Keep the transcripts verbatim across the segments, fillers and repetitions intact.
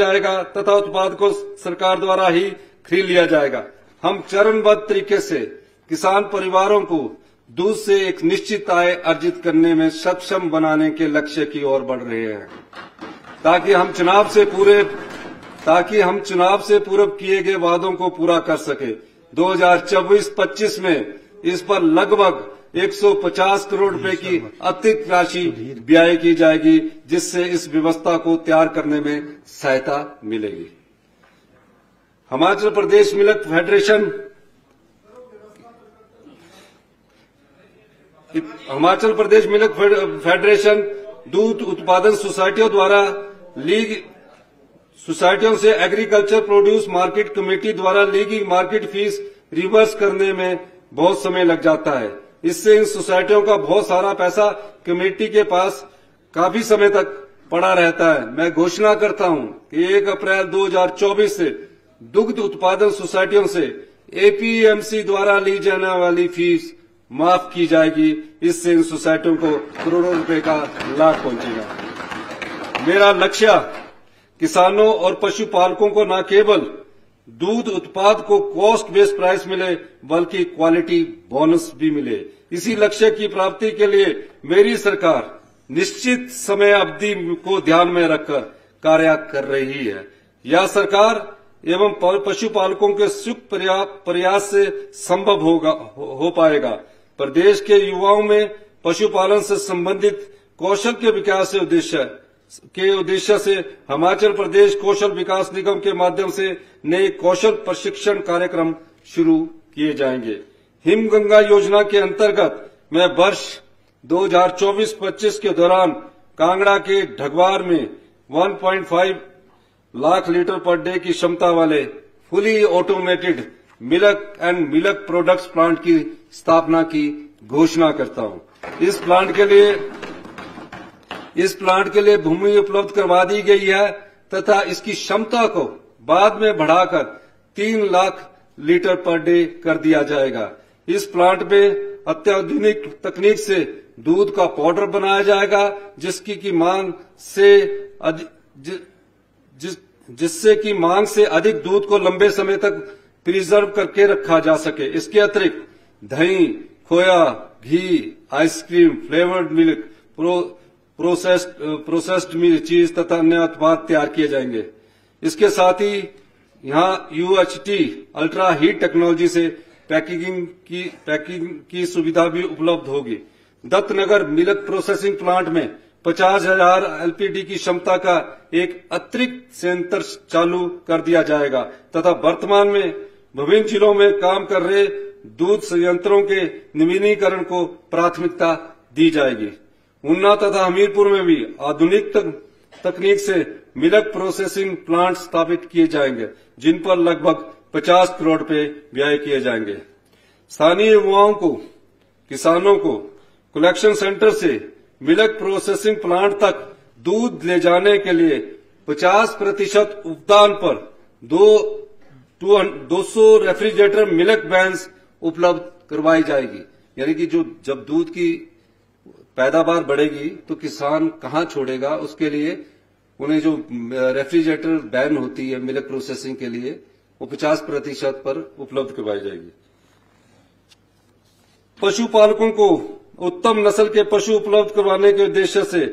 जाएगा तथा उत्पाद को सरकार द्वारा ही खरीद लिया जाएगा। हम चरणबद्ध तरीके से किसान परिवारों को दूध से एक निश्चित आय अर्जित करने में सक्षम बनाने के लक्ष्य की ओर बढ़ रहे हैं, ताकि हम चुनाव से पूरे ताकि हम चुनाव से पूर्व किए गए वादों को पूरा कर सके। दो हजार चौबीस पच्चीस में इस पर लगभग एक सौ पचास करोड़ रुपए की अतिरिक्त राशि व्यय की जाएगी, जिससे इस व्यवस्था को तैयार करने में सहायता मिलेगी। Himachal Pradesh milk federation Himachal Pradesh milk federation दूध उत्पादन सोसाइटियों द्वारा लीग सोसाइटियों से एग्रीकल्चर प्रोड्यूस मार्केट कमेटी द्वारा लीगी मार्केट फीस रिवर्स करने में बहुत समय लग जाता है। इससे इन सोसाइटियों का बहुत सारा पैसा कमेटी के पास काफी समय तक पड़ा रहता है। मैं घोषणा करता हूं कि एक अप्रैल दो हजार चौबीस से दुग्ध उत्पादन सोसाइटियों से ए पी एम सी द्वारा ली जाने वाली फीस माफ की जाएगी। इससे इन सोसाइटियों को करोड़ों रुपए का लाभ पहुंचेगा। मेरा लक्ष्य किसानों और पशुपालकों को न केवल दूध उत्पाद को कॉस्ट बेस्ड प्राइस मिले, बल्कि क्वालिटी बोनस भी मिले। इसी लक्ष्य की प्राप्ति के लिए मेरी सरकार निश्चित समय अवधि को ध्यान में रखकर कार्य कर रही है। यह सरकार एवं पशुपालकों के संयुक्त प्रयास से संभव होगा हो पाएगा। प्रदेश के युवाओं में पशुपालन से संबंधित कौशल के विकास के उद्देश्य के उद्देश्य से हिमाचल प्रदेश कौशल विकास निगम के माध्यम से नए कौशल प्रशिक्षण कार्यक्रम शुरू किए जाएंगे। हिमगंगा योजना के अंतर्गत मैं वर्ष दो हजार चौबीस पच्चीस के दौरान कांगड़ा के ढगवार में एक दशमलव पाँच लाख लीटर पर डे की क्षमता वाले fully automated milk and milk products plant की स्थापना की घोषणा करता हूं। इस प्लांट के लिए इस प्लांट के लिए भूमि उपलब्ध करवा दी गई है तथा इसकी क्षमता को बाद में बढ़ाकर तीन लाख लीटर पर डे कर दिया जाएगा। इस प्लांट में अत्याधुनिक तकनीक से दूध का पाउडर बनाया जाएगा, जिसकी की मांग से जि, जि, जिससे की मांग से अधिक दूध को लंबे समय तक प्रिजर्व करके रखा जा सके। इसके अतिरिक्त दही, खोया, घी, ice cream, flavoured milk, pro processed processed cheese तथा अन्य उत्पाद तैयार किए जाएंगे। इसके साथ ही यहाँ U H T ultra heat technology से पैकेजिंग की पैकिंग की सुविधा भी उपलब्ध होगी। दत्तनगर मिल्क प्रोसेसिंग प्लांट में पचास हजार एल पी डी की क्षमता का एक अतिरिक्त सेंटर चालू कर दिया जाएगा तथा वर्तमान में विभिन्न जिलों में काम कर रहे दूध संयंत्रों के नवीनीकरण को प्राथमिकता दी जाएगी। उन्ना तथा हमीरपुर में भी आधुनिक तक, तकनीक से मिल्क प्रोसेसिंग प्लांट स्थापित किए जाएंगे, जिन पर लगभग पचास करोड़ रुपए व्यय किए जाएंगे। स्थानीय युवाओं को, किसानों को कलेक्शन सेंटर से मिल्क प्रोसेसिंग प्लांट तक दूध ले जाने के लिए पचास प्रतिशत उपदान पर दो, दो, दो सौ रेफ्रिजरेटर मिल्क वैन्स उपलब्ध करवाई जाएगी। यानी कि जो जब दूध की पैदावार बढ़ेगी तो किसान कहाँ छोड़ेगा, उसके लिए उन्हें जो रेफ्रिजरेटर बैन होती है मिल्क प्रोसेसिंग के लिए वो पचास प्रतिशत पर उपलब्ध करवाई जाएगी। पशुपालकों को उत्तम नस्ल के पशु उपलब्ध करवाने के उद्देश्य से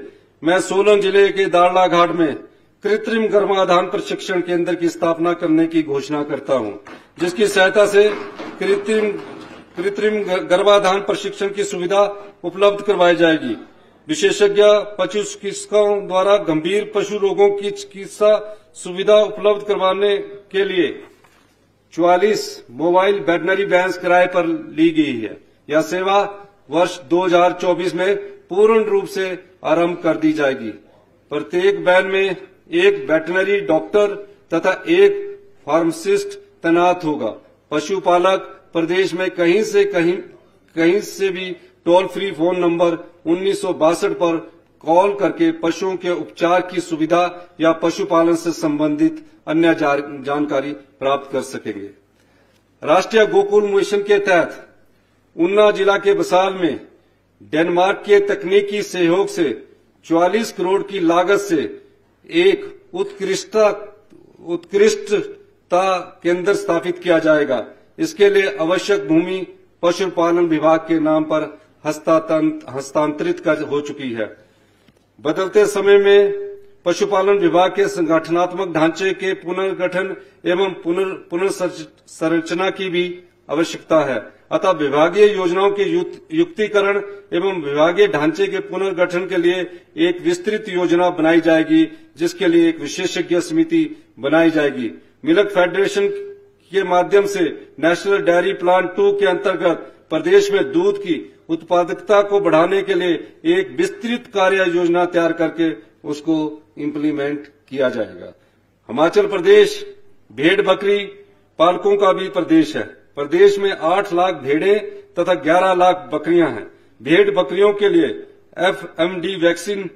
मैं सोलन जिले के दाड़ला घाट में कृत्रिम गर्भाधान प्रशिक्षण केंद्र की स्थापना करने की घोषणा करता हूं, जिसकी सहायता से कृत्रिम कृत्रिम गर्भाधान प्रशिक्षण की सुविधा उपलब्ध करवाई जाएगी। विशेषज्ञ पशु चिकित्सकों द्वारा गंभीर पशु रोगों की चिकित्सा सुविधा उपलब्ध करवाने के लिए चौवालीस मोबाइल वेटनरी वैन्स किराए पर ली गई है। यह सेवा वर्ष दो हजार चौबीस में पूर्ण रूप से आरंभ कर दी जाएगी। प्रत्येक वैन में एक वेटनरी डॉक्टर तथा एक फार्मासिस्ट तैनात होगा। पशुपालक प्रदेश में कहीं से कहीं कहीं से भी टोल फ्री फोन नंबर उन्नीस सौ बासठ पर कॉल करके पशुओं के उपचार की सुविधा या पशुपालन से संबंधित अन्य जानकारी प्राप्त कर सकेंगे। राष्ट्रीय गोकुल मिशन के तहत ऊना जिला के बसाल में डेनमार्क के तकनीकी सहयोग से चौवालीस करोड़ की लागत से एक उत्कृष्ट उत्कृष्टता केंद्र स्थापित किया जाएगा। इसके लिए आवश्यक भूमि पशुपालन विभाग के नाम पर हस्तांतरित कर हो चुकी है। बदलते समय में पशुपालन विभाग के संगठनात्मक ढांचे के पुनर्गठन एवं पुनर्संरचना की भी आवश्यकता है। अतः विभागीय योजनाओं के युक्तिकरण एवं विभागीय ढांचे के पुनर्गठन के लिए एक विस्तृत योजना बनाई जाएगी, जिसके लिए एक विशेषज्ञ समिति बनाई जाएगी। मिल्क फेडरेशन के माध्यम से नेशनल डेयरी प्लान टू के अंतर्गत प्रदेश में दूध की उत्पादकता को बढ़ाने के लिए एक विस्तृत कार्य योजना तैयार करके उसको इम्प्लीमेंट किया जाएगा। हिमाचल प्रदेश भेड़ बकरी पालकों का भी प्रदेश है। प्रदेश में आठ लाख भेड़ें तथा ग्यारह लाख बकरियां हैं। भेड़ बकरियों के लिए F M D vaccine,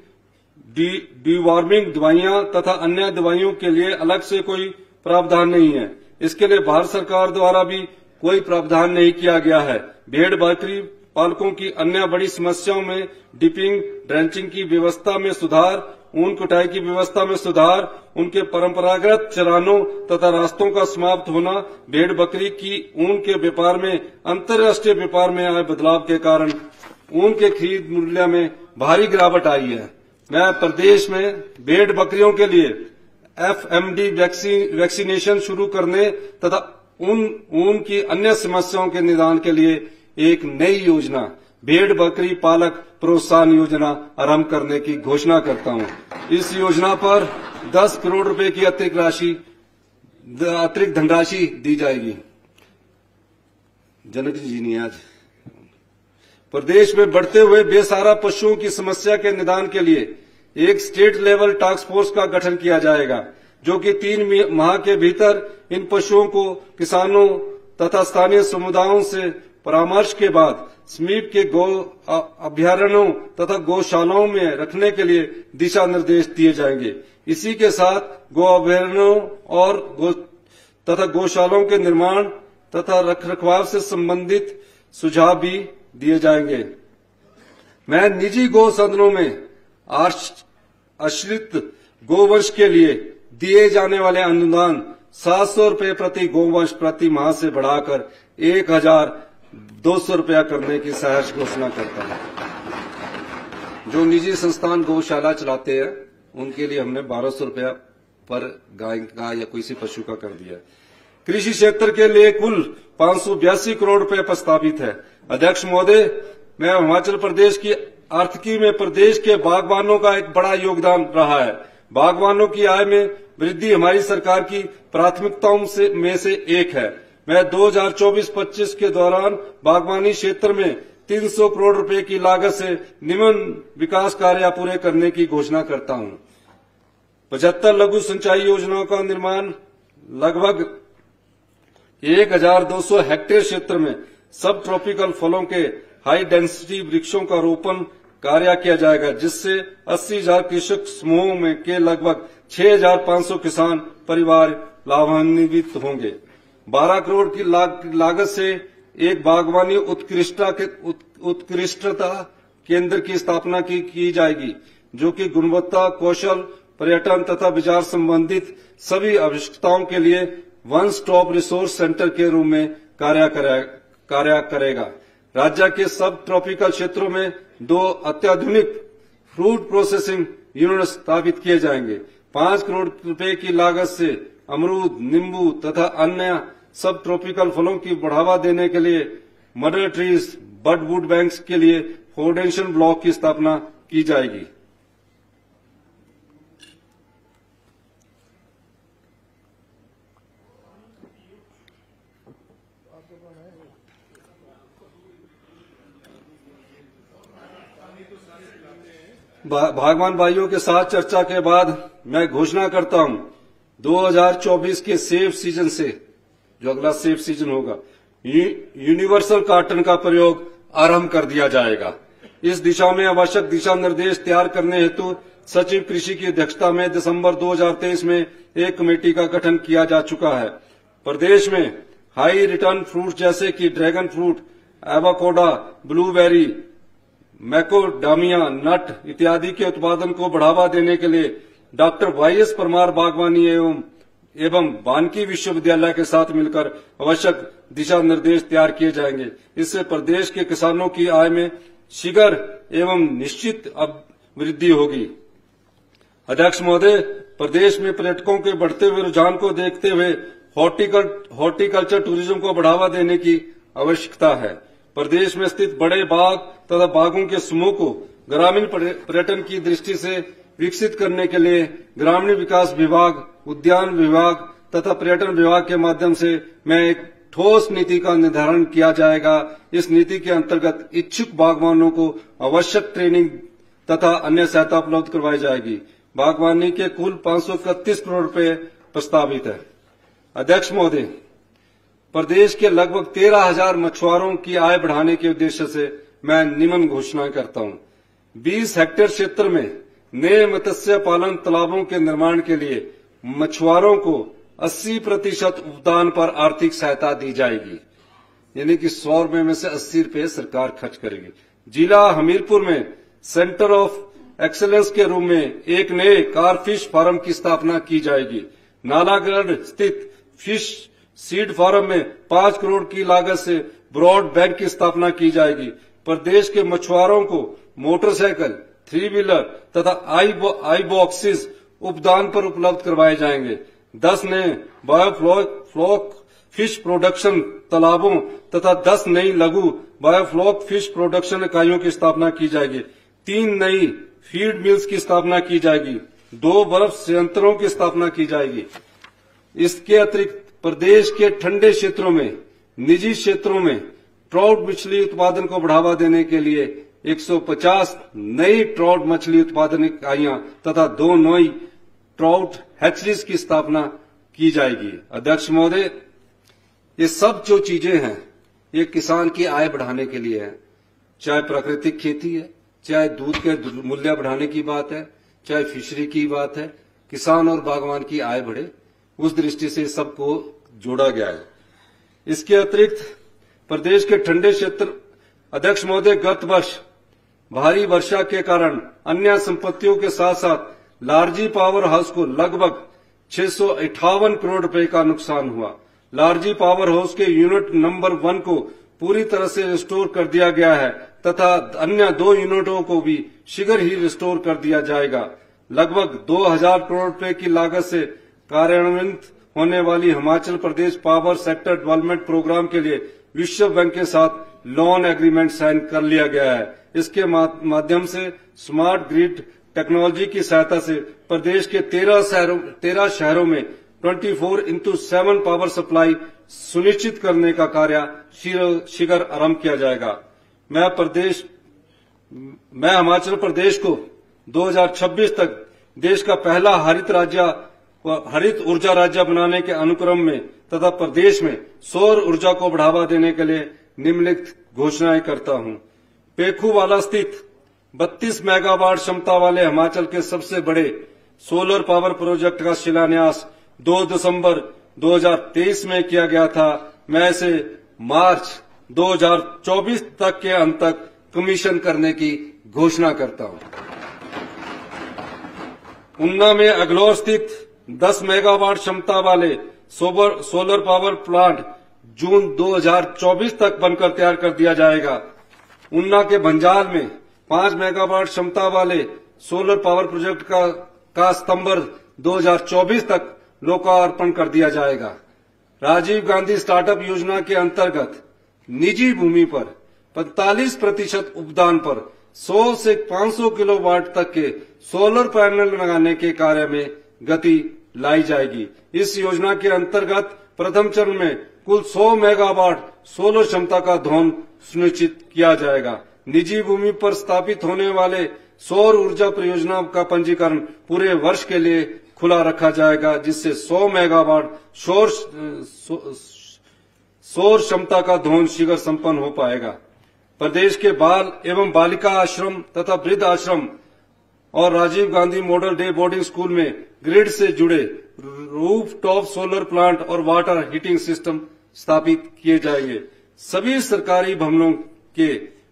deworming दवाइयां तथा अन्य दवाइयों के लिए अलग से कोई प्रावधान नहीं है। इसके लिए भारत सरकार द्वारा भी कोई प्रावधान नहीं किया गया है। भेड़ बकरी पालकों की अन्य बड़ी समस्याओं में डिपिंग, ड्रेंचिंग की व्यवस्था में सुधार, ऊन कटाई की व्यवस्था में सुधार, उनके परंपरागत चरानों तथा रास्तों का समाप्त होना, भेड़ बकरी की ऊन के व्यापार में अंतर्राष्ट्रीय व्यापार में आए बदलाव के कारण ऊन के खरीद मूल्य में भारी गिरावट आई है। मैं प्रदेश में भेड़ बकरियों के लिए एफ एम डी वैक्सीनेशन शुरू करने तथा ऊन ऊन की अन्य समस्याओं के निदान के लिए एक नई योजना भेड़ बकरी पालक प्रोत्साहन योजना आरंभ करने की घोषणा करता हूं। इस योजना पर दस करोड़ रुपए की अतिरिक्त राशि अतिरिक्त धनराशि दी जाएगी। जनक जी ने आज प्रदेश में बढ़ते हुए बेसहारा पशुओं की समस्या के निदान के लिए एक स्टेट लेवल टास्क फोर्स का गठन किया जाएगा, जो कि तीन माह के भीतर इन पशुओं को किसानों तथा स्थानीय समुदायों से परामर्श के बाद समीप के गौ अभ्यारण्यों तथा गौशालाओं में रखने के लिए दिशा निर्देश दिए जाएंगे। इसी के साथ गौ अभ्यारण्यों और गो तथा गौशालाओं के निर्माण तथा रखरखाव से संबंधित सुझाव भी दिए जाएंगे। मैं निजी गौ सदनों में आश्रित गोवंश के लिए दिए जाने वाले अनुदान सात सौ रूपये प्रति गोवंश प्रति माह से बढ़ाकर एक हजार दो सौ रूपया करने की सहर्ष घोषणा करता है। जो निजी संस्थान गौशाला चलाते हैं उनके लिए हमने बारह सौ रूपया पर गाय का या किसी पशु का कर दिया। कृषि क्षेत्र के लिए कुल पांच सौ बयासी करोड़ रूपये प्रस्तावित है। अध्यक्ष महोदय, मैं हिमाचल प्रदेश की आर्थिकी में प्रदेश के बागवानों का एक बड़ा योगदान रहा है। बागवानों की आय में वृद्धि हमारी सरकार की प्राथमिकताओं में से एक है। मैं दो हजार चौबीस पच्चीस के दौरान बागवानी क्षेत्र में तीन सौ करोड़ रुपए की लागत से निम्न विकास कार्य पूरे करने की घोषणा करता हूं। पचहत्तर लघु सिंचाई योजनाओं का निर्माण, लगभग एक हजार दो सौ हेक्टेयर क्षेत्र में सब ट्रॉपिकल फलों के हाई डेंसिटी वृक्षों का रोपण कार्य किया जाएगा, जिससे अस्सी हजार कृषक समूहों में के लगभग छह हजार पांच सौ किसान परिवार लाभान्वित होंगे। बारह करोड़ की लागत से एक बागवानी उत्कृष्टता के उत्कृष्टता केंद्र की स्थापना की, की जाएगी, जो कि गुणवत्ता, कौशल, पर्यटन तथा बाजार संबंधित सभी आवश्यकताओं के लिए वन स्टॉप रिसोर्स सेंटर के रूप में कार्य करे, कार्य करेगा। राज्य के सब ट्रॉपिकल क्षेत्रों में दो अत्याधुनिक फ्रूट प्रोसेसिंग यूनिट स्थापित किए जाएंगे। पांच करोड़ रुपए की लागत से अमरूद, नींबू तथा अन्य सब ट्रॉपिकल फलों की बढ़ावा देने के लिए mother trees bird would banks के लिए फाउंडेशन ब्लॉक की स्थापना की जाएगी। बागवान भाइयों के साथ चर्चा के बाद मैं घोषणा करता हूं दो हजार चौबीस के सेब सीजन से, जो अगला सेब सीजन होगा, यूनिवर्सल कार्टन का प्रयोग आरंभ कर दिया जाएगा। इस दिशा में आवश्यक दिशा निर्देश तैयार करने हेतु सचिव कृषि की अध्यक्षता में दिसंबर दो हजार तेईस में एक कमेटी का गठन किया जा चुका है। प्रदेश में हाई रिटर्न फ्रूट जैसे कि dragon fruit, avocado, blueberry, macadamia nut इत्यादि के उत्पादन को बढ़ावा देने के लिए डॉक्टर वाई एस परमार बागवानी एवं एवं वानिकी विश्वविद्यालय के साथ मिलकर आवश्यक दिशा निर्देश तैयार किए जाएंगे। इससे प्रदेश के किसानों की आय में शीघ्र एवं निश्चित वृद्धि होगी। अध्यक्ष महोदय, प्रदेश में पर्यटकों के बढ़ते हुए रुझान को देखते हुए हॉर्टिकल्चर टूरिज्म को बढ़ावा देने की आवश्यकता है। प्रदेश में स्थित बड़े बाग तथा बागों के समूह को ग्रामीण पर्यटन की दृष्टि से विकसित करने के लिए ग्रामीण विकास विभाग, उद्यान विभाग तथा पर्यटन विभाग के माध्यम से मैं एक ठोस नीति का निर्धारण किया जाएगा। इस नीति के अंतर्गत इच्छुक बागवानों को आवश्यक ट्रेनिंग तथा अन्य सहायता उपलब्ध करवाई जाएगी। बागवानी के कुल पाँच सौ इकतीस करोड़ रूपये प्रस्तावित है। अध्यक्ष महोदय, प्रदेश के लगभग तेरह हजार मछुआरों की आय बढ़ाने के उद्देश्य से मैं निम्न घोषणा करता हूँ। बीस हेक्टेयर क्षेत्र में नए मत्स्य पालन तालाबों के निर्माण के लिए मछुआरों को अस्सी प्रतिशत उपदान पर आर्थिक सहायता दी जाएगी, यानी कि सौ रुपए में से अस्सी रुपए सरकार खर्च करेगी। जिला हमीरपुर में सेंटर ऑफ एक्सेलेंस के रूप में एक नए कारफिश फार्म की स्थापना की जाएगी। नालागढ़ स्थित फिश सीड फार्म में पांच करोड़ की लागत से ब्रॉड बैंक की स्थापना की जाएगी। प्रदेश के मछुआरों को मोटरसाइकिल, थ्री व्हीलर तथा आई, बो, आई बॉक्सेस उपदान पर उपलब्ध करवाए जाएंगे। दस नए बायोफ्लॉक फिश प्रोडक्शन तालाबों तथा दस नई लघु बायोफ्लॉक फिश प्रोडक्शन इकाइयों की स्थापना की जाएगी। तीन नई फीड मिल्स की स्थापना की जाएगी। दो बर्फ संयंत्रों की स्थापना की जाएगी। इसके अतिरिक्त प्रदेश के ठंडे क्षेत्रों में, निजी क्षेत्रों में ट्राउट मछली उत्पादन को बढ़ावा देने के लिए एक सौ पचास नई ट्राउट मछली उत्पादन इकाइयां तथा दो नई ट्राउट हैचरीज की स्थापना की जाएगी। अध्यक्ष महोदय, ये सब जो चीजें हैं ये किसान की आय बढ़ाने के लिए है। चाहे प्राकृतिक खेती है, चाहे दूध के मूल्य बढ़ाने की बात है, चाहे फिशरी की बात है, किसान और बागवान की आय बढ़े, उस दृष्टि से सबको जोड़ा गया है। इसके अतिरिक्त प्रदेश के ठंडे क्षेत्र, अध्यक्ष महोदय, गत वर्ष भारी वर्षा के कारण अन्य संपत्तियों के साथ साथ लारजी पावर हाउस को लगभग छह सौ अठावन करोड़ रुपए का नुकसान हुआ। लारजी पावर हाउस के यूनिट नंबर वन को पूरी तरह से रिस्टोर कर दिया गया है तथा अन्य दो यूनिटों को भी शीघ्र ही रिस्टोर कर दिया जाएगा। लगभग दो हजार करोड़ रुपए की लागत से कार्यान्वित होने वाली Himachal Pradesh power sector development programme के लिए विश्व बैंक के साथ लोन एग्रीमेंट साइन कर लिया गया है। इसके माध्यम से स्मार्ट ग्रिड टेक्नोलॉजी की सहायता से प्रदेश के तेरह शहरों तेरह शहरों में चौबीस इंटू सात पावर सप्लाई सुनिश्चित करने का कार्य शीघ्र आरंभ किया जाएगा। मैं प्रदेश मैं हिमाचल प्रदेश को दो हजार छब्बीस तक देश का पहला हरित राज्य हरित ऊर्जा राज्य बनाने के अनुक्रम में तथा प्रदेश में सौर ऊर्जा को बढ़ावा देने के लिए निम्नलिखित घोषणाएं करता हूँ। पेखूवाला स्थित बत्तीस मेगावाट क्षमता वाले हिमाचल के सबसे बड़े सोलर पावर प्रोजेक्ट का शिलान्यास दो दिसंबर दो हजार तेईस में किया गया था। मैं इसे मार्च दो हजार चौबीस तक के अंत तक कमीशन करने की घोषणा करता हूँ। ऊना में अगलोर स्थित दस मेगावाट क्षमता वाले सोलर पावर प्लांट जून दो हजार चौबीस तक बनकर तैयार कर दिया जाएगा। ऊना के भंजाल में पांच मेगावाट क्षमता वाले सोलर पावर प्रोजेक्ट का, का सितंबर दो हजार चौबीस तक लोकार्पण कर दिया जाएगा। राजीव गांधी स्टार्टअप योजना के अंतर्गत निजी भूमि पर पैंतालीस प्रतिशत उपदान पर सौ से पाँच सौ किलोवाट तक के सोलर पैनल लगाने के कार्य में गति लाई जाएगी। इस योजना के अंतर्गत प्रथम चरण में कुल सौ मेगावाट सोलर क्षमता का धन सुनिश्चित किया जाएगा। निजी भूमि पर स्थापित होने वाले सौर ऊर्जा परियोजना का पंजीकरण पूरे वर्ष के लिए खुला रखा जाएगा, जिससे सौ मेगावाट सौर सौर क्षमता का धन शीघ्र संपन्न हो पाएगा। प्रदेश के बाल एवं बालिका आश्रम तथा वृद्ध आश्रम और Rajiv Gandhi model day boarding school में ग्रिड से जुड़े रूफटॉप सोलर प्लांट और वाटर हीटिंग सिस्टम स्थापित किए जाएंगे। सभी सरकारी भवनों के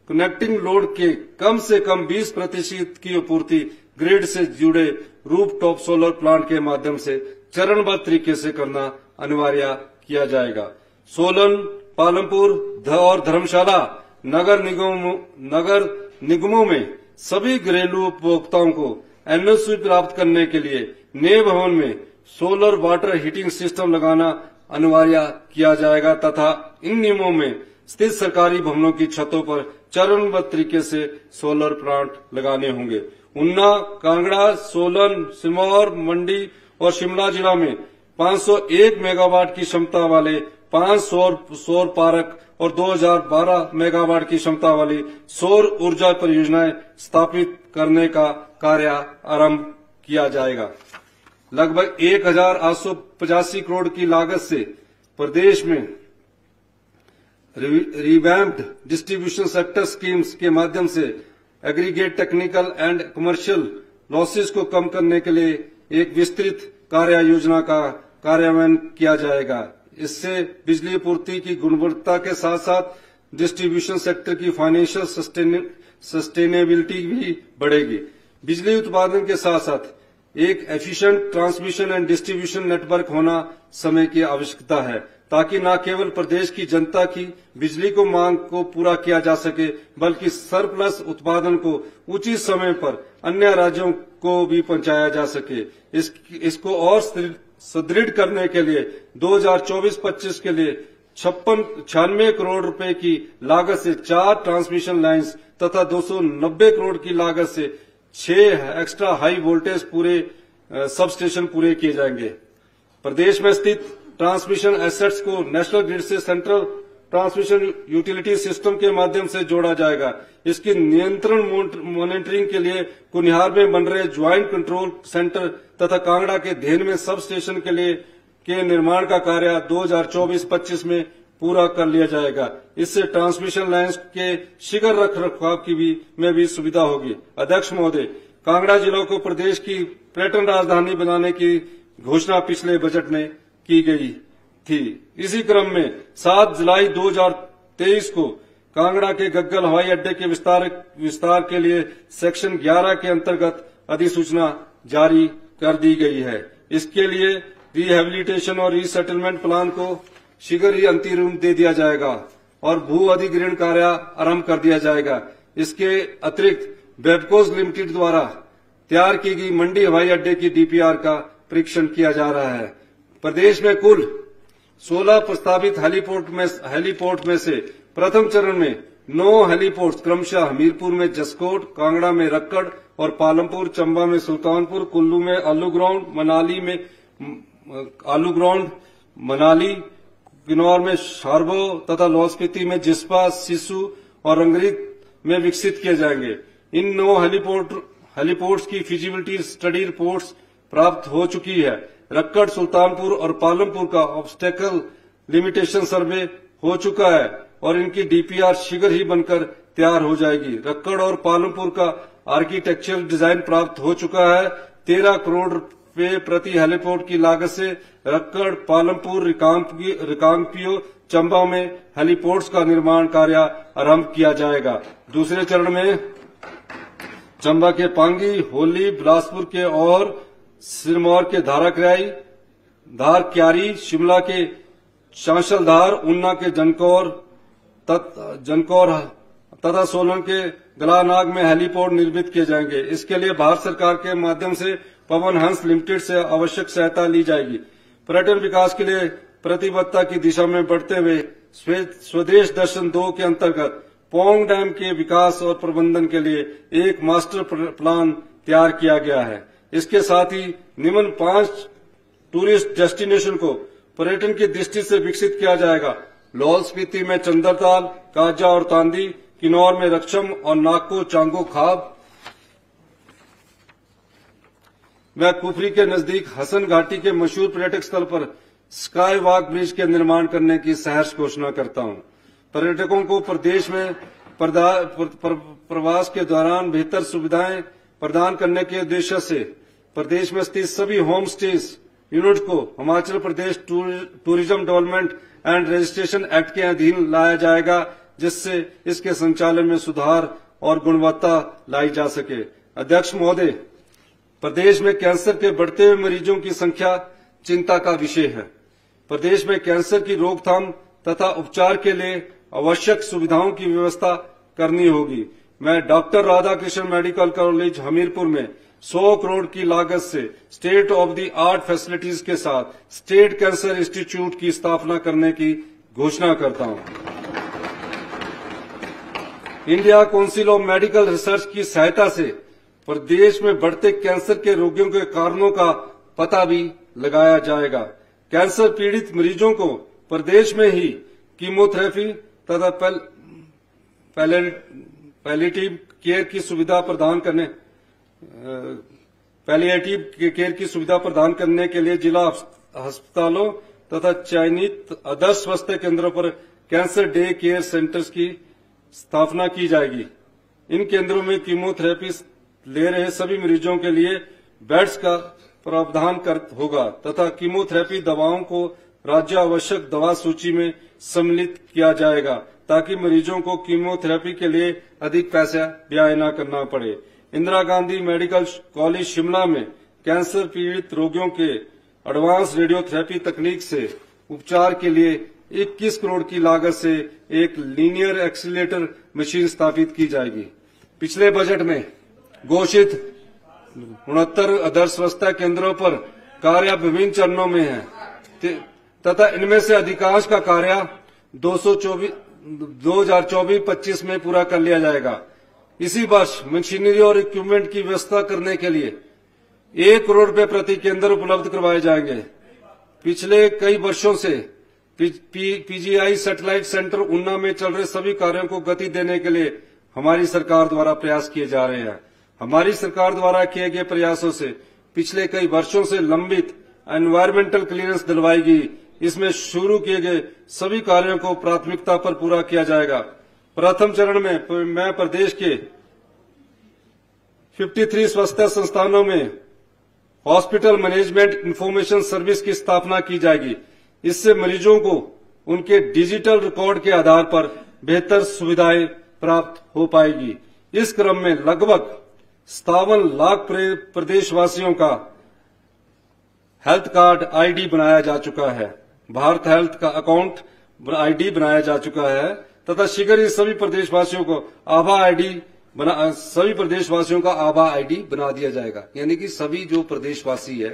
कनेक्टिंग लोड के कम से कम बीस प्रतिशत की आपूर्ति ग्रिड से जुड़े रूफटॉप सोलर प्लांट के माध्यम से चरणबद्ध तरीके से करना अनिवार्य किया जाएगा। सोलन, पालमपुर और धर्मशाला नगर निगम नगर निगमों में सभी घरेलू उपभोक्ताओं को एनओसी प्राप्त करने के लिए नए भवन में सोलर वाटर हीटिंग सिस्टम लगाना अनिवार्य किया जाएगा तथा इन नियमों में स्थित सरकारी भवनों की छतों पर चरणबद्ध तरीके से सोलर प्लांट लगाने होंगे। उन्ना, कांगड़ा, सोलन, सिमौर, मंडी और शिमला जिला में पाँच सौ एक मेगावाट की क्षमता वाले पांच सौर सौर पार्क और दो हजार बारह मेगावाट की क्षमता वाली सौर ऊर्जा परियोजनाएं स्थापित करने का कार्य आरंभ किया जाएगा। लगभग एक हजार आठ सौ पचासी करोड़ की लागत से प्रदेश में रिवैम्प्ड डिस्ट्रीब्यूशन सेक्टर स्कीम्स के माध्यम से aggregate technical and commercial losses को कम करने के लिए एक विस्तृत कार्य योजना का कार्यान्वयन किया जाएगा। इससे बिजली आपूर्ति की गुणवत्ता के साथ साथ डिस्ट्रीब्यूशन सेक्टर की फाइनेंशियल सस्टेनेबिलिटी भी बढ़ेगी। बिजली उत्पादन के साथ साथ एक efficient transmission and distribution network होना समय की आवश्यकता है, ताकि न केवल प्रदेश की जनता की बिजली को मांग को पूरा किया जा सके, बल्कि सरप्लस उत्पादन को उचित समय पर अन्य राज्यों को भी पहुंचाया जा सके। इस, इसको और सुदृढ़ करने के लिए दो हजार चौबीस पच्चीस के लिए छप्पन छियानवे करोड़ रुपए की लागत से चार ट्रांसमिशन लाइन्स तथा दो सौ नब्बे करोड़ की लागत से छह एक्स्ट्रा हाई वोल्टेज पूरे सब स्टेशन पूरे किए जाएंगे। प्रदेश में स्थित ट्रांसमिशन एसेट्स को नेशनल ग्रिड से सेंट्रल ट्रांसमिशन यूटिलिटी सिस्टम के माध्यम से जोड़ा जाएगा। इसकी नियंत्रण मॉनिटरिंग के लिए कुनिहार में बन रहे ज्वाइंट कंट्रोल सेंटर तथा कांगड़ा के धेन में सब स्टेशन के लिए के निर्माण का कार्य दो हजार चौबीस पच्चीस में पूरा कर लिया जाएगा। इससे ट्रांसमिशन लाइन्स के शीघ्र रख रखाव की भी में भी सुविधा होगी। अध्यक्ष महोदय, कांगड़ा जिला को प्रदेश की पर्यटन राजधानी बनाने की घोषणा पिछले बजट में की गई थी। इसी क्रम में सात जुलाई दो हजार तेईस को कांगड़ा के गग्गल हवाई अड्डे के विस्तार विस्तार के लिए सेक्शन ग्यारह के अंतर्गत अधिसूचना जारी कर दी गई है। इसके लिए रिहेबिलिटेशन और रीसेटलमेंट प्लान को शीघ्र ही अंतिम रूप दे दिया जाएगा और भू अधिग्रहण कार्य आरंभ कर दिया जाएगा। इसके अतिरिक्त बेबकोस लिमिटेड द्वारा तैयार की गई मंडी हवाई अड्डे की डीपीआर का परीक्षण किया जा रहा है। प्रदेश में कुल सोलह प्रस्तावित हेलीपोर्ट में हेलीपोर्ट में से प्रथम चरण में नौ हेलीपोर्ट क्रमशः हमीरपुर में जसकोट, कांगड़ा में रक्कड़ और पालमपुर, चंबा में सुल्तानपुर, कुल्लू में आलू ग्राउंड, मनाली में आलू ग्राउंड मनाली किन्नौर में शारबो तथा लाहौल स्पीति में जिस्पा, सिसु और रंगरीत में विकसित किए जाएंगे। इन नौ हेलीपोर्ट हेलीपोर्ट्स की फिजिबिलिटी स्टडी रिपोर्ट्स प्राप्त हो चुकी है। रक्कड़, सुल्तानपुर और पालमपुर का ऑब्स्टेकल लिमिटेशन सर्वे हो चुका है और इनकी डीपीआर शीघ्र ही बनकर तैयार हो जाएगी। रक्कड़ और पालमपुर का आर्किटेक्चरल डिजाइन प्राप्त हो चुका है। तेरह करोड़ वे प्रति हेलीपोर्ट की लागत से रक्कड़, पालमपुर, रिकांगपियो, चंबा में हेलीपोर्ट्स का निर्माण कार्य आरंभ किया जाएगा। दूसरे चरण में चंबा के पांगी, होली, बिलासपुर के और सिरमौर के धाराक्यारी धारक्यारी, शिमला के चांशलधार, ऊना के जनकौर तत, जनकौर तथा सोलन के गलानाग में हेलीपोर्ट निर्मित किए जाएंगे। इसके लिए भारत सरकार के माध्यम से पवन हंस लिमिटेड से आवश्यक सहायता ली जाएगी। पर्यटन विकास के लिए प्रतिबद्धता की दिशा में बढ़ते हुए स्वदेश दर्शन दो के अंतर्गत पोंग डैम के विकास और प्रबंधन के लिए एक मास्टर प्लान तैयार किया गया है। इसके साथ ही निम्न पांच टूरिस्ट डेस्टिनेशन को पर्यटन की दृष्टि से विकसित किया जाएगा। लाहौल स्पीति में चंद्रताल, काजा और तांदी, किन्नौर में रक्षम और नाको चांगो खाब वह कुफरी के नजदीक हसन घाटी के मशहूर पर्यटक स्थल पर स्काई वॉक ब्रिज के निर्माण करने की सहर्ष घोषणा करता हूं। पर्यटकों को प्रदेश में प्रवास के दौरान बेहतर सुविधाएं प्रदान करने के उद्देश्य से प्रदेश में स्थित सभी होम स्टेज यूनिट को Himachal Pradesh tourism development and registration act के अधीन लाया जाएगा, जिससे इसके संचालन में सुधार और गुणवत्ता लाई जा सके। अध्यक्ष महोदय, प्रदेश में कैंसर के बढ़ते हुए मरीजों की संख्या चिंता का विषय है। प्रदेश में कैंसर की रोकथाम तथा उपचार के लिए आवश्यक सुविधाओं की व्यवस्था करनी होगी। मैं doctor Radhakrishnan medical college Hamirpur में सौ करोड़ की लागत से state of the art facilities के साथ स्टेट कैंसर इंस्टीट्यूट की स्थापना करने की घोषणा करता हूं। India council of medical research की सहायता से प्रदेश में बढ़ते कैंसर के रोगियों के कारणों का पता भी लगाया जाएगा। कैंसर पीड़ित मरीजों को प्रदेश में ही कीमोथेरेपी तथा पैलिएटिव केयर की सुविधा प्रदान करने पैलिएटिव केयर की सुविधा प्रदान करने के लिए जिला अस्पतालों तथा चयनित आदर्श स्वास्थ्य केंद्रों पर कैंसर डे केयर सेंटर्स की स्थापना की जाएगी। इन केंद्रों में कीमोथेरेपी ले रहे सभी मरीजों के लिए बेड्स का प्रावधान कर होगा तथा कीमोथेरेपी दवाओं को राज्य आवश्यक दवा सूची में सम्मिलित किया जाएगा ताकि मरीजों को कीमोथेरेपी के लिए अधिक पैसा व्यय न करना पड़े। इंदिरा गांधी मेडिकल कॉलेज शिमला में कैंसर पीड़ित रोगियों के एडवांस रेडियोथेरेपी तकनीक से उपचार के लिए इक्कीस करोड़ की लागत से एक लीनियर एक्सीलरेटर मशीन स्थापित की जाएगी। पिछले बजट में घोषित उनहत्तर आदर्श स्वास्थ्य केंद्रों पर कार्य विभिन्न चरणों में है तथा इनमें से अधिकांश का कार्य दो हजार चौबीस पच्चीस में पूरा कर लिया जाएगा। इसी वर्ष मशीनरी और इक्विपमेंट की व्यवस्था करने के लिए एक करोड़ रुपए प्रति केंद्र उपलब्ध करवाए जाएंगे। पिछले कई वर्षों से पीजीआई सैटेलाइट सेंटर ऊना में चल रहे सभी कार्यों को गति देने के लिए हमारी सरकार द्वारा प्रयास किए जा रहे हैं। हमारी सरकार द्वारा किए गए प्रयासों से पिछले कई वर्षों से लंबित एनवायरमेंटल क्लीयरेंस दिलवाई गई। इसमें शुरू किए गए सभी कार्यों को प्राथमिकता पर पूरा किया जाएगा। प्रथम चरण में मैं प्रदेश के तिरेपन स्वास्थ्य संस्थानों में हॉस्पिटल मैनेजमेंट इंफॉर्मेशन सर्विस की स्थापना की जाएगी। इससे मरीजों को उनके डिजिटल रिकॉर्ड के आधार पर बेहतर सुविधाएं प्राप्त हो पाएगी। इस क्रम में लगभग सत्तावन लाख प्रदेशवासियों का हेल्थ कार्ड आईडी बनाया जा चुका है। भारत हेल्थ का अकाउंट आईडी बनाया जा चुका है तथा शीघ्र ही सभी प्रदेशवासियों को आभा आईडी बना सभी प्रदेशवासियों का आभा आईडी बना दिया जाएगा। यानी कि सभी जो प्रदेशवासी है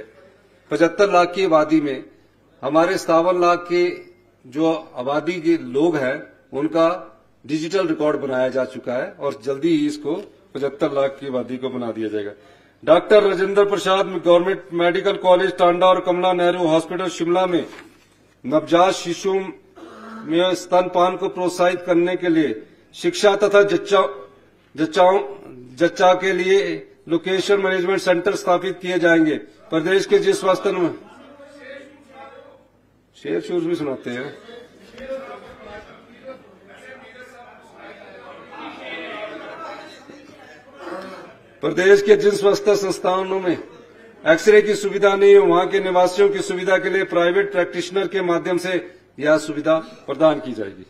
पचहत्तर लाख की आबादी में हमारे सत्तावन लाख के जो आबादी के लोग हैं उनका डिजिटल रिकॉर्ड बनाया जा चुका है और जल्दी ही इसको पचहत्तर लाख की आबादी को बना दिया जाएगा। Doctor Rajendra Prasad government medical college Tanda और कमला नेहरू हॉस्पिटल शिमला में नवजात शिशुओं में स्तनपान को प्रोत्साहित करने के लिए शिक्षा तथा जच्चा जच्चाओं जच्चा के लिए लोकेशन मैनेजमेंट सेंटर स्थापित किए जाएंगे। प्रदेश के जिस स्वास्थ्य में शेर शूर भी सुनाते हैं प्रदेश के जिन स्वास्थ्य संस्थानों में एक्सरे की सुविधा नहीं है वहां के निवासियों की सुविधा के लिए प्राइवेट प्रैक्टिशनर के माध्यम से यह सुविधा प्रदान की जाएगी।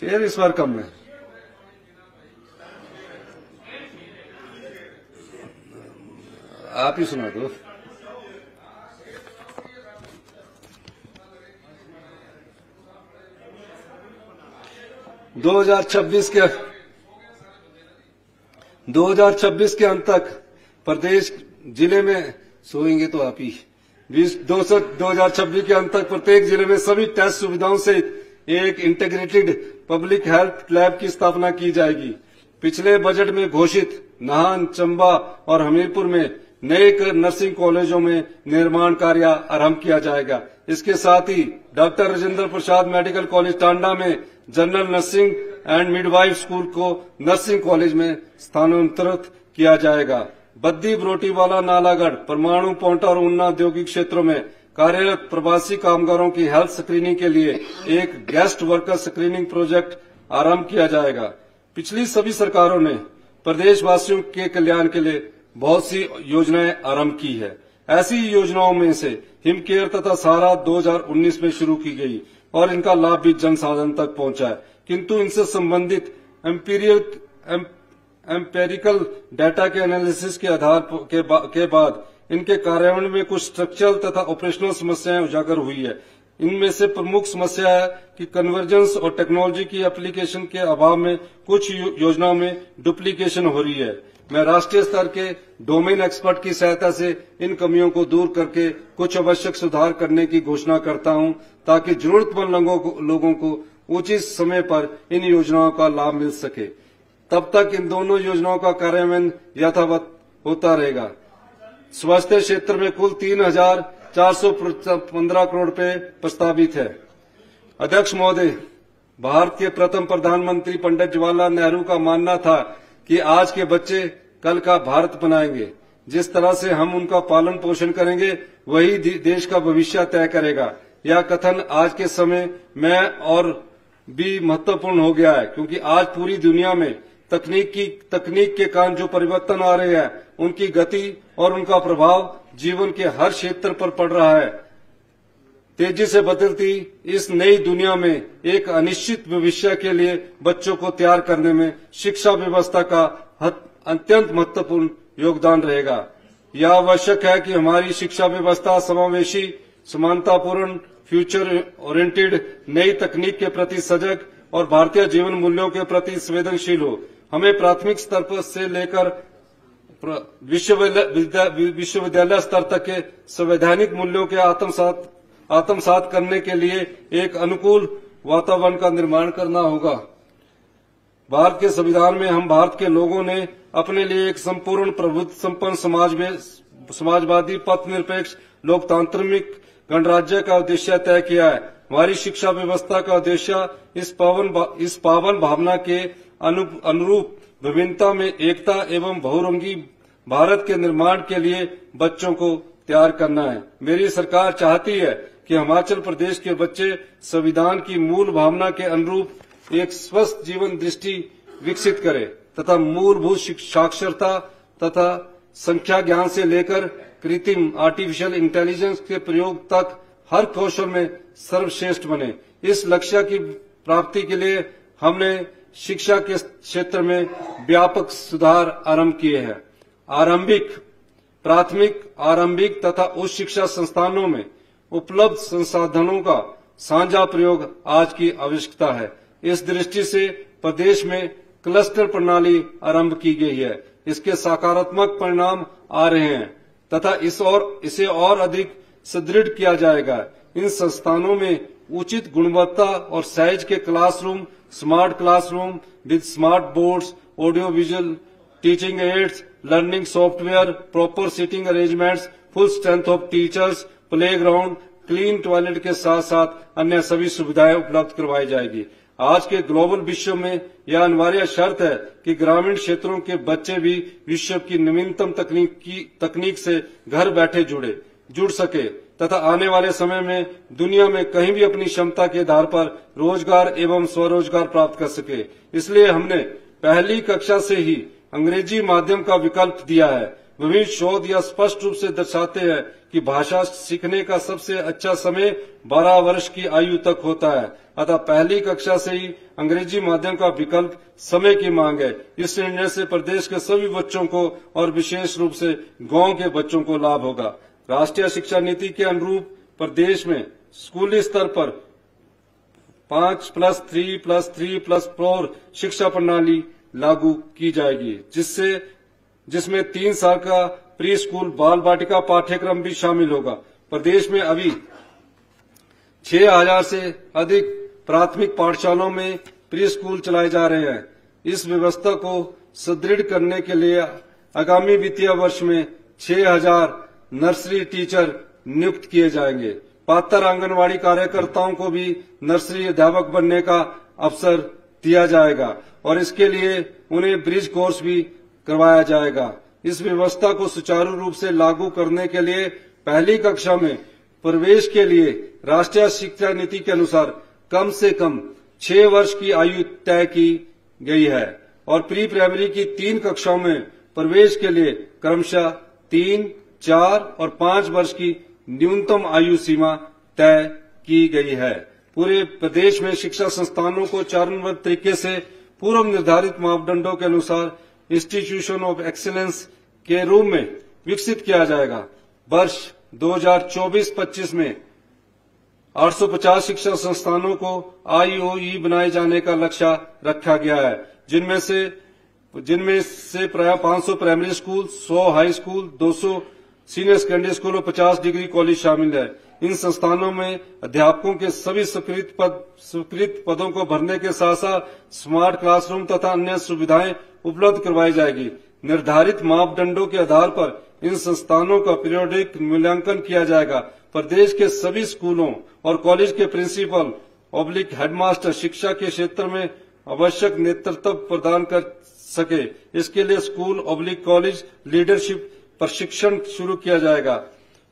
शेयर इस बार कम है। आप ही सुना दो। दो हजार छब्बीस के दो हजार छब्बीस के अंत तक प्रदेश जिले में सोएंगे तो आप ही दो हजार छब्बीस के अंत तक प्रत्येक जिले में सभी टेस्ट सुविधाओं से एक इंटीग्रेटेड पब्लिक हेल्थ लैब की स्थापना की जाएगी। पिछले बजट में घोषित नाहन, चंबा और हमीरपुर में नए नर्सिंग कॉलेजों में निर्माण कार्य आरंभ किया जाएगा। इसके साथ ही doctor Rajendra Prasad medical college Tanda में general nursing and midwife school को नर्सिंग कॉलेज में स्थानांतरित किया जाएगा। बद्दी, बरोटीवाला, नालागढ़, परमाणु, पांवटा और ऊना औद्योगिक क्षेत्रों में कार्यरत प्रवासी कामगारों की हेल्थ स्क्रीनिंग के लिए एक गेस्ट वर्कर स्क्रीनिंग प्रोजेक्ट आरंभ किया जाएगा। पिछली सभी सरकारों ने प्रदेशवासियों के कल्याण के लिए बहुत सी योजनाएं आरंभ की है। ऐसी योजनाओं में से हिमकेयर तथा सहारा दो हजार उन्नीस में शुरू की गई और इनका लाभ भी जनसाधारण तक पहुंचा है, किंतु इनसे संबंधित एम्पीरियल एम्पेरिकल डाटा के एनालिसिस के आधार के, बा, के बाद इनके कार्यान्वयन में कुछ स्ट्रक्चरल तथा ऑपरेशनल समस्याएं उजागर हुई है। इनमें से प्रमुख समस्या है कि कन्वर्जेंस और टेक्नोलॉजी की एप्लीकेशन के अभाव में कुछ योजनाओं में डुप्लीकेशन हो रही है। मैं राष्ट्रीय स्तर के डोमेन एक्सपर्ट की सहायता से इन कमियों को दूर करके कुछ आवश्यक सुधार करने की घोषणा करता हूं, ताकि जरूरतमंद लोगों को उचित समय पर इन योजनाओं का लाभ मिल सके। तब तक इन दोनों योजनाओं का कार्यान्वयन यथावत होता रहेगा। स्वास्थ्य क्षेत्र में कुल तीन हजार चार सौ पंद्रह करोड़ रुपए प्रस्तावित है। अध्यक्ष महोदय, भारत के प्रथम प्रधानमंत्री पंडित जवाहरलाल नेहरू का मानना था कि आज के बच्चे कल का भारत बनाएंगे। जिस तरह से हम उनका पालन पोषण करेंगे वही देश का भविष्य तय करेगा। यह कथन आज के समय में और भी महत्वपूर्ण हो गया है, क्योंकि आज पूरी दुनिया में तकनीक की तकनीक के कारण जो परिवर्तन आ रहे हैं उनकी गति और उनका प्रभाव जीवन के हर क्षेत्र पर पड़ रहा है। तेजी से बदलती इस नई दुनिया में एक अनिश्चित भविष्य के लिए बच्चों को तैयार करने में शिक्षा व्यवस्था का अत्यंत महत्वपूर्ण योगदान रहेगा। यह आवश्यक है कि हमारी शिक्षा व्यवस्था समावेशी, समानतापूर्ण, फ्यूचर ओरिएंटेड, नई तकनीक के प्रति सजग और भारतीय जीवन मूल्यों के प्रति संवेदनशील हो। हमें प्राथमिक स्तर पर से लेकर विश्वविद्यालय स्तर तक के संवैधानिक मूल्यों के आत्मसात आत्मसात करने के लिए एक अनुकूल वातावरण का निर्माण करना होगा। भारत के संविधान में हम भारत के लोगों ने अपने लिए एक संपूर्ण प्रभुत्व संपन्न समाज में समाजवादी, पथ निरपेक्ष, लोकतांत्रिक गणराज्य का उद्देश्य तय किया है। हमारी शिक्षा व्यवस्था का उद्देश्य इस पावन इस पावन भावना के अनुरूप विभिन्नता में एकता एवं बहुरंगी भारत के निर्माण के लिए बच्चों को तैयार करना है। मेरी सरकार चाहती है कि हिमाचल प्रदेश के बच्चे संविधान की मूल भावना के अनुरूप एक स्वस्थ जीवन दृष्टि विकसित करें तथा मूलभूत साक्षरता तथा संख्या ज्ञान से लेकर कृत्रिम आर्टिफिशियल इंटेलिजेंस के प्रयोग तक हर कौशल में सर्वश्रेष्ठ बने। इस लक्ष्य की प्राप्ति के लिए हमने शिक्षा के क्षेत्र में व्यापक सुधार आरंभ किए हैं। आरंभिक, प्राथमिक, आरंभिक तथा उच्च शिक्षा संस्थानों में उपलब्ध संसाधनों का साझा प्रयोग आज की आवश्यकता है। इस दृष्टि से प्रदेश में क्लस्टर प्रणाली आरंभ की गई है। इसके सकारात्मक परिणाम आ रहे हैं तथा इस और इसे और अधिक सुदृढ़ किया जाएगा। इन संस्थानों में उचित गुणवत्ता और साइज के classroom, smart classroom with smart boards, audio visual teaching aids, learning software, proper seating arrangements, full strength of teachers, playground, clean toilet के साथ साथ अन्य सभी सुविधाएं उपलब्ध करवाई जाएगी। आज के ग्लोबल विश्व में यह अनिवार्य शर्त है कि ग्रामीण क्षेत्रों के बच्चे भी विश्व की नवीनतम तकनीक की तकनीक से घर बैठे जुड़े जुड़ सके तथा आने वाले समय में दुनिया में कहीं भी अपनी क्षमता के आधार पर रोजगार एवं स्वरोजगार प्राप्त कर सके। इसलिए हमने पहली कक्षा से ही अंग्रेजी माध्यम का विकल्प दिया है। विभिन्न शोध यह स्पष्ट रूप से दर्शाते हैं कि भाषा सीखने का सबसे अच्छा समय बारह वर्ष की आयु तक होता है, अतः पहली कक्षा से ही अंग्रेजी माध्यम का विकल्प समय की मांग है। इस निर्णय से प्रदेश के सभी बच्चों को और विशेष रूप से गाँव के बच्चों को लाभ होगा। राष्ट्रीय शिक्षा नीति के अनुरूप प्रदेश में स्कूली स्तर पर पांच plus three plus three plus four शिक्षा प्रणाली लागू की जाएगी, जिससे जिसमें तीन साल का प्री स्कूल बाल बाटिका पाठ्यक्रम भी शामिल होगा। प्रदेश में अभी छह हजार से अधिक प्राथमिक पाठशालाओं में प्री स्कूल चलाए जा रहे हैं। इस व्यवस्था को सुदृढ़ करने के लिए आगामी वित्तीय वर्ष में छह हजार नर्सरी टीचर नियुक्त किए जाएंगे। पात्र आंगनवाड़ी कार्यकर्ताओं को भी नर्सरी अध्यापक बनने का अवसर दिया जाएगा और इसके लिए उन्हें ब्रिज कोर्स भी करवाया जाएगा। इस व्यवस्था को सुचारू रूप से लागू करने के लिए पहली कक्षा में प्रवेश के लिए राष्ट्रीय शिक्षा नीति के अनुसार कम से कम छह वर्ष की आयु तय की गई है और प्री प्राइमरी की तीन कक्षाओं में प्रवेश के लिए क्रमशः तीन, चार और पांच वर्ष की न्यूनतम आयु सीमा तय की गई है। पूरे प्रदेश में शिक्षा संस्थानों को चरणबद्ध तरीके से पूर्व निर्धारित मापदंडों के अनुसार इंस्टीट्यूशन ऑफ एक्सीलेंस के रूप में विकसित किया जाएगा। वर्ष दो हजार चौबीस पच्चीस में आठ सौ पचास शिक्षण संस्थानों को आई ओ ई बनाए जाने का लक्ष्य रखा गया है, जिनमें से जिनमें से प्राय पाँच सौ प्राइमरी स्कूल, सौ हाई स्कूल, दो सौ सीनियर सेकेंडरी स्कूल और पचास डिग्री कॉलेज शामिल है। इन संस्थानों में अध्यापकों के सभी स्वीकृत पद स्वीकृत पदों को भरने के साथ साथ स्मार्ट क्लासरूम तथा अन्य सुविधाएं उपलब्ध करवाई जाएगी। निर्धारित मापदंडों के आधार पर इन संस्थानों का पीरियोडिक मूल्यांकन किया जाएगा। प्रदेश के सभी स्कूलों और कॉलेज के प्रिंसिपल ऑब्लिक हेडमास्टर शिक्षा के क्षेत्र में आवश्यक नेतृत्व प्रदान कर सके, इसके लिए स्कूल ऑब्लिक कॉलेज लीडरशिप प्रशिक्षण शुरू किया जाएगा।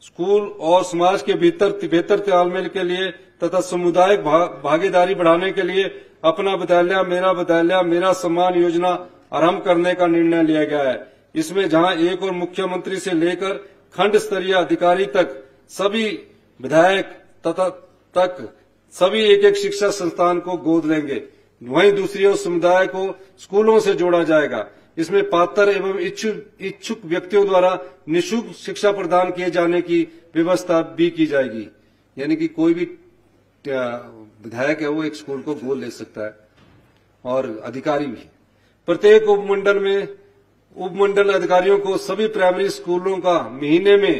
स्कूल और समाज के भीतर बेहतर तालमेल के लिए तथा सामुदायिक भागीदारी बढ़ाने के लिए अपना विद्यालय मेरा विद्यालय मेरा सम्मान योजना आरंभ करने का निर्णय लिया गया है। इसमें जहां एक और मुख्यमंत्री से लेकर खंड स्तरीय अधिकारी तक सभी विधायक तथा तक सभी एक एक शिक्षा संस्थान को गोद लेंगे। वहीं दूसरी ओर समुदाय को स्कूलों से जोड़ा जाएगा। इसमें पात्र एवं इच्छुक व्यक्तियों द्वारा निःशुल्क शिक्षा प्रदान किए जाने की व्यवस्था भी की जाएगी। यानी कि कोई भी विधायक है वो एक स्कूल को गोद ले सकता है और अधिकारी भी। प्रत्येक उपमंडल में उपमंडल अधिकारियों को सभी प्राइमरी स्कूलों का महीने में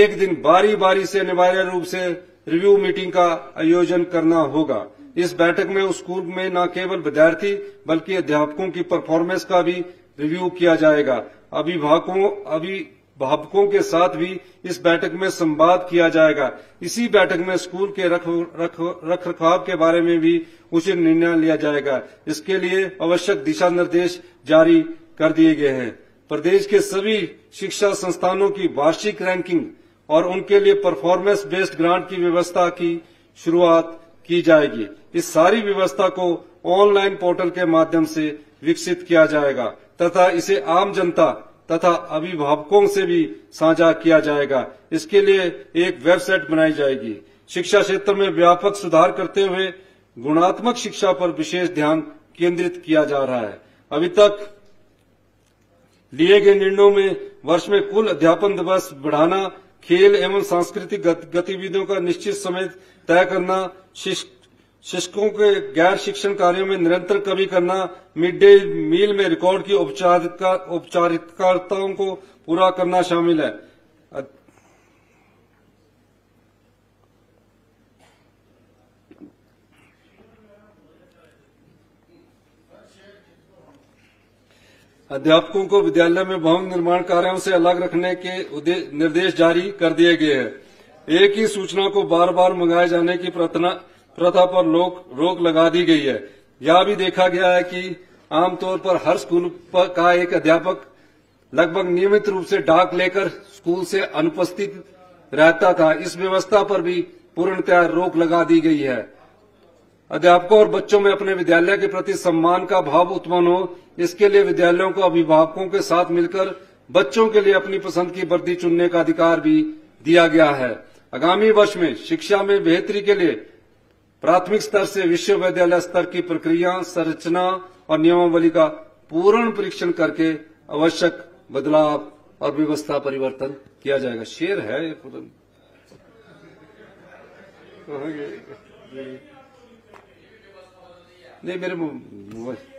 एक दिन बारी बारी से अनिवार्य रूप से रिव्यू मीटिंग का आयोजन करना होगा। इस बैठक में उस स्कूल में न केवल विद्यार्थी बल्कि अध्यापकों की परफॉर्मेंस का भी रिव्यू किया जाएगा। अभिभावकों अभिभावकों के साथ भी इस बैठक में संवाद किया जाएगा। इसी बैठक में स्कूल के रख रख रख रखाव के बारे में भी उचित निर्णय लिया जाएगा। इसके लिए आवश्यक दिशा निर्देश जारी कर दिए गए हैं। प्रदेश के सभी शिक्षा संस्थानों की वार्षिक रैंकिंग और उनके लिए परफॉर्मेंस बेस्ड ग्रांट की व्यवस्था की शुरुआत की जाएगी। इस सारी व्यवस्था को ऑनलाइन पोर्टल के माध्यम से विकसित किया जाएगा तथा इसे आम जनता तथा अभिभावकों से भी साझा किया जाएगा। इसके लिए एक वेबसाइट बनाई जाएगी। शिक्षा क्षेत्र में व्यापक सुधार करते हुए गुणात्मक शिक्षा पर विशेष ध्यान केंद्रित किया जा रहा है। अभी तक लिए गए निर्णयों में वर्ष में कुल अध्यापन दिवस बढ़ाना, खेल एवं सांस्कृतिक गतिविधियों का निश्चित समय तय करना, शिक्षकों के गैर शिक्षण कार्यों में निरंतर कमी करना, मिड डे मील में रिकॉर्ड की औपचारिकताओं को पूरा करना शामिल है। अध्यापकों को विद्यालय में भवन निर्माण कार्यों से अलग रखने के निर्देश जारी कर दिए गए हैं। एक ही सूचना को बार बार मंगाए जाने की प्रथा पर रोक लगा दी गई है। यह भी देखा गया है कि आमतौर पर हर स्कूल का एक अध्यापक लगभग नियमित रूप से डाक लेकर स्कूल से अनुपस्थित रहता था। इस व्यवस्था पर भी पूर्णतः रोक लगा दी गई है। अध्यापकों और बच्चों में अपने विद्यालय के प्रति सम्मान का भाव उत्पन्न हो, इसके लिए विद्यालयों को अभिभावकों के साथ मिलकर बच्चों के लिए अपनी पसंद की वर्दी चुनने का अधिकार भी दिया गया है। आगामी वर्ष में शिक्षा में बेहतरी के लिए प्राथमिक स्तर से विश्वविद्यालय स्तर की प्रक्रिया, संरचना और नियमावली का पूर्ण परीक्षण करके आवश्यक बदलाव और व्यवस्था परिवर्तन किया जाएगा। शेर है नहीं मेरे मोबाइल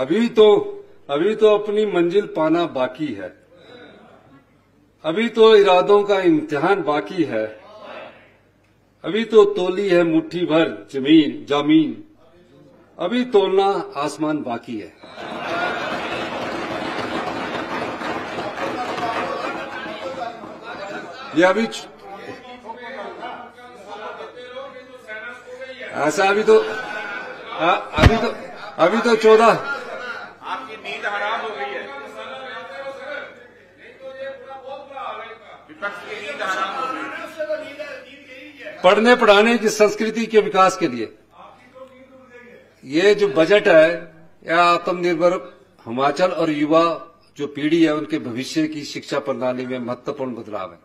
अभी तो अभी तो अपनी मंजिल पाना बाकी है। अभी तो इरादों का इम्तिहान बाकी है। अभी तो तोली है मुट्ठी भर जमीन जमीन अभी तोलना आसमान बाकी है। ये अभी ऐसा अभी तो आ, अभी तो अभी तो चौदह आपकी नींद हराम हो गई है। विपक्ष की नींद हराम हो गई है। पढ़ने पढ़ाने की संस्कृति के विकास के लिए ये जो बजट है या आत्मनिर्भर हिमाचल और युवा जो पीढ़ी है उनके भविष्य की शिक्षा प्रणाली में महत्वपूर्ण बदलाव है।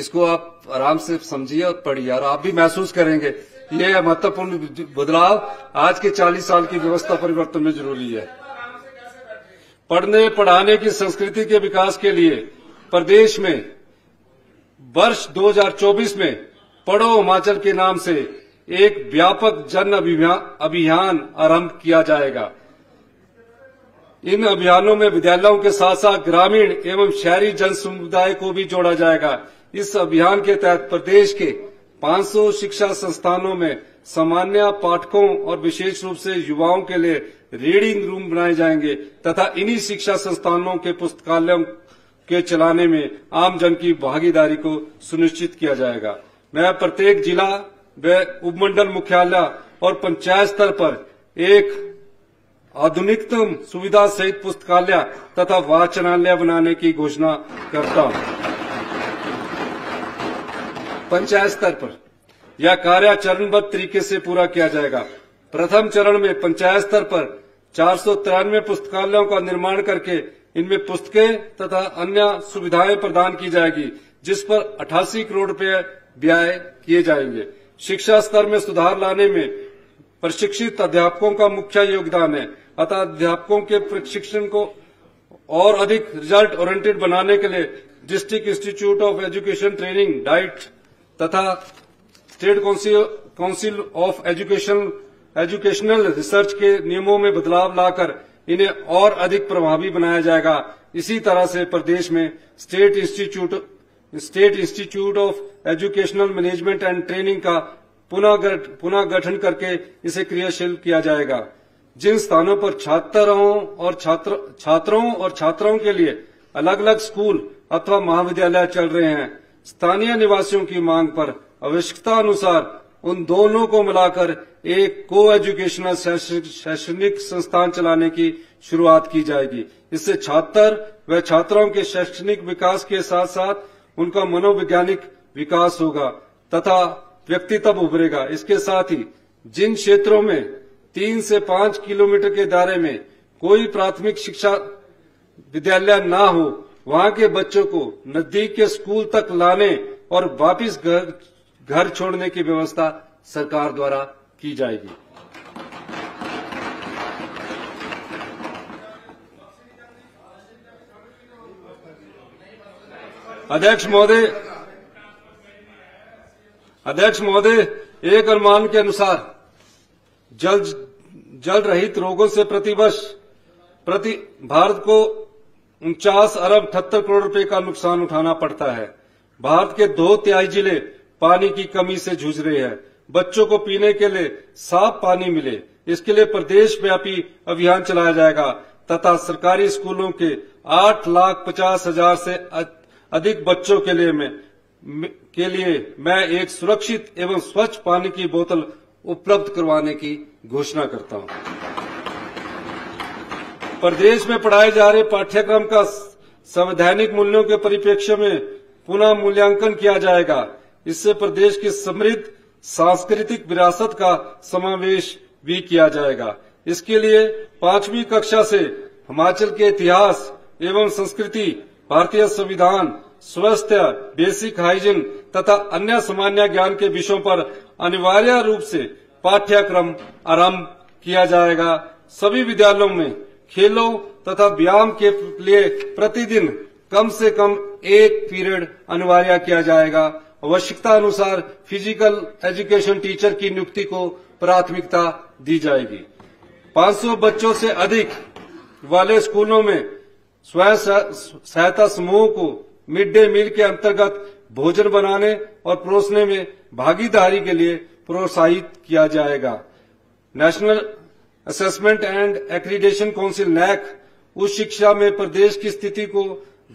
इसको आप आराम से समझिए और पढ़िए और आप भी महसूस करेंगे ये महत्वपूर्ण बदलाव आज के चालीस साल की व्यवस्था परिवर्तन में जरूरी है। पढ़ने पढ़ाने की संस्कृति के विकास के लिए प्रदेश में वर्ष दो हज़ार चौबीस में पढ़ो हिमाचल के नाम से एक व्यापक जन अभियान आरंभ किया जाएगा। इन अभियानों में विद्यालयों के साथ साथ ग्रामीण एवं शहरी जन समुदाय को भी जोड़ा जाएगा। इस अभियान के तहत प्रदेश के पाँच सौ शिक्षा संस्थानों में सामान्य पाठकों और विशेष रूप से युवाओं के लिए रीडिंग रूम बनाए जाएंगे तथा इन्हीं शिक्षा संस्थानों के पुस्तकालयों के चलाने में आम जन की भागीदारी को सुनिश्चित किया जाएगा। मैं प्रत्येक जिला व उपमंडल मुख्यालय और पंचायत स्तर पर एक आधुनिकतम सुविधा सहित पुस्तकालय तथा वाचनालय बनाने की घोषणा करता हूँ। पंचायत स्तर पर यह कार्य चरणबद्ध तरीके से पूरा किया जाएगा। प्रथम चरण में पंचायत स्तर पर चार सौ तिरानवे पुस्तकालयों का निर्माण करके इनमें पुस्तकें तथा अन्य सुविधाएं प्रदान की जाएगी जिस पर अठासी करोड़ रुपए व्यय किए जाएंगे। शिक्षा स्तर में सुधार लाने में प्रशिक्षित अध्यापकों का मुख्य योगदान है, अतः अध्यापकों के प्रशिक्षण को और अधिक रिजल्ट ओरिएंटेड बनाने के लिए district institute of education training diet तथा state council council of education educational research के नियमों में बदलाव लाकर इन्हें और अधिक प्रभावी बनाया जाएगा। इसी तरह से प्रदेश में state institute state institute of educational management and training का पुनः गठन करके इसे क्रियाशील किया जाएगा। जिन स्थानों पर छात्रों और छात्र छात्रों और छात्राओं के लिए अलग अलग स्कूल अथवा महाविद्यालय चल रहे हैं, स्थानीय निवासियों की मांग पर आवश्यकता अनुसार उन दोनों को मिलाकर एक को एजुकेशनल शैक्षणिक संस्थान चलाने की शुरुआत की जाएगी। इससे छात्र व छात्राओं के शैक्षणिक विकास के साथ साथ उनका मनोवैज्ञानिक विकास होगा तथा व्यक्तित्व उभरेगा। इसके साथ ही जिन क्षेत्रों में तीन से पाँच किलोमीटर के दायरे में कोई प्राथमिक शिक्षा विद्यालय ना हो वहाँ के बच्चों को नजदीक के स्कूल तक लाने और वापस घर घर छोड़ने की व्यवस्था सरकार द्वारा की जाएगी। अध्यक्ष महोदय अध्यक्ष महोदय एक अनुमान के अनुसार जल जल रहित रोगों से प्रतिवर्ष प्रति भारत को उनचास अरब अठहत्तर करोड़ रुपए का नुकसान उठाना पड़ता है। भारत के दो तिहाई जिले पानी की कमी से जूझ रहे हैं। बच्चों को पीने के लिए साफ पानी मिले इसके लिए प्रदेश व्यापी अभियान चलाया जाएगा तथा सरकारी स्कूलों के आठ लाख पचास हजार से अधिक बच्चों के लिए मैं के लिए मैं एक सुरक्षित एवं स्वच्छ पानी की बोतल उपलब्ध करवाने की घोषणा करता हूँ। प्रदेश में पढ़ाए जा रहे पाठ्यक्रम का संवैधानिक मूल्यों के परिप्रेक्ष्य में पुनः मूल्यांकन किया जाएगा। इससे प्रदेश की समृद्ध सांस्कृतिक विरासत का समावेश भी किया जाएगा। इसके लिए पांचवी कक्षा से हिमाचल के इतिहास एवं संस्कृति, भारतीय संविधान, स्वास्थ्य, बेसिक हाइजीन तथा अन्य सामान्य ज्ञान के विषयों पर अनिवार्य रूप से पाठ्यक्रम आरम्भ किया जाएगा। सभी विद्यालयों में खेलों तथा व्यायाम के लिए प्रतिदिन कम से कम एक पीरियड अनिवार्य किया जाएगा। आवश्यकता अनुसार फिजिकल एजुकेशन टीचर की नियुक्ति को प्राथमिकता दी जाएगी। पाँच सौ बच्चों से अधिक वाले स्कूलों में स्वयं सहायता समूह को मिड डे मील के अंतर्गत भोजन बनाने और परोसने में भागीदारी के लिए प्रोत्साहित किया जाएगा। National assessment and accreditation council NAAC उच्च शिक्षा में प्रदेश की स्थिति को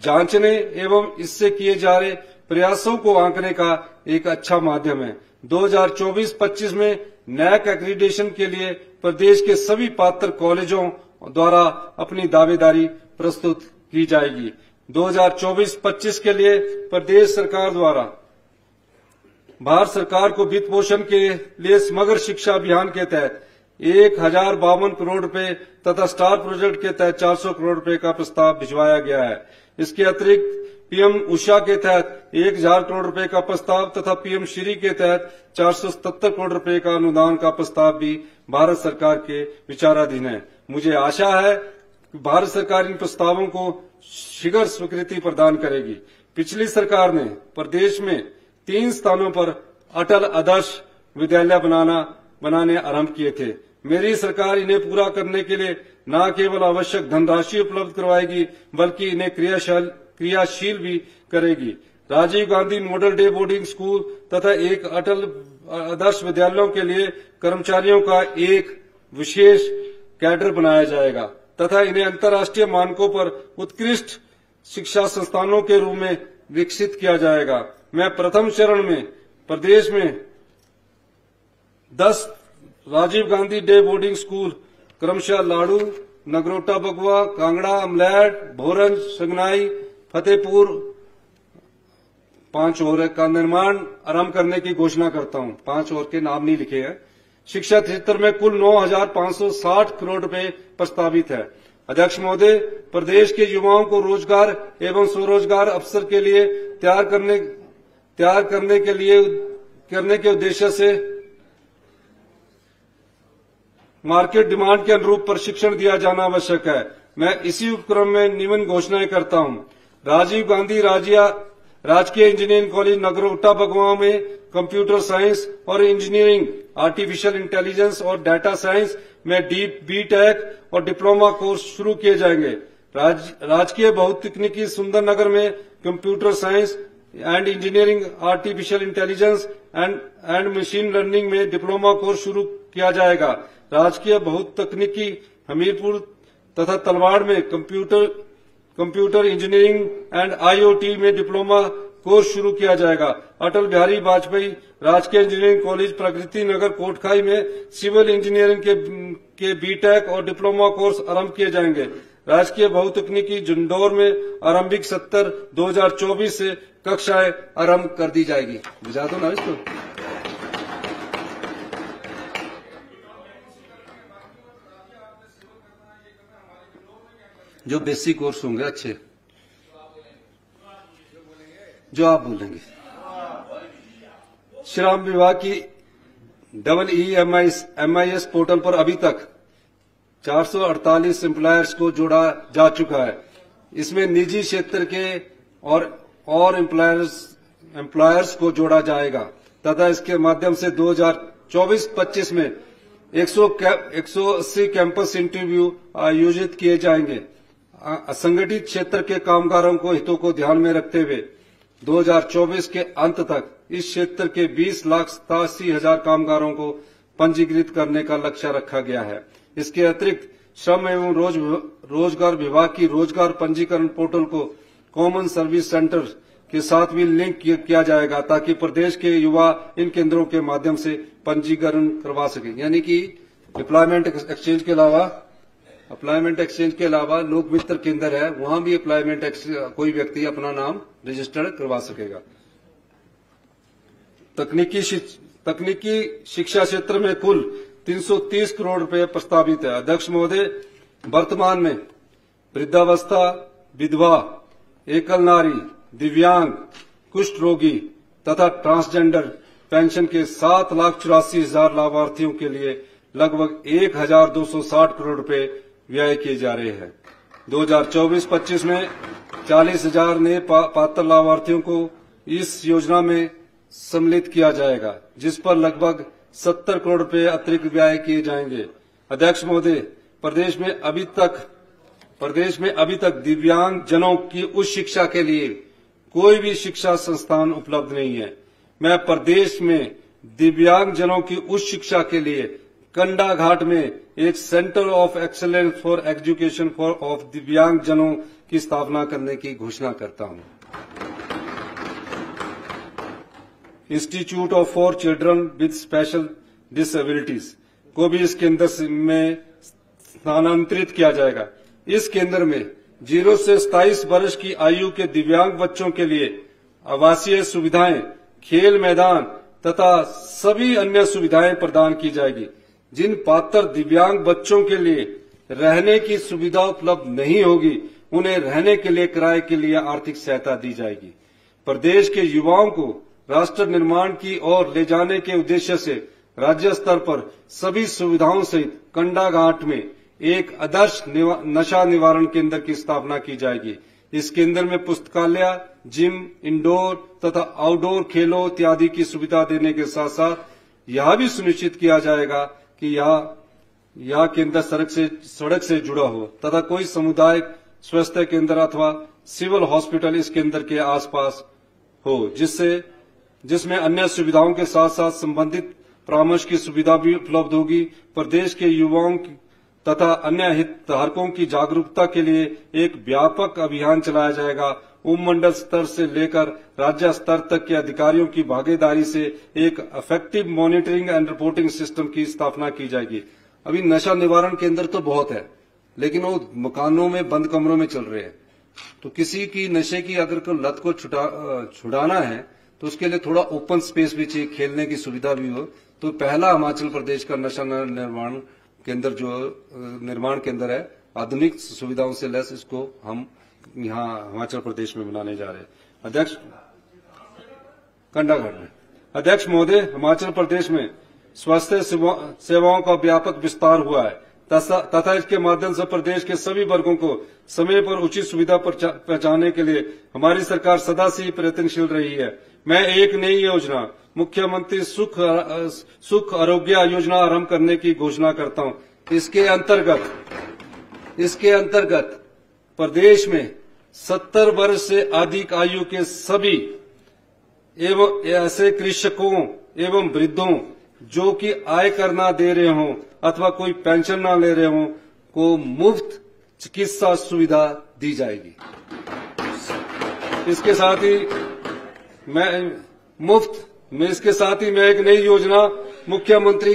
जांचने एवं इससे किए जा रहे प्रयासों को आंकने का एक अच्छा माध्यम है। दो हज़ार चौबीस पच्चीस में नैक एक्रीडिटेशन के लिए प्रदेश के सभी पात्र कॉलेजों द्वारा अपनी दावेदारी प्रस्तुत की जाएगी। दो हजार चौबीस पच्चीस के लिए प्रदेश सरकार द्वारा भारत सरकार को वित्त पोषण के लिए समग्र शिक्षा अभियान के तहत एक हजार बावन करोड़ रूपये तथा स्टार प्रोजेक्ट के तहत चार सौ करोड़ रूपये का प्रस्ताव भिजवाया गया है। इसके अतिरिक्त पीएम उषा के तहत एक हजार करोड़ रूपये का प्रस्ताव तथा पीएम श्री के तहत चार सौ सतहत्तर करोड़ रूपये का अनुदान का प्रस्ताव भी भारत सरकार के विचाराधीन है। मुझे आशा है भारत सरकार इन प्रस्तावों को शीघ्र स्वीकृति प्रदान करेगी। पिछली सरकार ने प्रदेश में तीन स्थानों पर अटल आदर्श विद्यालय बनाना बनाने आरंभ किए थे। मेरी सरकार इन्हें पूरा करने के लिए न केवल आवश्यक धनराशि उपलब्ध करवाएगी बल्कि इन्हें क्रियाशील क्रियाशील भी करेगी। Rajiv Gandhi model day boarding school तथा एक अटल आदर्श विद्यालयों के लिए कर्मचारियों का एक विशेष कैडर बनाया जाएगा तथा इन्हें अंतर्राष्ट्रीय मानकों पर उत्कृष्ट शिक्षा संस्थानों के रूप में विकसित किया जाएगा। मैं प्रथम चरण में प्रदेश में दस Rajiv Gandhi day boarding school क्रमशः लाडू, नगरोटा बगवा, कांगड़ा, अमलैड, भोरंज, संगनाई, फतेहपुर, पांच और का निर्माण आरंभ करने की घोषणा करता हूं। पांच और के नाम नहीं लिखे हैं। शिक्षा क्षेत्र में कुल नौ हजार पांच सौ साठ करोड़ रुपए प्रस्तावित है। अध्यक्ष महोदय, प्रदेश के युवाओं को रोजगार एवं स्वरोजगार अवसर के लिए तैयार करने तैयार करने के लिए करने के उद्देश्य से मार्केट डिमांड के अनुरूप प्रशिक्षण दिया जाना आवश्यक है। मैं इसी उपक्रम में निम्न घोषणाएं करता हूं। राजीव गांधी राजकीय इंजीनियरिंग कॉलेज नगरोटा बगवा में कंप्यूटर साइंस और इंजीनियरिंग, आर्टिफिशियल इंटेलिजेंस और डाटा साइंस में डी बी टेक और डिप्लोमा कोर्स शुरू किए जाएंगे। राज, राजकीय बहुतकनीकी सुंदरनगर में computer science and engineering, artificial intelligence and and machine learning में डिप्लोमा कोर्स शुरू किया जाएगा। राजकीय बहुतकनीकी हमीरपुर तथा तलवाड़ में computer computer engineering and IoT में डिप्लोमा कोर्स शुरू किया जाएगा। अटल बिहारी वाजपेयी राजकीय इंजीनियरिंग कॉलेज प्रकृति नगर कोटखाई में सिविल इंजीनियरिंग के, के बीटेक और डिप्लोमा कोर्स आरंभ किए जाएंगे। राजकीय बहुतकनीकी झुंडोर में आरंभिक सत्तर दो हजार चौबीस से कक्षाएं आरंभ कर दी जाएगी। बुझा दो ना इसको। जो बेसिक कोर्स होंगे अच्छे, जो आप बोलेंगे। श्रम विभाग की double E M I M I S portal पर अभी तक चार सौ अड़तालीस एम्प्लॉयर्स को जोड़ा जा चुका है। इसमें निजी क्षेत्र के और और एम्प्लॉयर्स एम्प्लॉयर्स को जोड़ा जाएगा तथा इसके माध्यम से दो हजार चौबीस पच्चीस में एक सौ अस्सी कैंपस इंटरव्यू आयोजित किए जाएंगे। असंगठित क्षेत्र के कामगारों को हितों को ध्यान में रखते हुए दो हजार चौबीस के अंत तक इस क्षेत्र के बीस लाख सतासी हजार कामगारों को पंजीकृत करने का लक्ष्य रखा गया है। इसके अतिरिक्त श्रम एवं रोज, रोजगार विभाग की रोजगार पंजीकरण पोर्टल को कॉमन सर्विस सेंटर के साथ भी लिंक किया जाएगा ताकि प्रदेश के युवा इन केंद्रों के माध्यम से पंजीकरण करवा सके। यानी कि एम्प्लॉयमेंट एक्सचेंज के अलावा एम्प्लॉयमेंट एक्सचेंज के अलावा लोक मित्र केंद्र है, वहां भी एम्प्लॉयमेंट कोई व्यक्ति अपना नाम रजिस्टर करवा सकेगा। तकनीकी शिच, तकनीकी शिक्षा क्षेत्र में कुल तीन सौ तीस करोड़ रुपए प्रस्तावित है। अध्यक्ष महोदय, वर्तमान में वृद्धावस्था, विधवा, एकल नारी, दिव्यांग, कुष्ठ रोगी तथा ट्रांसजेंडर पेंशन के सात लाख चौरासी हजार लाभार्थियों के लिए लगभग एक हजार दो सौ साठ करोड़ रुपए व्यय किए जा रहे हैं। दो हजार चौबीस पच्चीस में चालीस हजार नए पात्र लाभार्थियों को इस योजना में सम्मिलित किया जाएगा जिस पर लगभग सत्तर करोड़ रुपए अतिरिक्त व्यय किए जाएंगे। अध्यक्ष महोदय, प्रदेश में अभी तक प्रदेश में अभी तक दिव्यांग जनों की उच्च शिक्षा के लिए कोई भी शिक्षा संस्थान उपलब्ध नहीं है। मैं प्रदेश में दिव्यांग जनों की उच्च शिक्षा के लिए कंडाघाट में एक centre of excellence for education for of दिव्यांग जनों की स्थापना करने की घोषणा करता हूं। Institute of for children with special disabilities को भी इस केंद्र में स्थानांतरित किया जाएगा। इस केंद्र में जीरो से सत्ताईस वर्ष की आयु के दिव्यांग बच्चों के लिए आवासीय सुविधाएं, खेल मैदान तथा सभी अन्य सुविधाएं प्रदान की जाएगी। जिन पात्र दिव्यांग बच्चों के लिए रहने की सुविधा उपलब्ध नहीं होगी, उन्हें रहने के लिए किराए के लिए आर्थिक सहायता दी जाएगी। प्रदेश के युवाओं को राष्ट्र निर्माण की ओर ले जाने के उद्देश्य से राज्य स्तर पर सभी सुविधाओं सहित कंडाघाट में एक आदर्श निवा, नशा निवारण केंद्र की स्थापना की जाएगी। इस केंद्र में पुस्तकालय, जिम, इंडोर तथा आउटडोर खेलों इत्यादि की सुविधा देने के साथ साथ यह भी सुनिश्चित किया जाएगा कि यह यह केंद्र सड़क से सड़क से जुड़ा हो तथा कोई सामुदायिक स्वास्थ्य केंद्र अथवा सिविल हॉस्पिटल इस केंद्र के आसपास हो, जिससे जिसमें अन्य सुविधाओं के साथ साथ संबंधित परामर्श की सुविधा भी उपलब्ध होगी। प्रदेश के युवाओं तथा अन्य हितधारकों की जागरूकता के लिए एक व्यापक अभियान चलाया जाएगा। उपमंडल स्तर से लेकर राज्य स्तर तक के अधिकारियों की भागीदारी से एक effective monitoring and reporting system की स्थापना की जाएगी। अभी नशा निवारण केंद्र तो बहुत है, लेकिन वो मकानों में, बंद कमरों में चल रहे हैं। तो किसी की नशे की अगर को लत को छुटा छुड़ाना है तो उसके लिए थोड़ा ओपन स्पेस भी चाहिए, खेलने की सुविधा भी हो। तो पहला हिमाचल प्रदेश का नशा निर्माण केंद्र जो निर्माण केंद्र है, आधुनिक सुविधाओं से लैस, इसको हम यहाँ हिमाचल प्रदेश में बनाने जा रहे हैं। अध्यक्ष कंडाघाट में अध्यक्ष महोदय, हिमाचल प्रदेश में स्वास्थ्य सेवाओं का व्यापक विस्तार हुआ है तथा इसके माध्यम से प्रदेश के सभी वर्गों को समय पर उचित सुविधा पहुंचाने के लिए हमारी सरकार सदा से ही प्रयत्नशील रही है। मैं एक नई योजना मुख्यमंत्री सुख सुख आरोग्य योजना आरंभ करने की घोषणा करता हूं। इसके अंतर्गत इसके अंतर्गत प्रदेश में सत्तर वर्ष से अधिक आयु के सभी एवं ऐसे कृषकों एवं वृद्धों जो कि आय कर ना दे रहे हों अथवा कोई पेंशन ना ले रहे हों को मुफ्त चिकित्सा सुविधा दी जाएगी। इसके साथ ही मैं मुफ्त मैं इसके साथ ही मैं एक नई योजना मुख्यमंत्री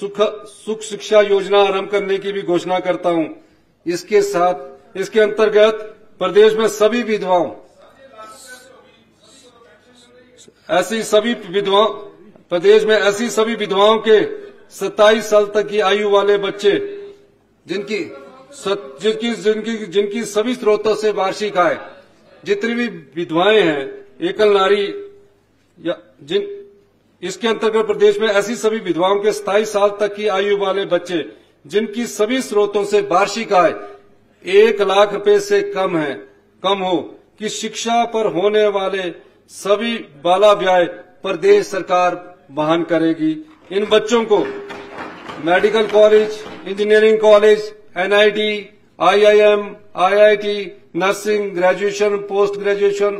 सुख सुख शिक्षा योजना आरंभ करने की भी घोषणा करता हूं। इसके साथ इसके अंतर्गत प्रदेश में सभी विधवाओं ऐसी सभी विधवाओं प्रदेश में ऐसी सभी विधवाओं के सत्ताईस साल तक की आयु वाले बच्चे जिनकी सत, जिनकी जिनकी जिनकी सभी स्रोतों से वार्षिक आय, जितनी भी विधवाएं हैं, एकल नारी या जिन इसके अंतर्गत प्रदेश में ऐसी सभी विधवाओं के सत्ताईस साल तक की आयु वाले बच्चे जिनकी सभी स्रोतों से वार्षिक आय एक लाख रुपए से कम है कम हो कि शिक्षा पर होने वाले सभी बाला व्यय प्रदेश सरकार वहन करेगी। इन बच्चों को medical college, engineering college, NIT, IIM, IIT, nursing, graduation, post graduation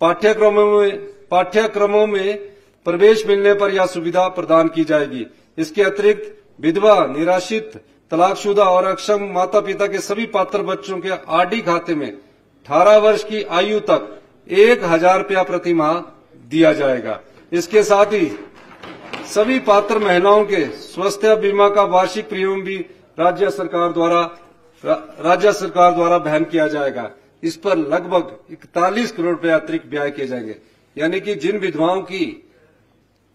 पाठ्यक्रमों में पाठ्यक्रमों में प्रवेश मिलने पर यह सुविधा प्रदान की जाएगी। इसके अतिरिक्त विधवा, निराश्रित, तलाकशुदा और अक्षम माता पिता के सभी पात्र बच्चों के आरडी खाते में अठारह वर्ष की आयु तक एक हजार रुपया प्रति माह दिया जाएगा। इसके साथ ही सभी पात्र महिलाओं के स्वास्थ्य बीमा का वार्षिक प्रीमियम भी राज्य सरकार द्वारा रा, राज्य सरकार द्वारा वहन किया जाएगा। इस पर लगभग इकतालीस करोड़ रुपए अतिरिक्त व्यय किए जाएंगे। यानी कि जिन विधवाओं की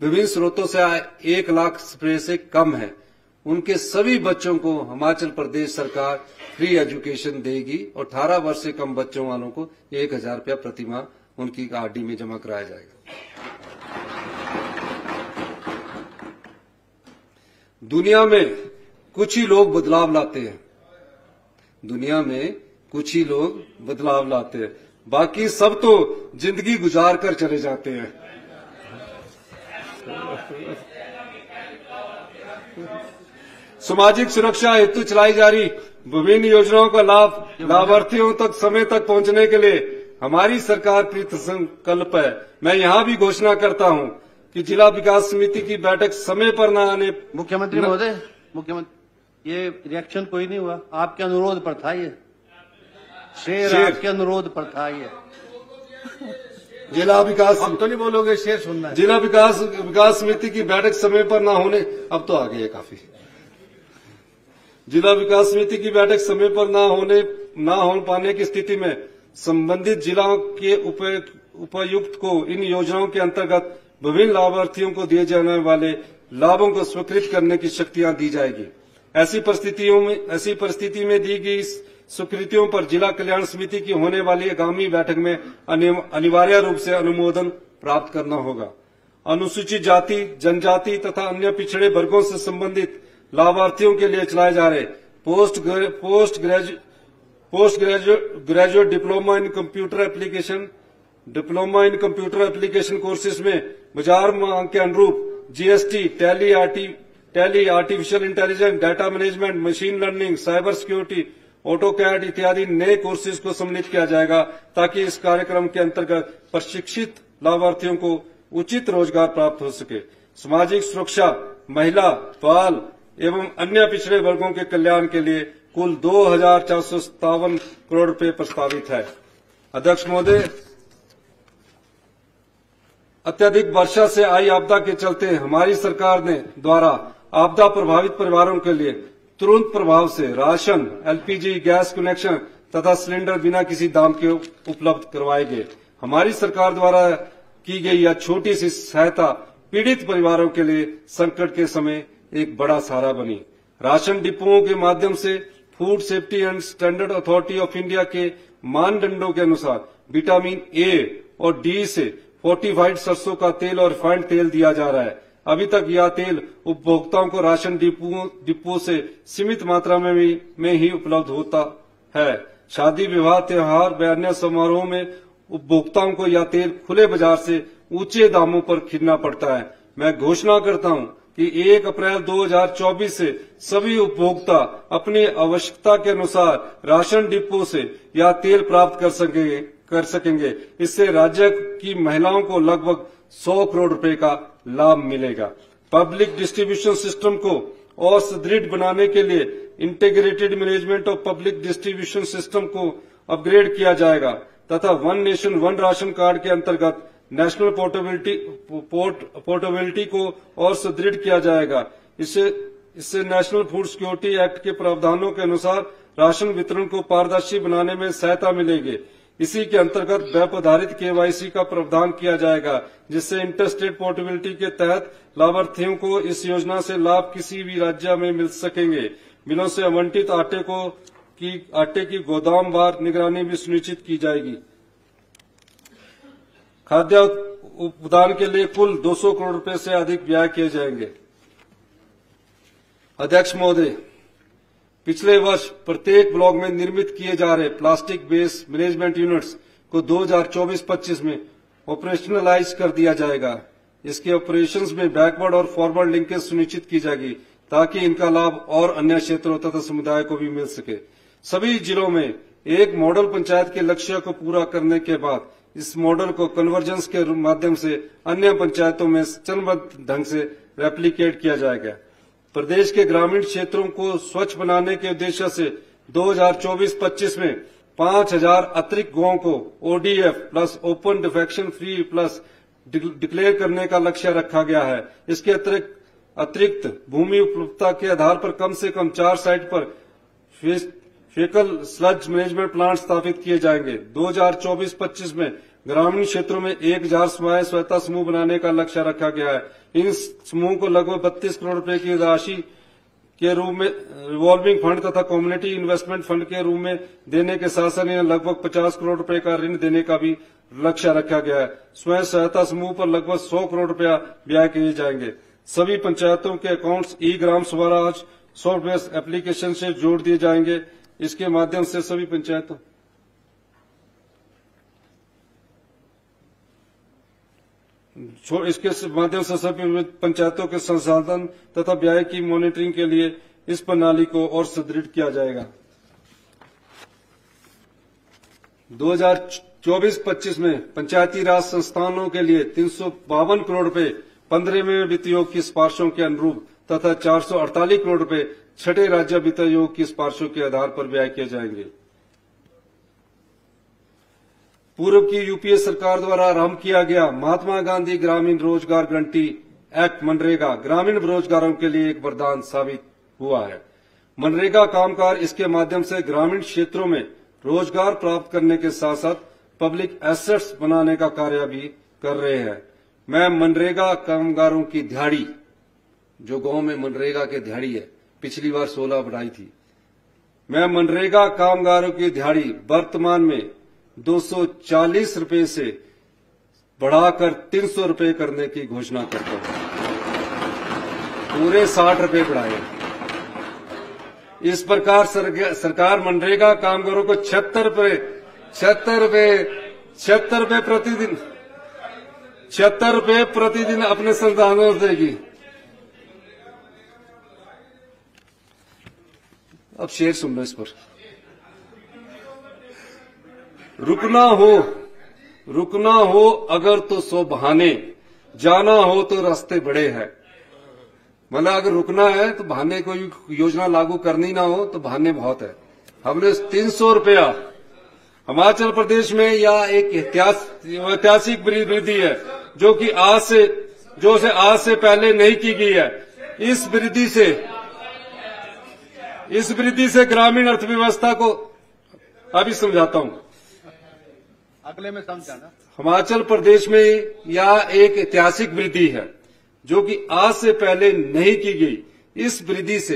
विभिन्न स्रोतों से आय एक लाख रुपए से कम है, उनके सभी बच्चों को हिमाचल प्रदेश सरकार फ्री एजुकेशन देगी और अठारह वर्ष से कम बच्चों वालों को एक हजार रुपया प्रति माह उनकी आरडी में जमा कराया जाएगा। दुनिया में कुछ ही लोग बदलाव लाते हैं दुनिया में कुछ ही लोग बदलाव लाते हैं बाकी सब तो जिंदगी गुजार कर चले जाते हैं। सामाजिक सुरक्षा हेतु चलाई जा रही विभिन्न योजनाओं का लाभ लाभार्थियों तक समय तक पहुंचने के लिए हमारी सरकार कृतसंकल्प है। मैं यहाँ भी घोषणा करता हूँ कि जिला विकास समिति की बैठक समय पर न आने मुख्यमंत्री महोदय मुख्यमंत्री ये रिएक्शन कोई नहीं हुआ, आपके अनुरोध पर था ये शेर, शेर। आपके अनुरोध पर था ये जिला विकास अब तो नहीं बोलोगे, शेर सुनना है। जिला विकास विकास समिति की बैठक समय पर ना होने, अब तो आ गई है काफी। जिला विकास समिति की बैठक समय पर ना होने ना हो पाने की स्थिति में संबंधित जिलों के उपायुक्त को इन योजनाओं के अंतर्गत विभिन्न लाभार्थियों को दिए जाने वाले लाभों को स्वीकृत करने की शक्तियां दी जाएगी। ऐसी परिस्थितियों में ऐसी परिस्थिति में दी गई स्वीकृतियों पर जिला कल्याण समिति की होने वाली आगामी बैठक में अनिवार्य रूप से अनुमोदन प्राप्त करना होगा। अनुसूचित जाति, जनजाति तथा अन्य पिछड़े वर्गों से संबंधित लाभार्थियों के लिए चलाए जा रहे post grad, post graduate post graduate diploma in computer application diploma in computer application courses में बाजार मांग के अनुरूप GST, tally arty tally artificial intelligence, data management, machine learning, cyber security, auto CAD इत्यादि नए कोर्सेज को सम्मिलित किया जाएगा, ताकि इस कार्यक्रम के अंतर्गत प्रशिक्षित लाभार्थियों को उचित रोजगार प्राप्त हो सके। सामाजिक सुरक्षा, महिला, बाल एवं अन्य पिछड़े वर्गों के कल्याण के लिए कुल दो हजार चार सौ सत्तावन करोड़ रूपये प्रस्तावित है। अध्यक्ष महोदय, अत्यधिक वर्षा से आई आपदा के चलते हमारी सरकार ने द्वारा आपदा प्रभावित परिवारों के लिए तुरंत प्रभाव से राशन, एलपीजी गैस कनेक्शन तथा सिलेंडर बिना किसी दाम के उपलब्ध करवाए गए। हमारी सरकार द्वारा की गई यह छोटी सी सहायता पीड़ित परिवारों के लिए संकट के समय एक बड़ा सहारा बनी। राशन डिपोओं के माध्यम से food safety and standard authority of India के मानदंडों के अनुसार विटामिन ए और डी से फोर्टिफाइड सरसों का तेल और रिफाइंड तेल दिया जा रहा है। अभी तक यह तेल उपभोक्ताओं को राशन डिपो से सीमित मात्रा में, में ही उपलब्ध होता है। शादी विवाह, त्योहार व अन्य समारोह में उपभोक्ताओं को यह तेल खुले बाजार से ऊंचे दामों पर खरीदना पड़ता है। मैं घोषणा करता हूं कि एक अप्रैल दो हजार चौबीस से सभी उपभोक्ता अपनी आवश्यकता के अनुसार राशन डिपो से यह तेल प्राप्त कर सकेंगे कर सकेंगे इससे राज्य की महिलाओं को लगभग सौ करोड़ रुपए का लाभ मिलेगा। पब्लिक डिस्ट्रीब्यूशन सिस्टम को और सुदृढ़ बनाने के लिए integrated management of public distribution system को अपग्रेड किया जाएगा तथा one nation one ration card के अंतर्गत नेशनल पोर्टेबिलिटी पोर्ट, पोर्टेबिलिटी को और सुदृढ़ किया जाएगा। इससे इससे नेशनल फूड सिक्योरिटी एक्ट के प्रावधानों के अनुसार राशन वितरण को पारदर्शी बनाने में सहायता मिलेगी। इसी के अंतर्गत वेब आधारित केवाईसी का प्रावधान किया जाएगा, जिससे इंटरस्टेट पोर्टेबिलिटी के तहत लाभार्थियों को इस योजना से लाभ किसी भी राज्य में मिल सकेंगे। मिलों से आवंटित आटे को की आटे की गोदामवार निगरानी भी सुनिश्चित की जाएगी। खाद्य उत्पादन के लिए कुल दो सौ करोड़ रुपए से अधिक व्यय किए जाएंगे। अध्यक्ष महोदय, पिछले वर्ष प्रत्येक ब्लॉक में निर्मित किए जा रहे प्लास्टिक वेस्ट मैनेजमेंट यूनिट्स को दो हजार चौबीस पच्चीस में ऑपरेशनलाइज कर दिया जाएगा। इसके ऑपरेशंस में बैकवर्ड और फॉरवर्ड लिंकेज सुनिश्चित की जाएगी, ताकि इनका लाभ और अन्य क्षेत्रों तथा समुदाय को भी मिल सके। सभी जिलों में एक मॉडल पंचायत के लक्ष्य को पूरा करने के बाद इस मॉडल को कन्वर्जेंस के माध्यम से अन्य पंचायतों में चरणबद्ध ढंग से रेप्लीकेट किया जाएगा। प्रदेश के ग्रामीण क्षेत्रों को स्वच्छ बनाने के उद्देश्य से दो हजार चौबीस पच्चीस में पांच हजार अतिरिक्त गांवों को ODF plus open defection free plus declare करने का लक्ष्य रखा गया है। इसके अतिरिक्त अतिरिक्त भूमि उपलब्धता के आधार पर कम से कम चार साइट पर फेकल स्लज मैनेजमेंट प्लांट स्थापित किए जाएंगे। दो हजार चौबीस पच्चीस में ग्रामीण क्षेत्रों में एक हजार स्वयं सहायता समूह बनाने का लक्ष्य रखा गया है। इन समूह को लगभग बत्तीस करोड़ रुपए की राशि के रूप में रिवॉल्विंग फंड तथा कम्युनिटी इन्वेस्टमेंट फंड के रूप में देने के साथ साथ लगभग पचास करोड़ रुपए का ऋण देने का भी लक्ष्य रखा गया है। स्वयं सहायता समूह पर लगभग सौ करोड़ रुपया व्यय किए जाएंगे। सभी पंचायतों के accounts e Gram Swaraj software application से जोड़ दिए जाएंगे। इसके माध्यम से सभी पंचायतों इसके माध्यम से सभी पंचायतों के संसाधन तथा व्यय की मॉनिटरिंग के लिए इस प्रणाली को और सुदृढ़ किया जाएगा। दो हजार चौबीस पच्चीस में पंचायती राज संस्थानों के लिए तीन सौ बावन करोड़ रुपए पंद्रहवें वित्त आयोग की सिफारिशों के अनुरूप तथा चार सौ अड़तालीस करोड़ रुपए छठे राज्य वित्त आयोग की सिफारिशों के आधार पर व्यय किए जाएंगे। पूर्व की यूपीए सरकार द्वारा आरम्भ किया गया महात्मा गांधी ग्रामीण रोजगार गारंटी एक्ट मनरेगा ग्रामीण रोजगारों के लिए एक वरदान साबित हुआ है। मनरेगा कामकाज इसके माध्यम से ग्रामीण क्षेत्रों में रोजगार प्राप्त करने के साथ साथ पब्लिक एसेट्स बनाने का कार्य भी कर रहे हैं। मैं मनरेगा कामगारों की दिहाड़ी, जो गांव में मनरेगा की दिहाड़ी है, पिछली बार सोलह बढ़ाई थी। मैं मनरेगा कामगारों की दिहाड़ी वर्तमान में दो सौ चालीस रुपये से बढ़ाकर तीन सौ रुपये करने की घोषणा करता हूं, पूरे साठ रुपये बढ़ाए। इस प्रकार सरकार मनरेगा कामगारों को छिहत्तर रुपये छिहत्तर रुपये छिहत्तर रुपये प्रतिदिन छिहत्तर रुपये प्रतिदिन अपने संसाधनों से देगी। अब शेर सुन लो इस पर। रुकना हो रुकना हो अगर तो सो बहाने, जाना हो तो रास्ते बड़े हैं। मतलब अगर रुकना है तो बहाने, कोई योजना लागू करनी ना हो तो बहाने बहुत है। हमने तीन सौ रुपया हिमाचल प्रदेश में, यह एक ऐतिहासिक वृद्धि है जो कि आज से जो से आज से पहले नहीं की गई है। इस वृद्धि से इस वृद्धि से ग्रामीण अर्थव्यवस्था को अभी समझाता हूँ, अगले में समझाना। हिमाचल प्रदेश में यह एक ऐतिहासिक वृद्धि है जो कि आज से पहले नहीं की गई। इस वृद्धि से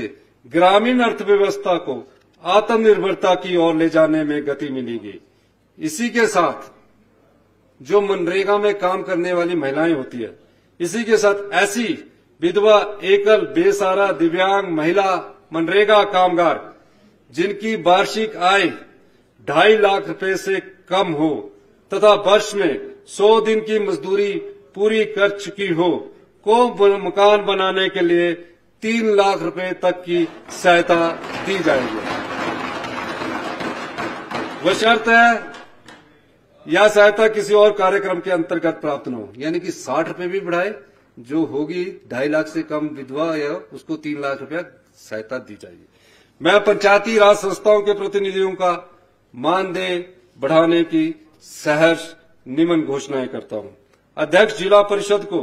ग्रामीण अर्थव्यवस्था को आत्मनिर्भरता की ओर ले जाने में गति मिलेगी। इसी के साथ जो मनरेगा में काम करने वाली महिलाएं होती है, इसी के साथ ऐसी विधवा, एकल, बेसहारा, दिव्यांग महिला मनरेगा कामगार जिनकी वार्षिक आय ढाई लाख रुपए से कम हो तथा वर्ष में सौ दिन की मजदूरी पूरी कर चुकी हो को मकान बनाने के लिए तीन लाख रुपए तक की सहायता दी जाएगी। बशर्त है यह सहायता किसी और कार्यक्रम के अंतर्गत प्राप्त न हो। यानी कि साठ रुपए भी बढ़ाए, जो होगी ढाई लाख से कम विधवा या उसको तीन लाख रुपया सहायता दी जाएगी। मैं पंचायती राज संस्थाओं के प्रतिनिधियों का मानदेय बढ़ाने की सहर्ष निम्न घोषणाएं करता हूँ। अध्यक्ष जिला परिषद को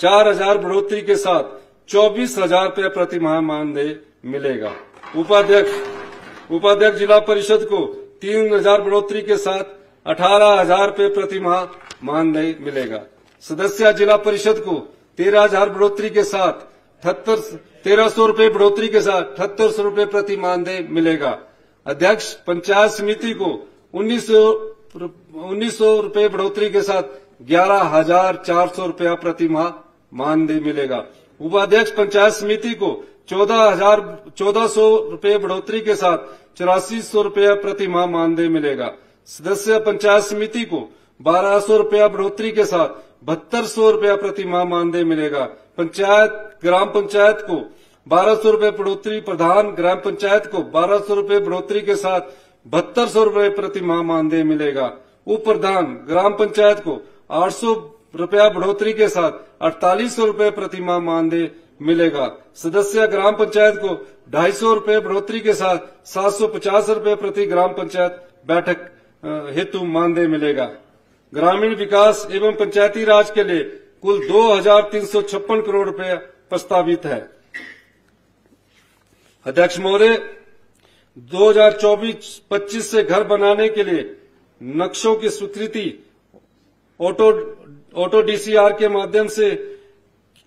चार हजार बढ़ोतरी के साथ चौबीस हजार रूपये प्रति माह मानदेय मिलेगा। उपाध्यक्ष उपाध्यक्ष जिला परिषद को तीन हजार बढ़ोतरी के साथ अठारह हजार रूपये प्रति माह मानदेय मिलेगा। सदस्य जिला परिषद को तेरह हजार बढ़ोतरी के साथ अठहत्तर तेरह सौ रूपये बढ़ोतरी के साथ अठहत्तर सौ रूपये प्रति मानदेय मिलेगा। अध्यक्ष पंचायत समिति को उन्नीस सौ उन्नीस सौ रूपये बढ़ोतरी के साथ ग्यारह हजार चार सौ रूपया प्रति माह मानदेय मिलेगा। उपाध्यक्ष पंचायत समिति को चौदह हजार चौदह सौ रूपये बढ़ोतरी के साथ चौरासी सौ रूपया प्रति माह मानदेय मिलेगा। सदस्य पंचायत समिति को बारह सौ रूपया बढ़ोतरी के साथ बहत्तर सौ रूपया प्रति माह मानदेय मिलेगा। पंचायत ग्राम पंचायत को बारह सौ रूपये बढ़ोतरी, प्रधान ग्राम पंचायत को बारह सौ रूपये बढ़ोतरी के साथ बहत्तर सौ रूपये प्रति माह मानदेय मिलेगा। उप प्रधान ग्राम पंचायत को आठ सौ रुपया बढ़ोतरी के साथ अड़तालीस सौ रूपये प्रति माह मानदेय मिलेगा। सदस्य ग्राम पंचायत को ढाई सौ रूपये बढ़ोतरी के साथ सात सौ पचास रूपये प्रति ग्राम पंचायत बैठक हेतु मानदेय मिलेगा। ग्रामीण विकास एवं पंचायती राज के लिए कुल दो हजार तीन सौ छप्पन करोड़ रूपये प्रस्तावित है। अध्यक्ष महोदय, दो हजार चौबीस पच्चीस से घर बनाने के लिए नक्शों की स्वीकृति ऑटो ऑटो डीसीआर के माध्यम से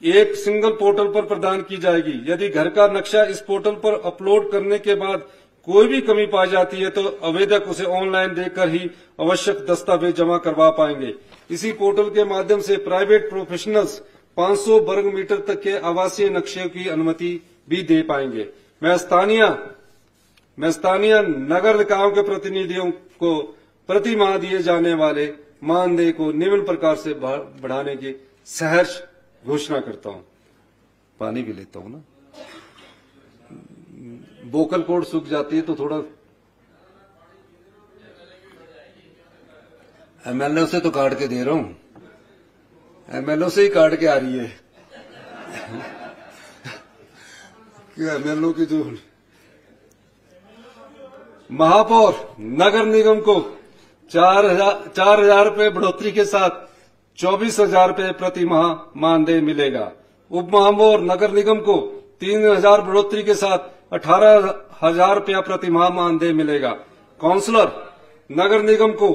एक सिंगल पोर्टल पर प्रदान की जाएगी। यदि घर का नक्शा इस पोर्टल पर अपलोड करने के बाद कोई भी कमी पाई जाती है तो आवेदक उसे ऑनलाइन देकर ही आवश्यक दस्तावेज जमा करवा पाएंगे। इसी पोर्टल के माध्यम से प्राइवेट प्रोफेशनल्स पाँच सौ वर्ग मीटर तक के आवासीय नक्शे की अनुमति भी दे पाएंगे। मैं स्थानीय मैं स्थानीय नगर निकायों के प्रतिनिधियों को प्रति माह दिए जाने वाले मानदेय को निम्न प्रकार से बढ़ाने की सहर्ष घोषणा करता हूँ। पानी भी लेता हूँ ना, बोकल कोड सूख जाती है तो थोड़ा एमएलओ से तो काट के दे रहा हूँ, एमएलओ से ही काट के आ रही है कि एमएलओ की जो महापौर नगर निगम को चार हजार चार हजार रूपये बढ़ोतरी के साथ चौबीस हजार रूपये प्रति माह मानदेय मिलेगा। उप महापौर नगर निगम को तीन हजार बढ़ोतरी के साथ अठारह हजार रूपया प्रति माह मानदेय मिलेगा। काउंसलर नगर निगम को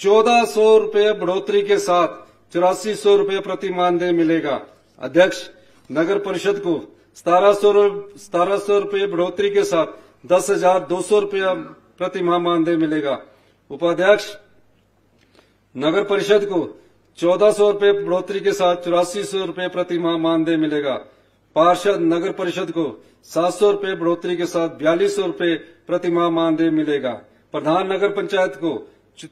चौदह सौ रूपये बढ़ोतरी के साथ चौरासी सौ रूपये प्रति मानदेय मिलेगा। अध्यक्ष नगर परिषद को सतारह सौ सतारह सौ रूपये बढ़ोतरी के साथ दस हजार दो सौ रूपया प्रति माह मानदेय मिलेगा। उपाध्यक्ष नगर परिषद को चौदह सौ रूपये बढ़ोतरी के साथ चौरासी सौ रूपये प्रति माह मानदेय मिलेगा। पार्षद नगर परिषद को सात सौ रूपये बढ़ोतरी के साथ बयालीस सौ रूपये प्रति माह मानदेय मिलेगा। प्रधान नगर पंचायत को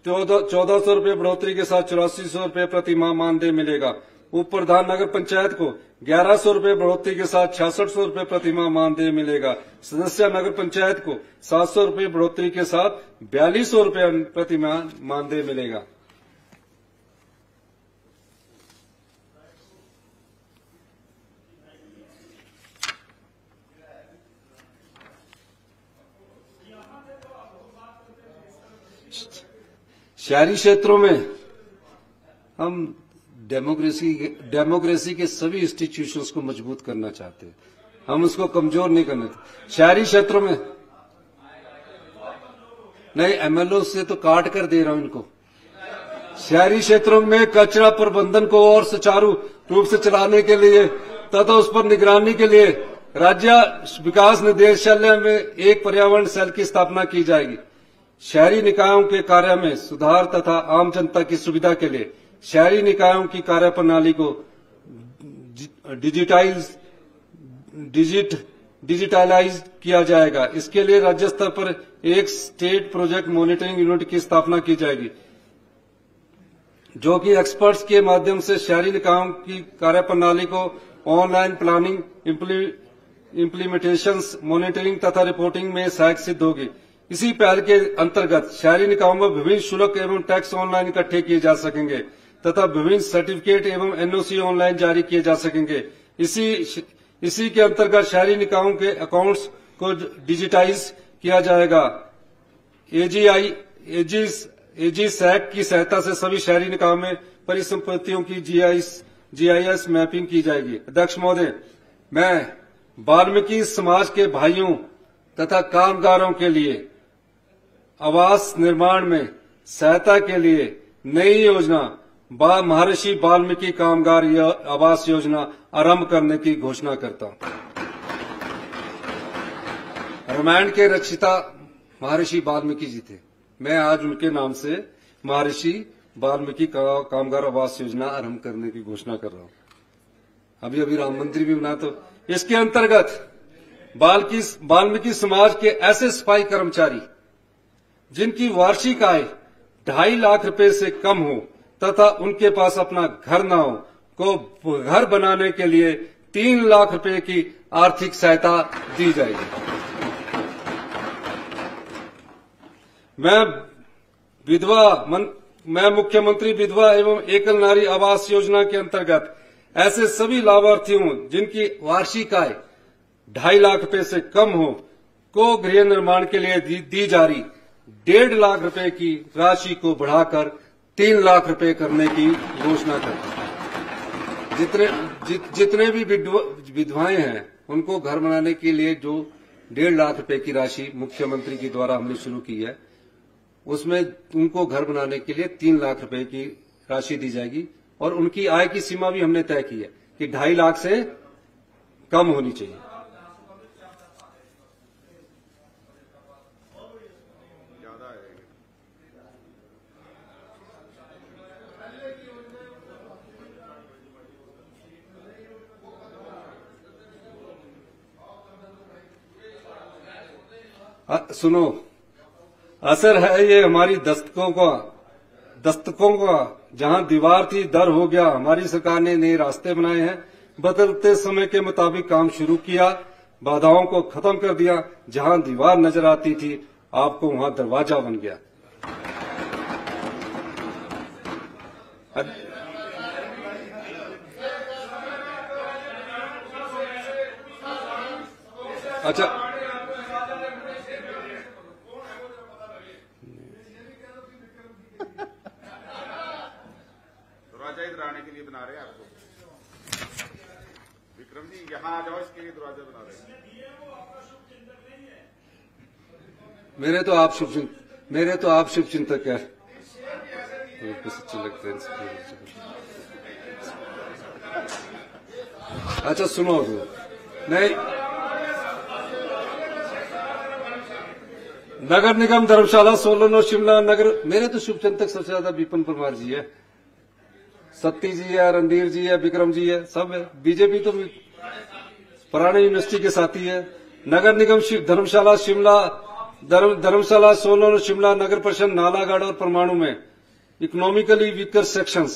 चौदह सौ रूपये बढ़ोतरी के साथ चौरासी सौ रूपये प्रति माह मानदेय मिलेगा। उप प्रधान नगर पंचायत को ग्यारह सौ रूपये बढ़ोतरी के साथ छियासठ सौ रूपये प्रति माह मानदेय मिलेगा। सदस्य नगर पंचायत को सात सौ रूपये बढ़ोतरी के साथ बयालीस सौ रूपये प्रति माह मानदेय मिलेगा। शहरी क्षेत्रों में हम डेमोक्रेसी डेमोक्रेसी के सभी इंस्टीट्यूशंस को मजबूत करना चाहते हैं, हम उसको कमजोर नहीं करना चाहते। शहरी क्षेत्रों में नहीं, एमएलओ से तो काट कर दे रहा हूं इनको। शहरी क्षेत्रों में कचरा प्रबंधन को और सुचारू रूप से चलाने के लिए तथा उस पर निगरानी के लिए राज्य विकास निदेशालय में एक पर्यावरण सेल की स्थापना की जाएगी। शहरी निकायों के कार्य में सुधार तथा आम जनता की सुविधा के लिए शहरी निकायों की कार्य प्रणाली को डिजिटाइज डिजिट डिजिटलाइज किया जाएगा। इसके लिए राज्य स्तर पर एक स्टेट प्रोजेक्ट मॉनिटरिंग यूनिट की स्थापना की जाएगी, जो कि एक्सपर्ट्स के माध्यम से शहरी निकायों की कार्य प्रणाली को ऑनलाइन प्लानिंग, इम्प्लीमेंटेशन, मॉनिटरिंग तथा रिपोर्टिंग में सहायक सिद्ध होगी। इसी पहल के अंतर्गत शहरी निकायों में विभिन्न शुल्क एवं टैक्स ऑनलाइन इकट्ठे किए जा सकेंगे तथा विभिन्न सर्टिफिकेट एवं एनओसी ऑनलाइन जारी किए जा सकेंगे। इसी इसी के अंतर्गत शहरी निकायों के अकाउंट्स को डिजिटाइज किया जाएगा। एजीआई एजी एजी सैक की सहायता से सभी शहरी निकायों में परिसंपत्तियों की जीआईएस मैपिंग की जाएगी। अध्यक्ष महोदय, मैं वाल्मीकि समाज के भाइयों तथा कामगारों के लिए आवास निर्माण में सहायता के लिए नई योजना बा, महर्षि वाल्मीकि कामगार आवास योजना आरंभ करने की घोषणा करता हूं। रामायण के रचयिता महर्षि वाल्मीकि जी थे, मैं आज उनके नाम से महर्षि वाल्मीकि का, कामगार आवास योजना आरंभ करने की घोषणा कर रहा हूं। अभी अभी राम मंदिर भी बना, तो इसके अंतर्गत वाल्मीकि समाज के ऐसे सफाई कर्मचारी जिनकी वार्षिक आय ढाई लाख रुपए से कम हो तथा उनके पास अपना घर न हो को घर बनाने के लिए तीन लाख रुपए की आर्थिक सहायता दी जाएगी। मैं विधवा मैं मुख्यमंत्री विधवा एवं एकल नारी आवास योजना के अंतर्गत ऐसे सभी लाभार्थियों जिनकी वार्षिक आय ढाई लाख रुपए से कम हो को गृह निर्माण के लिए दी, दी जा रही डेढ़ लाख रुपए की राशि को बढ़ाकर तीन लाख रुपए करने की घोषणा कर जितने जि, जितने भी विधवाएं हैं उनको घर बनाने के लिए जो डेढ़ लाख रुपए की राशि मुख्यमंत्री के द्वारा हमने शुरू की है, उसमें उनको घर बनाने के लिए तीन लाख रुपए की राशि दी जाएगी। और उनकी आय की सीमा भी हमने तय की है कि ढाई लाख से कम होनी चाहिए। आ, सुनो, असर है ये हमारी दस्तकों का दस्तकों का जहां दीवार थी दर हो गया। हमारी सरकार ने नए रास्ते बनाए हैं, बदलते समय के मुताबिक काम शुरू किया, बाधाओं को खत्म कर दिया। जहां दीवार नजर आती थी आपको वहां दरवाजा बन गया। अद... अच्छा लिए बना रहे हैं आपको। विक्रम जी यहाँ आ जाओ, इसके लिए दरवाजा बना रहे हैं। मेरे तो आप शुभ मेरे तो आप शुभ चिंतक है। अच्छा सुनो, तो नहीं नगर निगम धर्मशाला सोलन और शिमला नगर, मेरे तो शुभ चिंतक सबसे ज्यादा विपिन परमार जी है, सत्ती जी है, रणधीर जी है, विक्रम जी है, सब है। बीजेपी तो पुराने यूनिवर्सिटी के साथी है। नगर निगम शिव धर्मशाला शिमला धर्मशाला सोलन और शिमला नगर परिषद नालागढ़ और परमाणु में इकोनॉमिकली वीकर सेक्शंस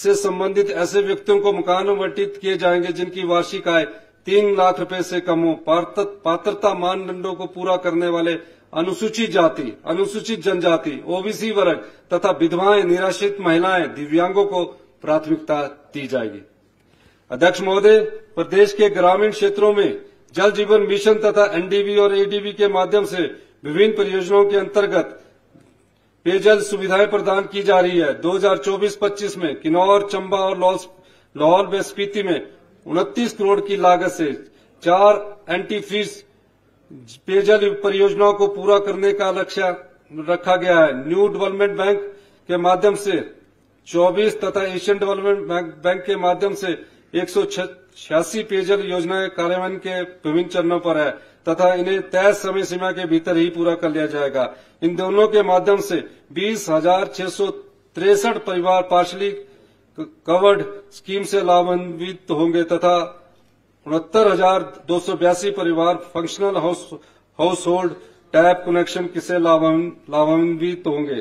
से संबंधित ऐसे व्यक्तियों को मकान आवंटित किए जाएंगे जिनकी वार्षिक आय तीन लाख रुपए से कम हो। पात्रता मानदंडों को पूरा करने वाले अनुसूचित जाति, अनुसूचित जनजाति, ओबीसी वर्ग तथा विधवाएं, निराश्रित महिलाएं, दिव्यांगों को प्राथमिकता दी जाएगी। अध्यक्ष महोदय, प्रदेश के ग्रामीण क्षेत्रों में जल जीवन मिशन तथा एनडीबी और एडीबी के माध्यम से विभिन्न परियोजनाओं के अंतर्गत पेयजल सुविधाएं प्रदान की जा रही है। दो हज़ार चौबीस पच्चीस में किन्नौर, चंबा और लाहौल व स्पीति में उनतीस करोड़ की लागत से चार एंटी फ्रीज पेयजल परियोजनाओं को पूरा करने का लक्ष्य रखा गया है। न्यू डेवलपमेंट बैंक के माध्यम से चौबीस तथा एशियन डेवलपमेंट बैंक के माध्यम से एक सौ छियासी पेयजल योजनाएं कार्यान्वयन के विभिन्न चरणों पर है तथा इन्हें तय समय सीमा के भीतर ही पूरा कर लिया जाएगा। इन दोनों के माध्यम से बीस हजार छह सौ तिरसठ परिवार पार्शली कवर्ड स्कीम से लाभान्वित होंगे तथा उनहत्तर हजार दो सौ बयासी परिवार functional house house hold tap connection से लाभान्वित होंगे।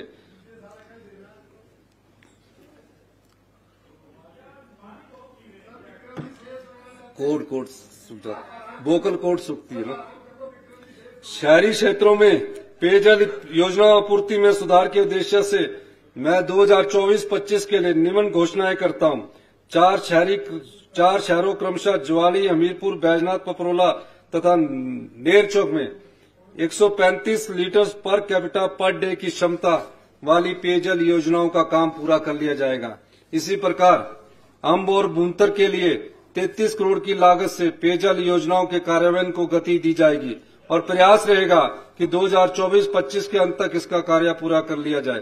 कोड कोड सुविधा वोकल कोड सुखती है ना। शहरी क्षेत्रों में पेयजल योजना आपूर्ति में सुधार के उद्देश्य से मैं दो हज़ार चौबीस पच्चीस के लिए निम्न घोषणाएं करता हूं। चार शहरी चार शहरों क्रमशः ज्वाली, हमीरपुर, बैजनाथ, पपरोला तथा नेर चौक में एक सौ पैंतीस litre per capita per day की क्षमता वाली पेयजल योजनाओं का काम पूरा कर लिया जाएगा। इसी प्रकार अम्ब और बुनतर के लिए तैंतीस करोड़ की लागत से पेयजल योजनाओं के कार्यान्वयन को गति दी जाएगी और प्रयास रहेगा कि दो हज़ार चौबीस पच्चीस के अंत तक इसका कार्य पूरा कर लिया जाए।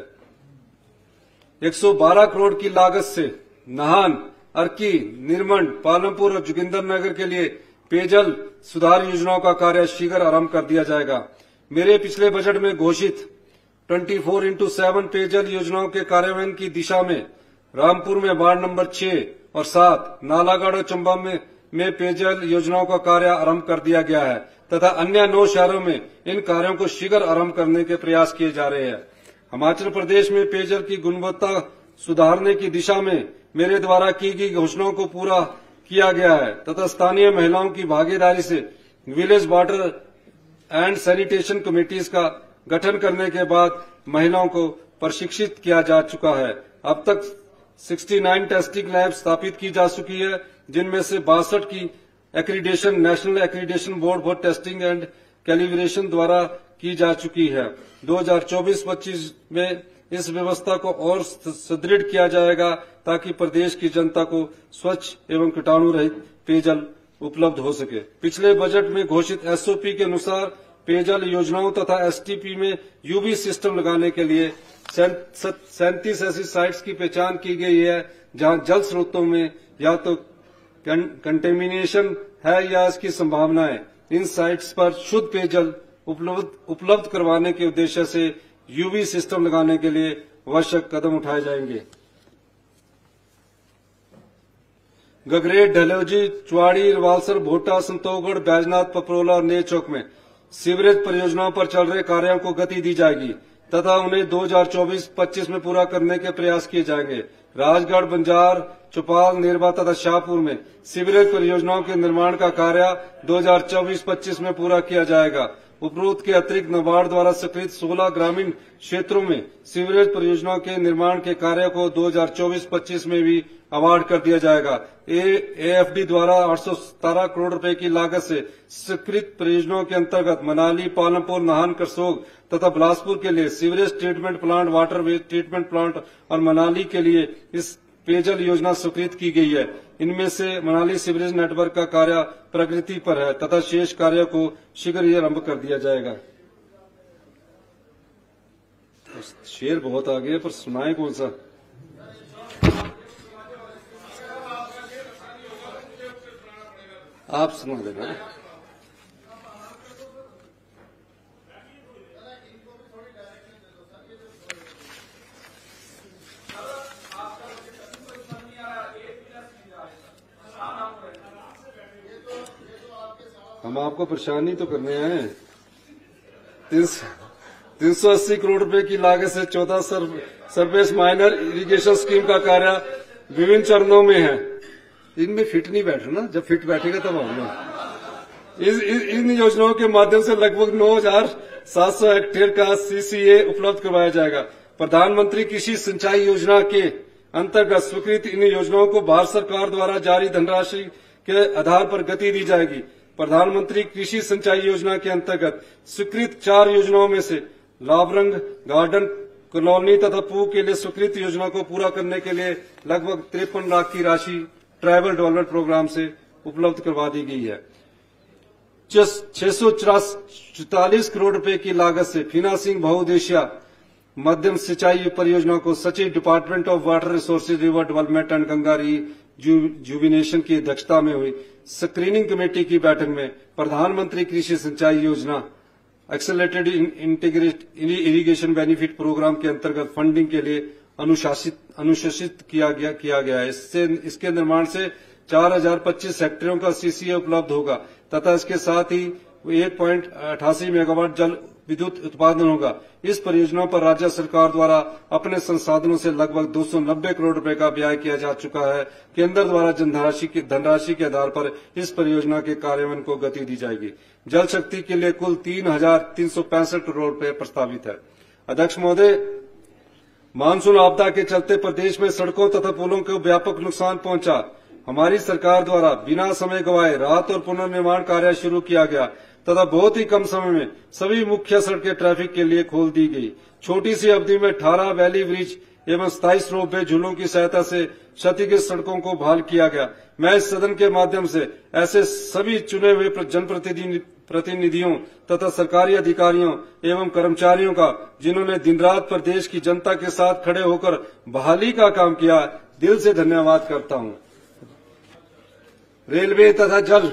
एक सौ बारह करोड़ की लागत से नाहन, अर्की, निर्मंड, पालमपुर और जोगिंदर नगर के लिए पेयजल सुधार योजनाओं का कार्य शीघ्र आरंभ कर दिया जाएगा। मेरे पिछले बजट में घोषित चौबीस इंटू सात पेयजल योजनाओं के कार्यान्वयन की दिशा में रामपुर में वार्ड नंबर छह और सात, नालागढ़ और चंबा में में पेयजल योजनाओं का कार्य आरंभ कर दिया गया है तथा अन्य नौ शहरों में इन कार्यों को शीघ्र आरंभ करने के प्रयास किए जा रहे हैं। हिमाचल प्रदेश में पेयजल की गुणवत्ता सुधारने की दिशा में मेरे द्वारा की गई घोषणाओं को पूरा किया गया है तथा स्थानीय महिलाओं की भागीदारी से village water and sanitation committees का गठन करने के बाद महिलाओं को प्रशिक्षित किया जा चुका है। अब तक उनहत्तर टेस्टिंग लैब स्थापित की जा चुकी है, जिनमें से बासठ की accreditation national accreditation board for testing and calibration द्वारा की जा चुकी है। दो हज़ार चौबीस पच्चीस में इस व्यवस्था को और सुदृढ़ किया जाएगा ताकि प्रदेश की जनता को स्वच्छ एवं कीटाणु रहित पेयजल उपलब्ध हो सके। पिछले बजट में घोषित एसओपी के अनुसार पेयजल योजनाओं तथा एसटीपी में यूवी सिस्टम लगाने के लिए सैंतीस ऐसी साइट्स की पहचान की गई है जहां जल स्रोतों में या तो कंटेमिनेशन है या इसकी संभावना है। इन साइट्स पर शुद्ध पेयजल उपलब्ध उपलब्ध करवाने के उद्देश्य से यूवी सिस्टम लगाने के लिए आवश्यक कदम उठाए जाएंगे। गगरेट, ढलौजी, चुवाड़ी, रवालसर, भोटा, संतोषगढ़, बैजनाथ, पपरोला और नेर चौक में सीवरेज परियोजनाओं पर चल रहे कार्यों को गति दी जाएगी तथा उन्हें दो हज़ार चौबीस पच्चीस में पूरा करने के प्रयास किए जाएंगे। राजगढ़, बंजार, चौपाल, नेरवा तथा शाहपुर में सीवरेज परियोजनाओं के निर्माण का कार्य दो हज़ार चौबीस पच्चीस में पूरा किया जाएगा। उपरोक्त के अतिरिक्त नाबार्ड द्वारा स्वीकृत सोलह ग्रामीण क्षेत्रों में सीवरेज परियोजनाओं के निर्माण के कार्य को दो हज़ार चौबीस पच्चीस में भी अवार्ड कर दिया जाएगा। एएफडी द्वारा आठ सौ सतारह करोड़ रुपए की लागत से स्वीकृत परियोजनाओं के अंतर्गत मनाली, पालमपुर, नाहन, करसोग तथा बिलासपुर के लिए sewerage treatment plant, water waste treatment plant और मनाली के लिए इस पेयजल योजना स्वीकृत की गई है। इनमें से मनाली सीवरेज नेटवर्क का कार्य प्रगति पर है तथा शेष कार्यों को शीघ्र ही आरम्भ कर दिया जाएगा। शेर बहुत आ गए पर सुनाए कौन सा। आप सुना देना। हम आपको परेशान ही तो करने आए हैं। तीन सौ अस्सी करोड़ रुपए की लागत से चौदह सरफेस माइनर इरिगेशन स्कीम का कार्य विभिन्न चरणों में है। इनमें फिट नहीं बैठना, जब फिट बैठेगा तब आऊंगा। इस, इस इन योजनाओं के माध्यम से लगभग नौ हजार सात सौ हेक्टेयर का सीसीए उपलब्ध करवाया जाएगा। प्रधानमंत्री कृषि सिंचाई योजना के अंतर्गत स्वीकृत इन योजनाओं को भारत सरकार द्वारा जारी धनराशि के आधार पर गति दी जाएगी। प्रधानमंत्री कृषि सिंचाई योजना के अंतर्गत स्वीकृत चार योजनाओं में से लाभरंग गार्डन कॉलोनी तथा पूह के लिए स्वीकृत योजना को पूरा करने के लिए लगभग तिरपन लाख की राशि ट्राइबल डेवलपमेंट प्रोग्राम से उपलब्ध करवा दी गई है। छह सौ चौतालीस करोड़ रुपए की लागत से फीना सिंह बहुउद्देशीय मध्यम सिंचाई परियोजना को सचिव department of water resources river development and Ganga rejuvenation की अध्यक्षता में हुई स्क्रीनिंग कमेटी की बैठक में प्रधानमंत्री कृषि सिंचाई योजना accelerated integrated irrigation benefit programme के अंतर्गत फंडिंग के लिए अनुशासित अनुशासित किया गया किया गया है। इससे इसके निर्माण से चार हजार पच्चीस हेक्टेयरों का सीसीए उपलब्ध होगा तथा इसके साथ ही एक दशमलव आठ आठ मेगावाट जल विद्युत उत्पादन होगा। इस परियोजना पर राज्य सरकार द्वारा अपने संसाधनों से लगभग दो सौ नब्बे करोड़ रुपए का व्यय किया जा चुका है। केंद्र द्वारा जनधनराशि के धनराशि के आधार पर इस परियोजना के कार्यान्वयन को गति दी जाएगी। जल शक्ति के लिए कुल तीन हजार तीन सौ पैंसठ करोड़ रुपए प्रस्तावित है। अध्यक्ष महोदय, मानसून आपदा के चलते प्रदेश में सड़कों तथा पुलों को व्यापक नुकसान पहुंचा। हमारी सरकार द्वारा बिना समय गवाए राहत और पुनर्निर्माण कार्य शुरू किया गया तथा बहुत ही कम समय में सभी मुख्य सड़कें ट्रैफिक के लिए खोल दी गई। छोटी सी अवधि में अठारह वैली ब्रिज एवं सताइस रोपवे झूलों की सहायता से क्षतिग्रस्त सड़कों को बहाल किया गया। मैं इस सदन के माध्यम से ऐसे सभी चुने हुए जनप्रतिनिधियों तथा सरकारी अधिकारियों एवं कर्मचारियों का, जिन्होंने दिन रात प्रदेश की जनता के साथ खड़े होकर बहाली का काम किया, दिल से धन्यवाद करता हूं। रेलवे तथा जल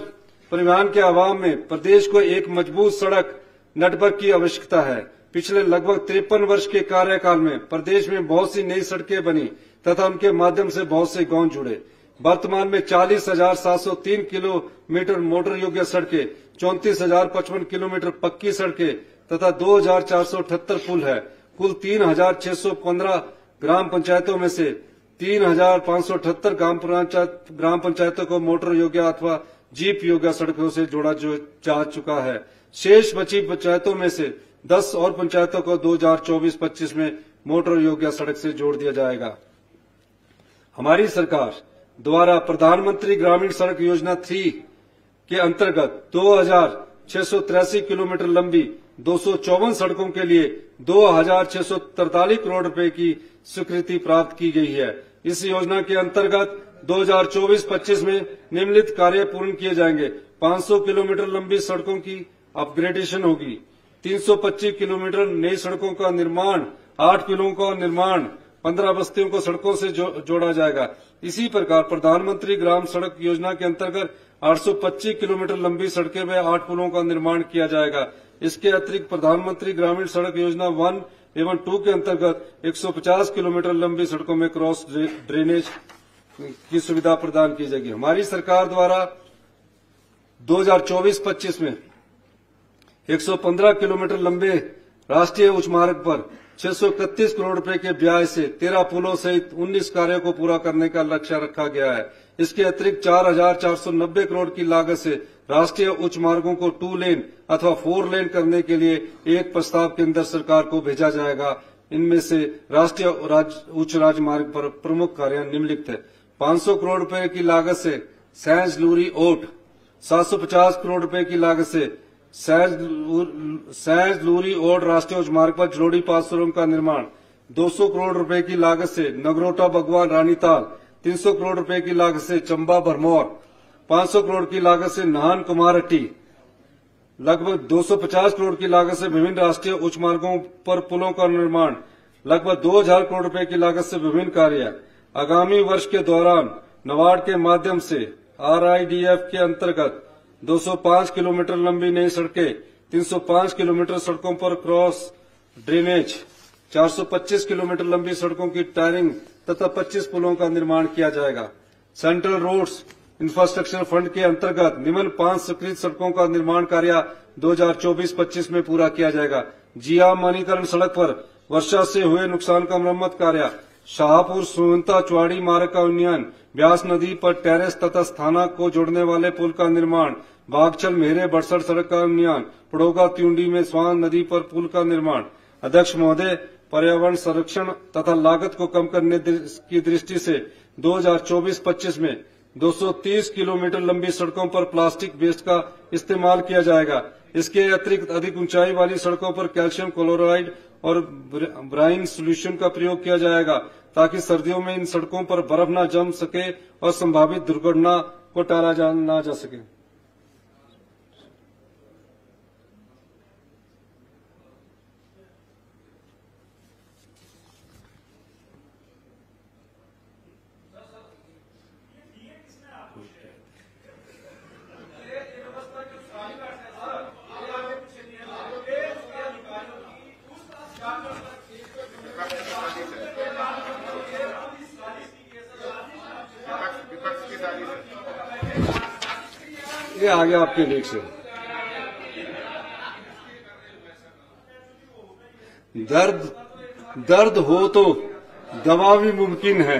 परिवहन के अभाव में प्रदेश को एक मजबूत सड़क नेटवर्क की आवश्यकता है। पिछले लगभग तिरपन वर्ष के कार्यकाल में प्रदेश में बहुत सी नई सड़कें बनी तथा उनके माध्यम से बहुत से गांव जुड़े। वर्तमान में चालीस हजार सात सौ तीन किलोमीटर मोटर योग्य सड़कें, चौंतीस हजार पचपन किलोमीटर पक्की सड़कें तथा दो हजार चार सौ अठहत्तर पुल है। कुल तीन हजार छह सौ पंद्रह ग्राम पंचायतों में से तीन हजार पांच सौ अठहत्तर ग्राम पंचायतों को मोटर योग्य अथवा जीप योग्य सड़कों से जोड़ा जा चुका है। शेष बची पंचायतों में से दस और पंचायतों को दो हजार चौबीस पच्चीस में मोटर योग्य सड़क से जोड़ दिया जाएगा। हमारी सरकार द्वारा प्रधानमंत्री ग्रामीण सड़क योजना तीन के अंतर्गत दो हजार छह सौ तिरासी किलोमीटर लंबी दो सौ चौवन सड़कों के लिए दो हजार छह सौ तरतालीस करोड़ रुपए की स्वीकृति प्राप्त की गई है। इस योजना के अंतर्गत दो हजार चौबीस पच्चीस में निम्नलिखित कार्य पूर्ण किए जाएंगे। पांच सौ किलोमीटर लंबी सड़कों की अपग्रेडेशन होगी, तीन सौ पच्चीस किलोमीटर नई सड़कों का निर्माण, आठ पुलों का निर्माण, पंद्रह बस्तियों को सड़कों से जो, जोड़ा जाएगा। इसी प्रकार प्रधानमंत्री ग्राम सड़क योजना के अंतर्गत आठ सौ पच्चीस किलोमीटर लंबी सड़कें में आठ पुलों का निर्माण किया जाएगा। इसके अतिरिक्त प्रधानमंत्री ग्रामीण सड़क योजना वन एवं टू के अंतर्गत एक सौ पचास किलोमीटर लंबी सड़कों में क्रॉस ड्रेनेज की सुविधा प्रदान की जाएगी। हमारी सरकार द्वारा दो हजार चौबीस पच्चीस में एक सौ पंद्रह किलोमीटर लंबे राष्ट्रीय उच्च मार्ग पर छह सौ इकतीस करोड़ रुपए के व्यय से तेरह पुलों सहित उन्नीस कार्यों को पूरा करने का लक्ष्य रखा गया है। इसके अतिरिक्त चार हजार चार सौ नब्बे करोड़ की लागत से राष्ट्रीय उच्च मार्गों को टू लेन अथवा फोर लेन करने के लिए एक प्रस्ताव केंद्र सरकार को भेजा जाएगा। इनमें से राष्ट्रीय उच्च राजमार्ग पर प्रमुख कार्य निम्नलिखित है। पांच सौ करोड़ रुपए की लागत से सैंज लूरी ओट, सात सौ पचास करोड़ रुपए की लागत से सैंज लूरी ओट राष्ट्रीय उच्च मार्ग पर जलोड़ी पास सुरंग का निर्माण, दो सौ करोड़ रुपए की लागत से नगरोटा बगवा रानीताल तीन सौ करोड़ रुपए की लागत से चंबा भरमौर, पांच सौ करोड़ की लागत से नाहन कुमारहट्टी, लगभग दो सौ पचास करोड़ की लागत से विभिन्न राष्ट्रीय उच्च मार्गों पर पुलों का निर्माण, लगभग दो हजार करोड़ रुपए की लागत से विभिन्न कार्य आगामी वर्ष के दौरान नाबार्ड के माध्यम से आर आई डी एफ के अंतर्गत दो सौ पांच किलोमीटर लंबी नई सड़कें, तीन सौ पांच किलोमीटर सड़कों पर क्रॉस ड्रेनेज, चार सौ पच्चीस किलोमीटर लंबी सड़कों की टायरिंग तथा पच्चीस पुलों का निर्माण किया जाएगा। सेंट्रल रोड्स इंफ्रास्ट्रक्चर फंड के अंतर्गत निम्न पांच स्वीकृत सड़कों का निर्माण कार्य दो हजार चौबीस पच्चीस में पूरा किया जाएगा। जिया मानीकरण सड़क पर वर्षा से हुए नुकसान का मरम्मत कार्य, शाहपुर सोहनता चुवाड़ी मार्ग का उन्नयन, ब्यास नदी पर टेरेस तथा स्थाना को जोड़ने वाले पुल का निर्माण, बागचल मेरे बड़सर सड़क का उन्नयन, पड़ोगा त्यूंडी में स्वान नदी पर पुल का निर्माण। अध्यक्ष महोदय, पर्यावरण संरक्षण तथा लागत को कम करने की दृष्टि से दो हजार चौबीस पच्चीस में दो सौ तीस किलोमीटर लंबी सड़कों पर प्लास्टिक वेस्ट का इस्तेमाल किया जाएगा। इसके अतिरिक्त अधिक ऊंचाई वाली सड़कों पर कैल्शियम क्लोराइड और ब्राइन सॉल्यूशन का प्रयोग किया जाएगा ताकि सर्दियों में इन सड़कों पर बर्फ न जम सके और संभावित दुर्घटना को टाला जा ना जा सके। ये आगे आपके लेख से दर्द दर्द हो तो दवा भी मुमकिन है,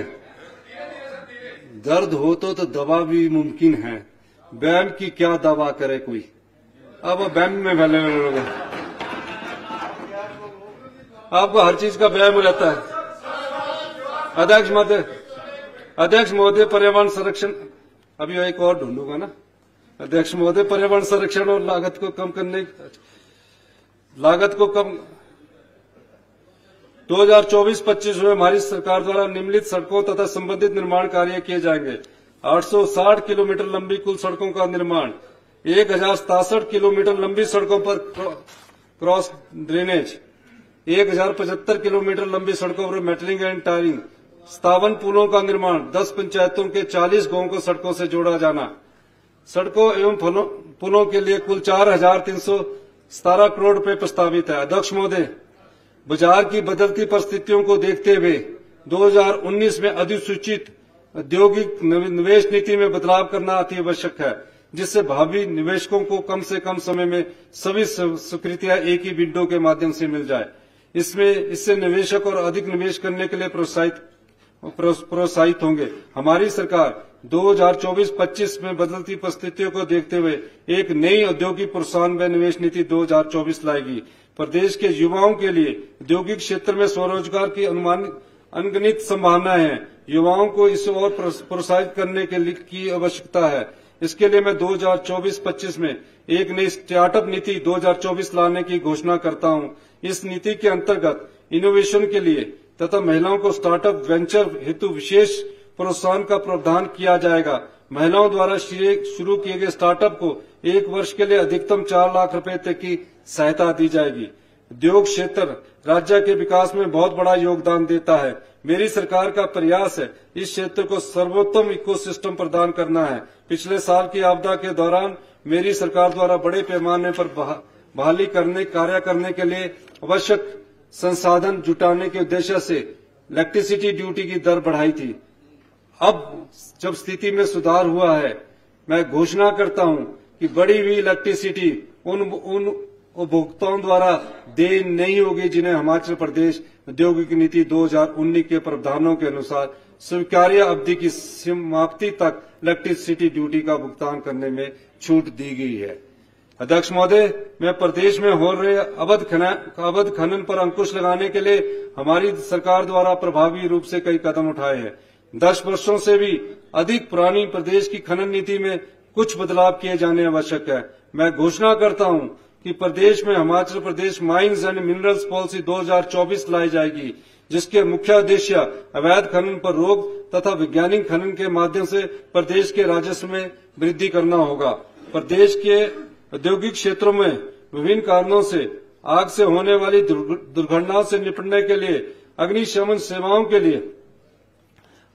दर्द हो तो तो दवा भी मुमकिन है, बैम की क्या दवा करे कोई। अब बैम में फैले हुए लोग हैं, आपको हर चीज का बैम हो जाता है। अध्यक्ष महोदय अध्यक्ष महोदय पर्यावरण संरक्षण, अभी एक और ढूंढूंगा ना। अध्यक्ष महोदय पर्यावरण संरक्षण और लागत को कम करने लागत को कम दो हजार चौबीस पच्चीस में हमारी सरकार द्वारा निम्नलिखित सड़कों तथा संबंधित निर्माण कार्य किए जाएंगे। आठ सौ साठ किलोमीटर लंबी कुल सड़कों का निर्माण, एक हजार सतासठ किलोमीटर लंबी सड़कों पर क्रॉस ड्रेनेज, एक हजार पचहत्तर किलोमीटर लंबी सड़कों पर मेटलिंग एंड टायरिंग, सतावन पुलों का निर्माण, दस पंचायतों के चालीस गांवों को सड़कों से जोड़ा जाना। सड़कों एवं पुलों के लिए कुल चार हजार तीन सौ सतारह करोड़ रूपये प्रस्तावित है। अध्यक्ष महोदय, बाजार की बदलती परिस्थितियों को देखते हुए दो हजार उन्नीस में अधिसूचित औद्योगिक निवेश नीति में बदलाव करना अति आवश्यक है, जिससे भावी निवेशकों को कम से कम समय में सभी स्वीकृतियां एक ही विंडो के माध्यम से मिल जाए। इसमें इससे निवेशक और अधिक निवेश करने के लिए प्रोत्साहित प्रोत्साहित होंगे। हमारी सरकार दो हजार चौबीस पच्चीस में बदलती परिस्थितियों को देखते हुए एक नई औद्योगिक प्रोत्साहन व निवेश नीति दो हजार चौबीस लाएगी। प्रदेश के युवाओं के लिए औद्योगिक क्षेत्र में स्वरोजगार की अनुमानित अनगिनत संभावनाएं हैं। युवाओं को इस ओर प्रोत्साहित करने के लिए की आवश्यकता है। इसके लिए मैं दो हजार चौबीस पच्चीस में एक नई स्टार्टअप नीति दो हजार चौबीस लाने की घोषणा करता हूँ। इस नीति के अंतर्गत इनोवेशन के लिए तथा महिलाओं को स्टार्टअप वेंचर हेतु विशेष प्रोत्साहन का प्रावधान किया जाएगा। महिलाओं द्वारा शुरू किए गए स्टार्टअप को एक वर्ष के लिए अधिकतम चार लाख रुपए तक की सहायता दी जाएगी। उद्योग क्षेत्र राज्य के विकास में बहुत बड़ा योगदान देता है। मेरी सरकार का प्रयास है इस क्षेत्र को सर्वोत्तम इकोसिस्टम प्रदान करना है। पिछले साल की आपदा के दौरान मेरी सरकार द्वारा बड़े पैमाने पर बहाली करने कार्य करने के लिए आवश्यक संसाधन जुटाने के उद्देश्य से इलेक्ट्रिसिटी ड्यूटी की दर बढ़ाई थी। अब जब स्थिति में सुधार हुआ है, मैं घोषणा करता हूं कि बढ़ी हुई इलेक्ट्रिसिटी उन उन उपभोक्ताओं द्वारा देय नहीं होगी जिन्हें हिमाचल प्रदेश औद्योगिक नीति दो हजार उन्नीस के प्रावधानों के अनुसार स्वीकार्य अवधि की समाप्ति तक इलेक्ट्रिसिटी ड्यूटी का भुगतान करने में छूट दी गई है। अध्यक्ष महोदय, मैं प्रदेश में हो रहे अवैध खनन अवैध खनन पर अंकुश लगाने के लिए हमारी सरकार द्वारा प्रभावी रूप से कई कदम उठाए हैं। दस वर्षों से भी अधिक पुरानी प्रदेश की खनन नीति में कुछ बदलाव किए जाने आवश्यक है। मैं घोषणा करता हूं कि प्रदेश में Himachal Pradesh mines and minerals policy दो हजार चौबीस लाई जाएगी, जिसके मुख्य उद्देश्य अवैध खनन पर रोक तथा वैज्ञानिक खनन के माध्यम से प्रदेश के राजस्व में वृद्धि करना होगा। प्रदेश के औद्योगिक क्षेत्रों में विभिन्न कारणों से आग से होने वाली दुर्घटनाओं से निपटने के लिए अग्निशमन सेवाओं के लिए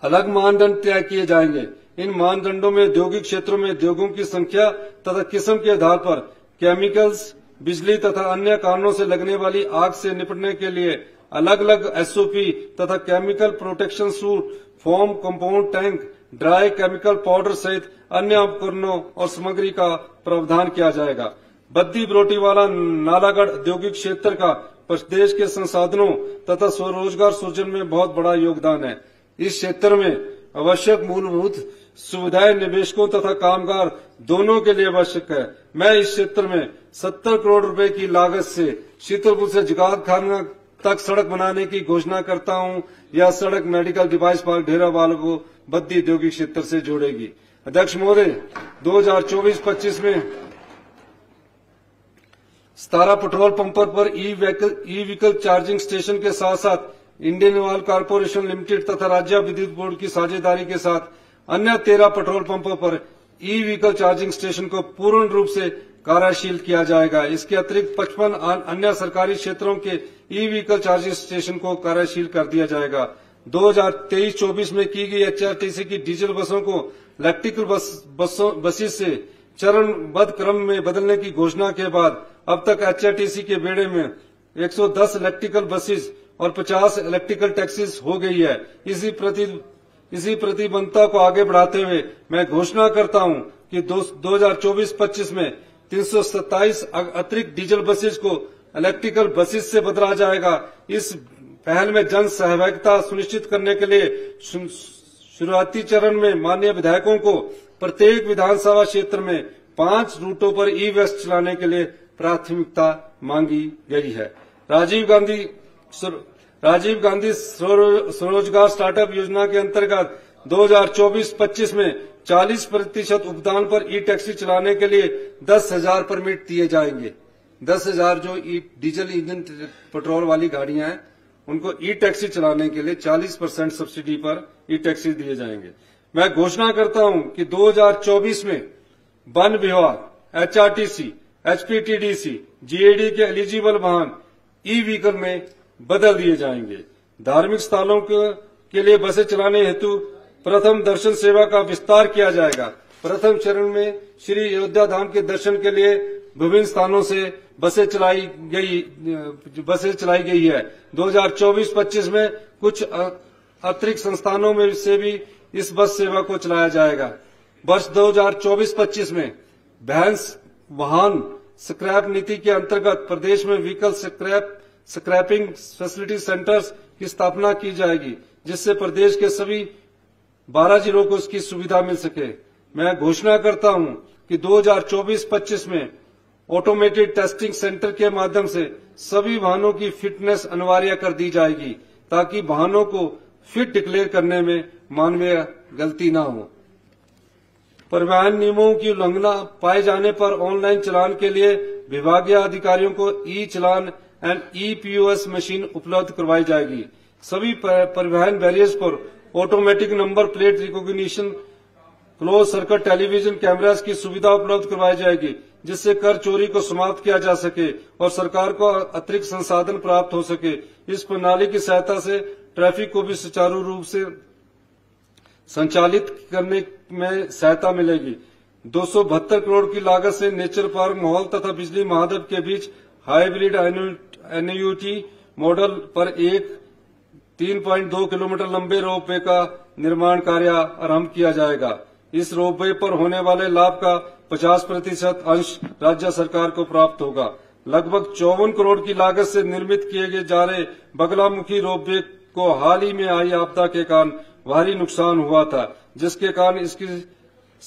अलग मानदंड तय किए जाएंगे। इन मानदंडों में औद्योगिक क्षेत्रों में उद्योगों की संख्या तथा किस्म के आधार पर केमिकल्स, बिजली तथा अन्य कारणों से लगने वाली आग से निपटने के लिए अलग अलग एसओपी तथा chemical protection suit, foam, compound tank, dry chemical powder सहित अन्य उपकरणों और सामग्री का प्रावधान किया जाएगा। बद्दी बरोटीवाला नालागढ़ औद्योगिक क्षेत्र का प्रदेश के संसाधनों तथा स्वरोजगार सृजन में बहुत बड़ा योगदान है। इस क्षेत्र में आवश्यक मूलभूत सुविधाएं निवेशकों तथा कामगार दोनों के लिए आवश्यक है। मैं इस क्षेत्र में सत्तर करोड़ रुपए की लागत से शीतलपुर से जगात खाना तक सड़क बनाने की घोषणा करता हूं। यह सड़क मेडिकल डिवाइस पार्क ढेरा वालों को बद्दी औद्योगिक क्षेत्र से जोड़ेगी। अध्यक्ष महोदय, दो हजार चौबीस पच्चीस में सतारा पेट्रोल पंपों पर ई व्हीकल चार्जिंग स्टेशन के साथ साथ इंडियन ऑयल कारपोरेशन लिमिटेड तथा राज्य विद्युत बोर्ड की साझेदारी के साथ अन्य तेरह पेट्रोल पंपों पर ई व्हीकल चार्जिंग स्टेशन को पूर्ण रूप से कार्यशील किया जाएगा। इसके अतिरिक्त पचपन अन्य सरकारी क्षेत्रों के ई व्हीकल चार्जिंग स्टेशन को कार्यशील कर दिया जाएगा। दो हजार तेईस चौबीस में की गई एचआरटीसी की डीजल बसों को इलेक्ट्रिकल बस, बसों बसेस से चरणबद्ध क्रम में बदलने की घोषणा के बाद अब तक एचआरटीसी के बेड़े में एक सौ दस इलेक्ट्रिकल बसेस और पचास इलेक्ट्रिकल टैक्सीज हो गई है। इसी प्रति इसी प्रतिबद्धता को आगे बढ़ाते हुए मैं घोषणा करता हूं कि दो हजार चौबीस पच्चीस में तीन सौ सत्ताईस अतिरिक्त डीजल बसेज को इलेक्ट्रिकल बसेज से बदला जाएगा। इस पहल में जन सहभागिता सुनिश्चित करने के लिए शुरुआती चरण में माननीय विधायकों को प्रत्येक विधानसभा क्षेत्र में पांच रूटों पर ई वेस्ट चलाने के लिए प्राथमिकता मांगी गई है। राजीव गांधी राजीव गांधी स्वरोजगार स्टार्टअप योजना के अंतर्गत दो हजार चौबीस पच्चीस में चालीस प्रतिशत उपदान पर ई टैक्सी चलाने के लिए दस हजार परमिट दिए जाएंगे। दस हजार जो ई डीजल इंजन पेट्रोल वाली गाड़ियां हैं उनको ई टैक्सी चलाने के लिए चालीस परसेंट सब्सिडी पर ई टैक्सी दिए जाएंगे। मैं घोषणा करता हूं कि दो हजार चौबीस में वन विभाग, एचआरटीसी, एचपीटीडीसी, जीएडी के एलिजिबल वाहन ई व्हीकल में बदल दिए जाएंगे। धार्मिक स्थलों के लिए बसें चलाने हेतु प्रथम दर्शन सेवा का विस्तार किया जाएगा। प्रथम चरण में श्री अयोध्या धाम के दर्शन के लिए विभिन्न स्थानों से बसें चलाई गई बसें चलाई गई है। दो हजार चौबीस पच्चीस में कुछ अतिरिक्त संस्थानों में से भी इस बस सेवा को चलाया जाएगा। वर्ष दो हजार चौबीस पच्चीस में भैंस वाहन स्क्रैप नीति के अंतर्गत प्रदेश में vehicle scrap scrapping facility centres की स्थापना की जाएगी, जिससे प्रदेश के सभी बारह जिलों को इसकी सुविधा मिल सके। मैं घोषणा करता हूं कि दो हजार चौबीस पच्चीस में ऑटोमेटेड टेस्टिंग सेंटर के माध्यम से सभी वाहनों की फिटनेस अनिवार्य कर दी जाएगी, ताकि वाहनों को फिट डिक्लेयर करने में मानवीय गलती न हो। परिवहन नियमों की उल्लंघना पाए जाने पर ऑनलाइन चलान के लिए विभागीय अधिकारियों को e challan and e POS machine उपलब्ध करवाई जाएगी। सभी परिवहन बैरियर्स पर automatic number plate recognition, close circuit television cameras की सुविधा उपलब्ध करवाई जाएगी, जिससे कर चोरी को समाप्त किया जा सके और सरकार को अतिरिक्त संसाधन प्राप्त हो सके। इस प्रणाली की सहायता से ट्रैफिक को भी सुचारू रूप से संचालित करने में सहायता मिलेगी। दो सौ बहत्तर करोड़ की लागत से नेचर पार्क माहौल तथा बिजली महादेव के बीच हाइब्रिड एन्यूटी मॉडल पर एक तीन पॉइंट दो किलोमीटर लंबे रोपवे का निर्माण कार्य आरंभ किया जाएगा। इस रोपवे पर होने वाले लाभ का पचास प्रतिशत अंश राज्य सरकार को प्राप्त होगा। लगभग चौवन करोड़ की लागत से निर्मित किए जा रहे बगलामुखी रोपवे को हाल ही में आई आपदा के कारण भारी नुकसान हुआ था, जिसके कारण इसकी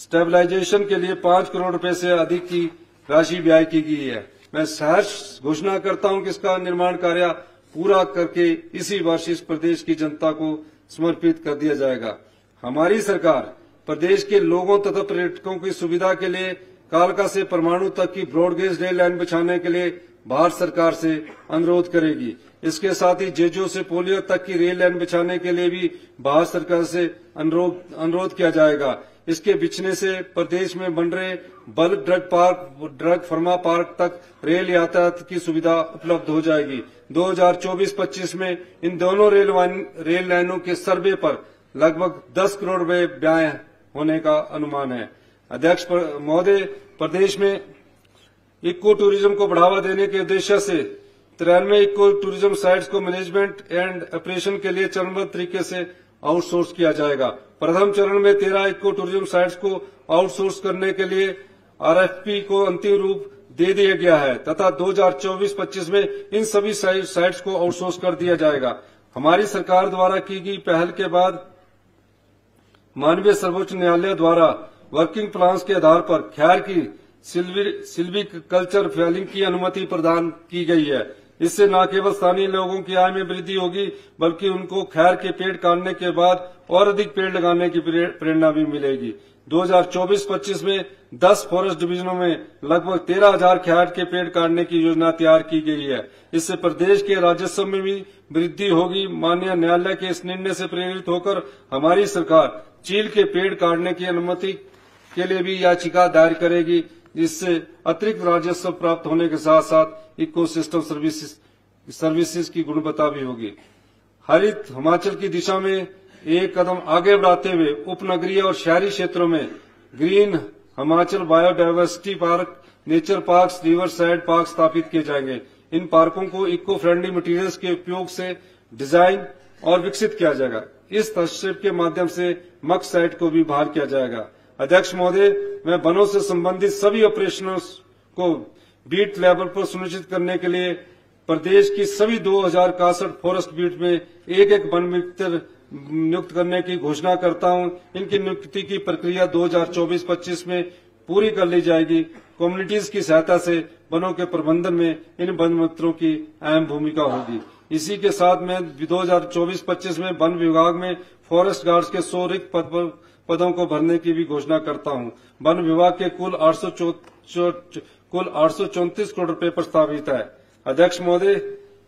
स्टेबलाइजेशन के लिए पांच करोड़ रुपए से अधिक की राशि व्यय की गई है। मैं सहर्ष घोषणा करता हूं कि इसका निर्माण कार्य पूरा करके इसी वर्ष इस प्रदेश की जनता को समर्पित कर दिया जाएगा। हमारी सरकार प्रदेश के लोगों तथा पर्यटकों की सुविधा के लिए कालका से परमाणु तक की ब्रॉडगेज रेल लाइन बिछाने के लिए भारत सरकार से अनुरोध करेगी। इसके साथ ही जेजो से पोलियो तक की रेल लाइन बिछाने के लिए भी भारत सरकार से अनुरोध अनुरोध किया जाएगा। इसके बिछने से प्रदेश में बन रहे bulk drug park drug pharma park तक रेल यातायात की सुविधा उपलब्ध हो जाएगी। दो हज़ार चौबीस पच्चीस में इन दोनों रेल रेल लाइनों के सर्वे पर लगभग दस करोड़ रुपए व्यय होने का अनुमान है। अध्यक्ष महोदय, प्रदेश में इको टूरिज्म को बढ़ावा देने के उद्देश्य से तिरानवे इको टूरिज्म साइट्स को मैनेजमेंट एंड ऑपरेशन के लिए चरणबद्ध तरीके से आउटसोर्स किया जाएगा। प्रथम चरण में तेरह इको टूरिज्म साइट्स को आउटसोर्स करने के लिए आरएफपी को अंतिम रूप दे दिया गया है तथा दो हज़ार चौबीस पच्चीस में इन सभी साइट्स को आउटसोर्स कर दिया जाएगा। हमारी सरकार द्वारा की गई पहल के बाद माननीय सर्वोच्च न्यायालय द्वारा वर्किंग प्लान्स के आधार पर खैर की सिल्वी कल्चर फैलिंग की अनुमति प्रदान की गई है। इससे न केवल स्थानीय लोगों की आय में वृद्धि होगी बल्कि उनको खैर के पेड़ काटने के बाद और अधिक पेड़ लगाने की प्रेरणा भी मिलेगी। दो हज़ार चौबीस पच्चीस में दस फॉरेस्ट डिवीजनों में लगभग तेरह हजार खैर के पेड़ काटने की योजना तैयार की गई है। इससे प्रदेश के राजस्व में भी वृद्धि होगी। माननीय न्यायालय के इस निर्णय से प्रेरित होकर हमारी सरकार चील के पेड़ काटने की अनुमति के लिए भी याचिका दायर करेगी। इससे अतिरिक्त राजस्व प्राप्त होने के साथ साथ इकोसिस्टम सर्विसेज सर्विसेज की गुणवत्ता भी होगी। हरित हिमाचल की दिशा में एक कदम आगे बढ़ाते हुए उपनगरीय और शहरी क्षेत्रों में green Himachal biodiversity park, nature park, river side park स्थापित किए जाएंगे। इन पार्कों को इको फ्रेंडली मटेरियल्स के उपयोग से डिजाइन और विकसित किया जाएगा। इस हस्तक्षेप के माध्यम से मक साइट को भी बहाल किया जाएगा। अध्यक्ष महोदय, मैं वनों से संबंधित सभी ऑपरेशनों को बीट लेवल पर सुनिश्चित करने के लिए प्रदेश की सभी दो हजार इकसठ फॉरेस्ट बीट में एक एक वन मित्र नियुक्त करने की घोषणा करता हूं। इनकी नियुक्ति की प्रक्रिया दो हज़ार चौबीस पच्चीस में पूरी कर ली जाएगी। कम्युनिटीज की सहायता से वनों के प्रबंधन में इन वन मित्रों की अहम भूमिका होगी। इसी के साथ मैं दो हज़ार चौबीस पच्चीस में वन विभाग में फॉरेस्ट गार्ड्स के सौ रिक्त पद पर पदों को भरने की भी घोषणा करता हूं। वन विभाग के कुल आठ सौ कुल आठ सौ चौंतीस करोड़ रूपये प्रस्तावित है। अध्यक्ष महोदय,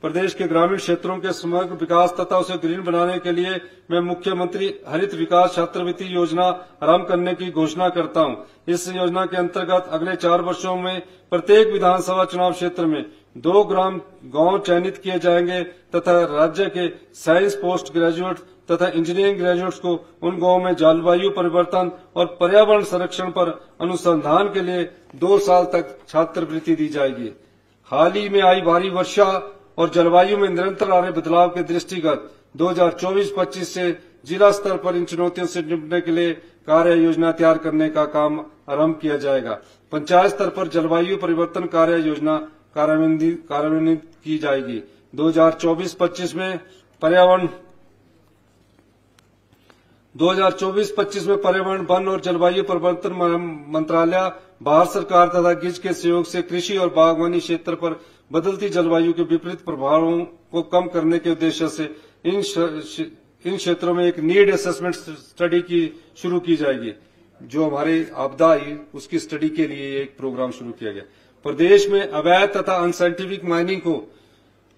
प्रदेश के ग्रामीण क्षेत्रों के समग्र विकास तथा उसे ग्रीन बनाने के लिए मैं मुख्यमंत्री हरित विकास छात्रवृत्ति योजना आरम्भ करने की घोषणा करता हूं। इस योजना के अंतर्गत अगले चार वर्षों में प्रत्येक विधानसभा चुनाव क्षेत्र में दो ग्राम गांव चयनित किए जाएंगे तथा राज्य के साइंस पोस्ट ग्रेजुएट तथा इंजीनियरिंग ग्रेजुएट्स को उन गांवों में जलवायु परिवर्तन और पर्यावरण संरक्षण पर अनुसंधान के लिए दो साल तक छात्रवृत्ति दी जाएगी। हाल ही में आई भारी वर्षा और जलवायु में निरंतर आ रहे बदलाव के दृष्टिगत दो हज़ार चौबीस पच्चीस से जिला स्तर पर इन चुनौतियों से निपटने के लिए कार्य योजना तैयार करने का काम आरम्भ किया जाएगा। पंचायत स्तर पर जलवायु परिवर्तन कार्य योजना कार्यान्वित की जाएगी। दो हज़ार चौबीस पच्चीस में पर्यावरण दो हज़ार चौबीस पच्चीस में पर्यावरण वन और जलवायु परिवर्तन मंत्रालय, भारत सरकार तथा गिज के सहयोग से कृषि और बागवानी क्षेत्र पर बदलती जलवायु के विपरीत प्रभावों को कम करने के उद्देश्य से इन इन क्षेत्रों में एक नीड असेसमेंट स्टडी की शुरू की जाएगी, जो हमारे आपदा आई उसकी स्टडी के लिए एक प्रोग्राम शुरू किया गया। प्रदेश में अवैध तथा अनसाइंटिफिक माइनिंग को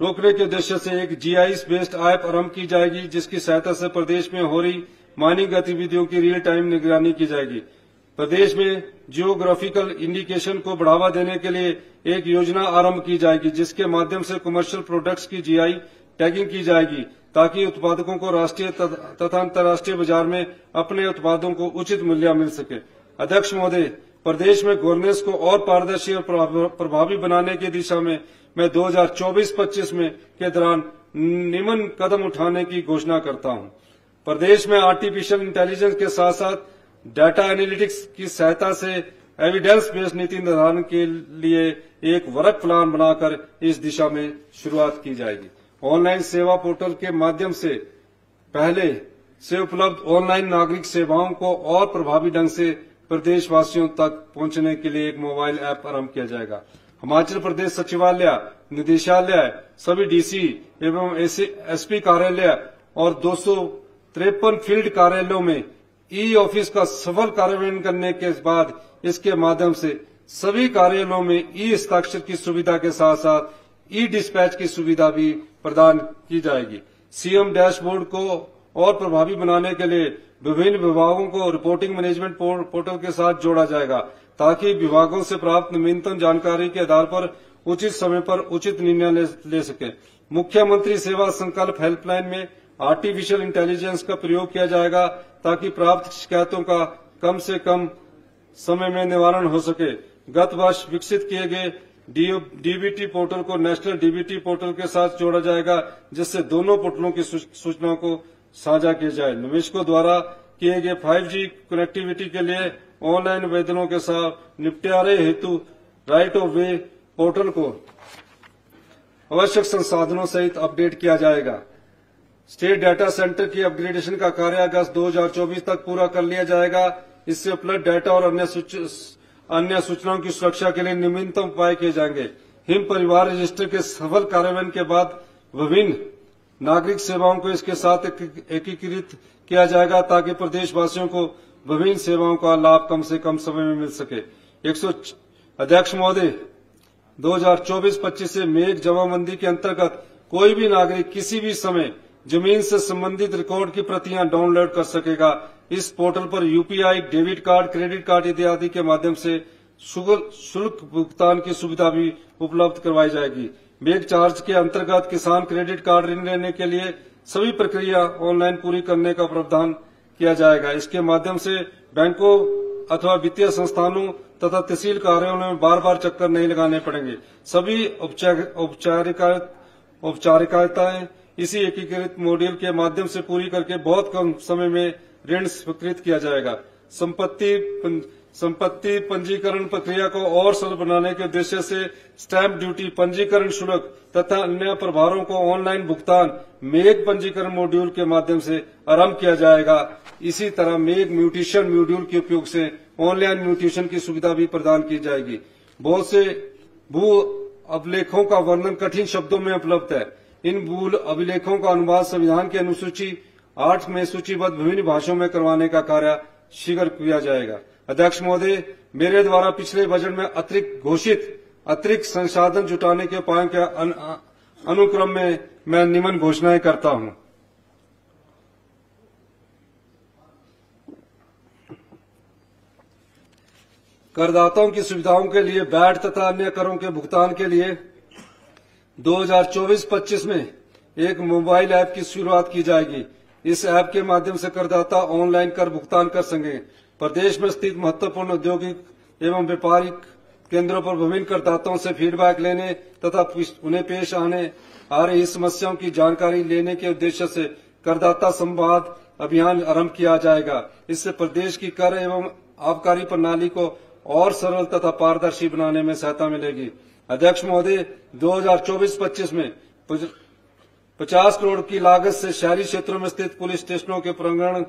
रोकने के उद्देश्य से एक जीआईएस बेस्ड ऐप आरम्भ की जाएगी, जिसकी सहायता से प्रदेश में हो रही माइनिंग गतिविधियों की रियल टाइम निगरानी की जाएगी। प्रदेश में जियोग्राफिकल इंडिकेशन को बढ़ावा देने के लिए एक योजना आरंभ की जाएगी, जिसके माध्यम से कमर्शियल प्रोडक्ट्स की जीआई टैगिंग की जाएगी ताकि उत्पादकों को राष्ट्रीय तथा अंतर्राष्ट्रीय बाजार में अपने उत्पादों को उचित मूल्य मिल सके। अध्यक्ष महोदय, प्रदेश में गवर्नेंस को और पारदर्शी और प्रभावी बनाने की दिशा में मैं दो हज़ार चौबीस पच्चीस में के दौरान निम्न कदम उठाने की घोषणा करता हूं। प्रदेश में आर्टिफिशियल इंटेलिजेंस के साथ साथ डाटा एनालिटिक्स की सहायता से एविडेंस बेस्ड नीति निर्धारण के लिए एक वर्क प्लान बनाकर इस दिशा में शुरुआत की जाएगी। ऑनलाइन सेवा पोर्टल के माध्यम से पहले से उपलब्ध ऑनलाइन नागरिक सेवाओं को और प्रभावी ढंग से प्रदेशवासियों तक पहुंचने के लिए एक मोबाइल ऐप आरंभ किया जाएगा। हिमाचल प्रदेश सचिवालय, निदेशालय, सभी डीसी एवं एसपी कार्यालय और दो सौ तिरपन फील्ड कार्यालयों में ई ऑफिस का सफल कार्यान्वयन करने के बाद इसके माध्यम से सभी कार्यालयों में ई हस्ताक्षर की सुविधा के साथ साथ ई डिस्पैच की सुविधा भी प्रदान की जाएगी। सीएम डैशबोर्ड को और प्रभावी बनाने के लिए विभिन्न विभागों को रिपोर्टिंग मैनेजमेंट पोर्टल के साथ जोड़ा जाएगा, ताकि विभागों से प्राप्त नवीनतम जानकारी के आधार पर उचित समय पर उचित निर्णय ले सके। मुख्यमंत्री सेवा संकल्प हेल्पलाइन में आर्टिफिशियल इंटेलिजेंस का प्रयोग किया जाएगा, ताकि प्राप्त शिकायतों का कम से कम समय में निवारण हो सके। गत वर्ष विकसित किए गए डीबीटी पोर्टल को नेशनल डीबीटी पोर्टल के साथ जोड़ा जाएगा, जिससे दोनों पोर्टलों की सूचनाओं को साझा किया जाए। निवेशकों द्वारा किए गए फाइव जी कनेक्टिविटी के लिए ऑनलाइन आवेदनों के साथ निपटारे हेतु राइट ऑफ वे पोर्टल को आवश्यक संसाधनों सहित अपडेट किया जाएगा। स्टेट डाटा सेंटर की अपग्रेडेशन का कार्य अगस्त दो हजार चौबीस तक पूरा कर लिया जाएगा। इससे उपलब्ध डाटा और अन्य अन्य सूचनाओं की सुरक्षा के लिए नवीनतम उपाय किए जाएंगे। हिम परिवार रजिस्टर के सफल कार्यान्वयन के बाद विभिन्न नागरिक सेवाओं को इसके साथ एकीकृत किया जाएगा, ताकि प्रदेशवासियों को विभिन्न सेवाओं का लाभ कम से कम समय में मिल सके। एक अध्यक्ष महोदय, दो हजार चौबीस पच्चीस से मेघ जमाबंदी के अंतर्गत कोई भी नागरिक किसी भी समय जमीन से संबंधित रिकॉर्ड की प्रतियां डाउनलोड कर सकेगा। इस पोर्टल पर UPI, debit card, credit card इत्यादि के माध्यम से शुल्क भुगतान की सुविधा भी उपलब्ध करवाई जाएगी। मेघ चार्ज के अंतर्गत किसान क्रेडिट कार्ड ऋण लेने के लिए सभी प्रक्रिया ऑनलाइन पूरी करने का प्रावधान किया जाएगा। इसके माध्यम से बैंकों अथवा वित्तीय संस्थानों तथा तहसील कार्यालयों में बार बार चक्कर नहीं लगाने पड़ेंगे। सभी औपचारिकताएं इसी एकीकृत मॉड्यूल के माध्यम से पूरी करके बहुत कम समय में ऋण स्वीकृत किया जाएगा। संपत्ति संपत्ति पंजीकरण प्रक्रिया को और सरल बनाने के उद्देश्य से स्टैंप ड्यूटी, पंजीकरण शुल्क तथा अन्य प्रभारों को ऑनलाइन भुगतान मेघ पंजीकरण मॉड्यूल के माध्यम से आरंभ किया जाएगा। इसी तरह मेघ म्यूटेशन मॉड्यूल के उपयोग से ऑनलाइन म्यूटेशन की सुविधा भी प्रदान की जाएगी। बहुत से भू अभिलेखों का वर्णन कठिन शब्दों में उपलब्ध है। इन भू अभिलेखों का अनुवाद संविधान की अनुसूची आठ में सूचीबद्ध विभिन्न भाषाओं में करवाने का कार्य शीघ्र किया जाएगा। अध्यक्ष महोदय, मेरे द्वारा पिछले बजट में अतिरिक्त घोषित अतिरिक्त संसाधन जुटाने के उपायों के अन, अनुक्रम में मैं निम्न घोषणाएं करता हूं। करदाताओं की सुविधाओं के लिए वैट तथा अन्य करों के भुगतान के लिए दो हजार चौबीस पच्चीस में एक मोबाइल ऐप की शुरुआत की जाएगी। इस ऐप के माध्यम से करदाता ऑनलाइन कर भुगतान कर सकेंगे। प्रदेश में स्थित महत्वपूर्ण औद्योगिक एवं व्यापारिक केंद्रों पर विभिन्न करदाताओं से फीडबैक लेने तथा उन्हें पेश आने आ रही समस्याओं की जानकारी लेने के उद्देश्य से करदाता संवाद अभियान आरंभ किया जाएगा। इससे प्रदेश की कर एवं आबकारी प्रणाली को और सरल तथा पारदर्शी बनाने में सहायता मिलेगी। अध्यक्ष महोदय, दो हजार चौबीस पच्चीस में पचास करोड़ की लागत से शहरी क्षेत्रों में स्थित पुलिस स्टेशनों के प्रांगण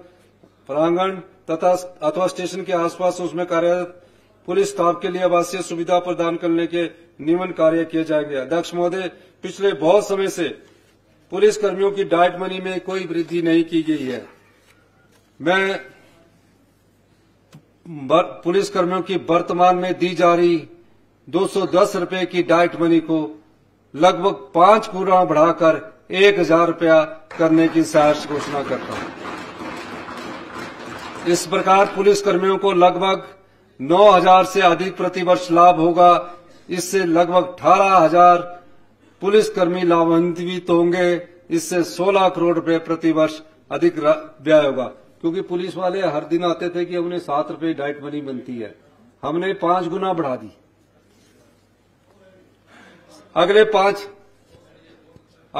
प्रांगण तथा अथवा स्टेशन के आसपास उसमें कार्यरत पुलिस स्टाफ के लिए आवासीय सुविधा प्रदान करने के निम्न कार्य किए जाएंगे। अध्यक्ष महोदय, पिछले बहुत समय से पुलिस कर्मियों की डाइट मनी में कोई वृद्धि नहीं की गई है। मैं पुलिस कर्मियों की वर्तमान में दी जा रही दो सौ दस रुपए की डाइट मनी को लगभग पांच गुना बढ़ाकर एक हजार रुपया करने की सहर्ष घोषणा करता हूं। इस प्रकार पुलिस कर्मियों को लगभग नौ हजार से अधिक प्रतिवर्ष लाभ होगा। इससे लगभग अठारह हजार पुलिस कर्मी लाभान्वित होंगे। इससे सोलह करोड़ रुपए प्रतिवर्ष अधिक व्यय होगा, क्योंकि पुलिस वाले हर दिन आते थे कि उन्हें सात रुपए डाइट मनी बनती है, हमने पांच गुना बढ़ा दी। अगले पांच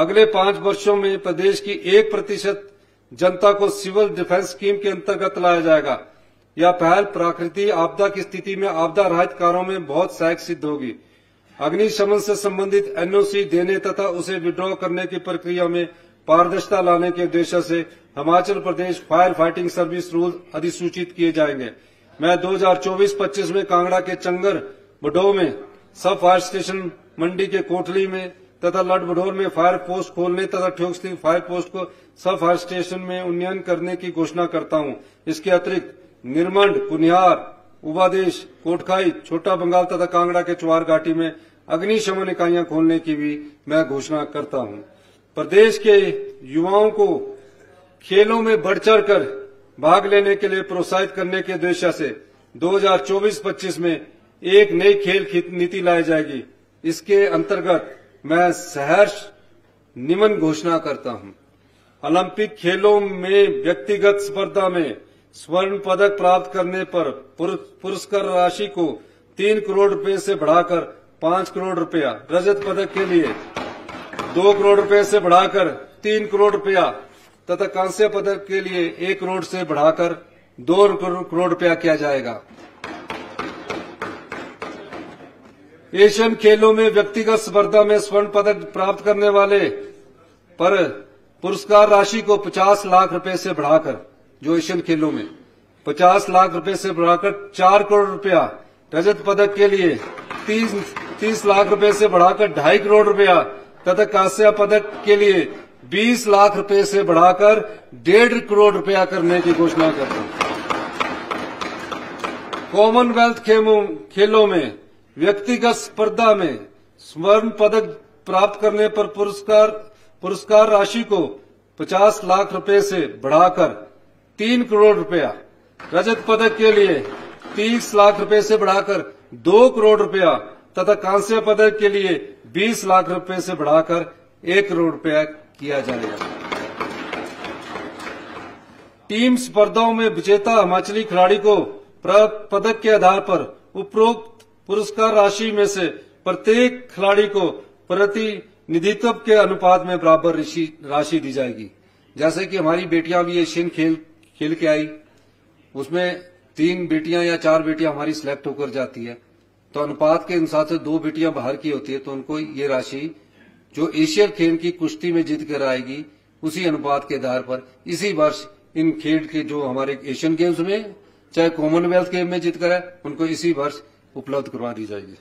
अगले पांच वर्षों में प्रदेश की एक प्रतिशत जनता को सिविल डिफेंस स्कीम के अंतर्गत लाया जाएगा। यह पहल प्राकृतिक आपदा की स्थिति में आपदा राहत कार्यों में बहुत सहायक सिद्ध होगी। अग्निशमन से संबंधित एनओसी देने तथा उसे विड्रॉ करने की प्रक्रिया में पारदर्शिता लाने के उद्देश्य से Himachal Pradesh fire fighting service rule अधिसूचित किए जाएंगे। मैं दो हजार चौबीस पच्चीस में कांगड़ा के चंगर बडो में सब फायर स्टेशन, मंडी के कोटली में तथा लटभडोल में फायर पोस्ट खोलने तथा ठियोग स्थित फायर पोस्ट को सब फायर स्टेशन में उन्नयन करने की घोषणा करता हूं। इसके अतिरिक्त निर्मंड, कुनिहार, उबादेश, कोटखाई, छोटा बंगाल तथा कांगड़ा के चुवार घाटी में अग्निशमन इकाइयां खोलने की भी मैं घोषणा करता हूं। प्रदेश के युवाओं को खेलों में बढ़ चढ़ कर भाग लेने के लिए प्रोत्साहित करने के उद्देश्य से दो हजार चौबीस पच्चीस में एक नई खेल नीति लाई जाएगी। इसके अंतर्गत मैं सहर्ष निमन घोषणा करता हूं। ओलंपिक खेलों में व्यक्तिगत स्पर्धा में स्वर्ण पदक प्राप्त करने पर पुरस्कार राशि को तीन करोड़ रुपए से बढ़ाकर पांच करोड़ रुपया, रजत पदक के लिए दो करोड़ रुपए से बढ़ाकर तीन करोड़ रुपया तथा कांस्य पदक के लिए एक करोड़ से बढ़ाकर दो करोड़ रुपया किया जाएगा। एशियन खेलों में व्यक्तिगत स्पर्धा में स्वर्ण पदक प्राप्त करने वाले पर पुरस्कार राशि को पचास लाख रुपए से बढ़ाकर, जो एशियन खेलों में पचास लाख रुपए से बढ़ाकर चार करोड़ रुपया, रजत पदक के लिए तीस तीस लाख रुपए से बढ़ाकर ढाई करोड़ रुपया तथा कांस्य पदक के लिए बीस लाख रुपए से बढ़ाकर डेढ़ करोड़ रुपया करने की घोषणा करता हूं। कॉमनवेल्थ खेलों में व्यक्तिगत स्पर्धा में स्वर्ण पदक प्राप्त करने पर पुरस्कार पुरस्कार राशि को पचास लाख रुपए से बढ़ाकर तीन करोड़ रुपया, रजत पदक के लिए तीस लाख रुपए से बढ़ाकर दो करोड़ रुपया तथा कांस्य पदक के लिए बीस लाख रुपए से बढ़ाकर एक करोड़ रुपया किया जाएगा। टीम स्पर्धाओं में विजेता हिमाचली खिलाड़ी को पदक के आधार पर उपरोक्त पुरस्कार राशि में से प्रत्येक खिलाड़ी को प्रति निधित्व के अनुपात में बराबर राशि दी जाएगी। जैसे कि हमारी बेटियां भी एशियन खेल खेल के आई, उसमें तीन बेटियां या चार बेटियां हमारी सिलेक्ट होकर जाती है, तो अनुपात के अनुसार से दो बेटियां बाहर की होती है, तो उनको ये राशि जो एशियन खेल की कुश्ती में जीत कर आएगी उसी अनुपात के आधार पर इसी वर्ष इन खेल के जो हमारे एशियन गेम्स में चाहे कॉमनवेल्थ गेम में जीत कर आए उनको इसी वर्ष उपलब्ध करवा दी जाएगी।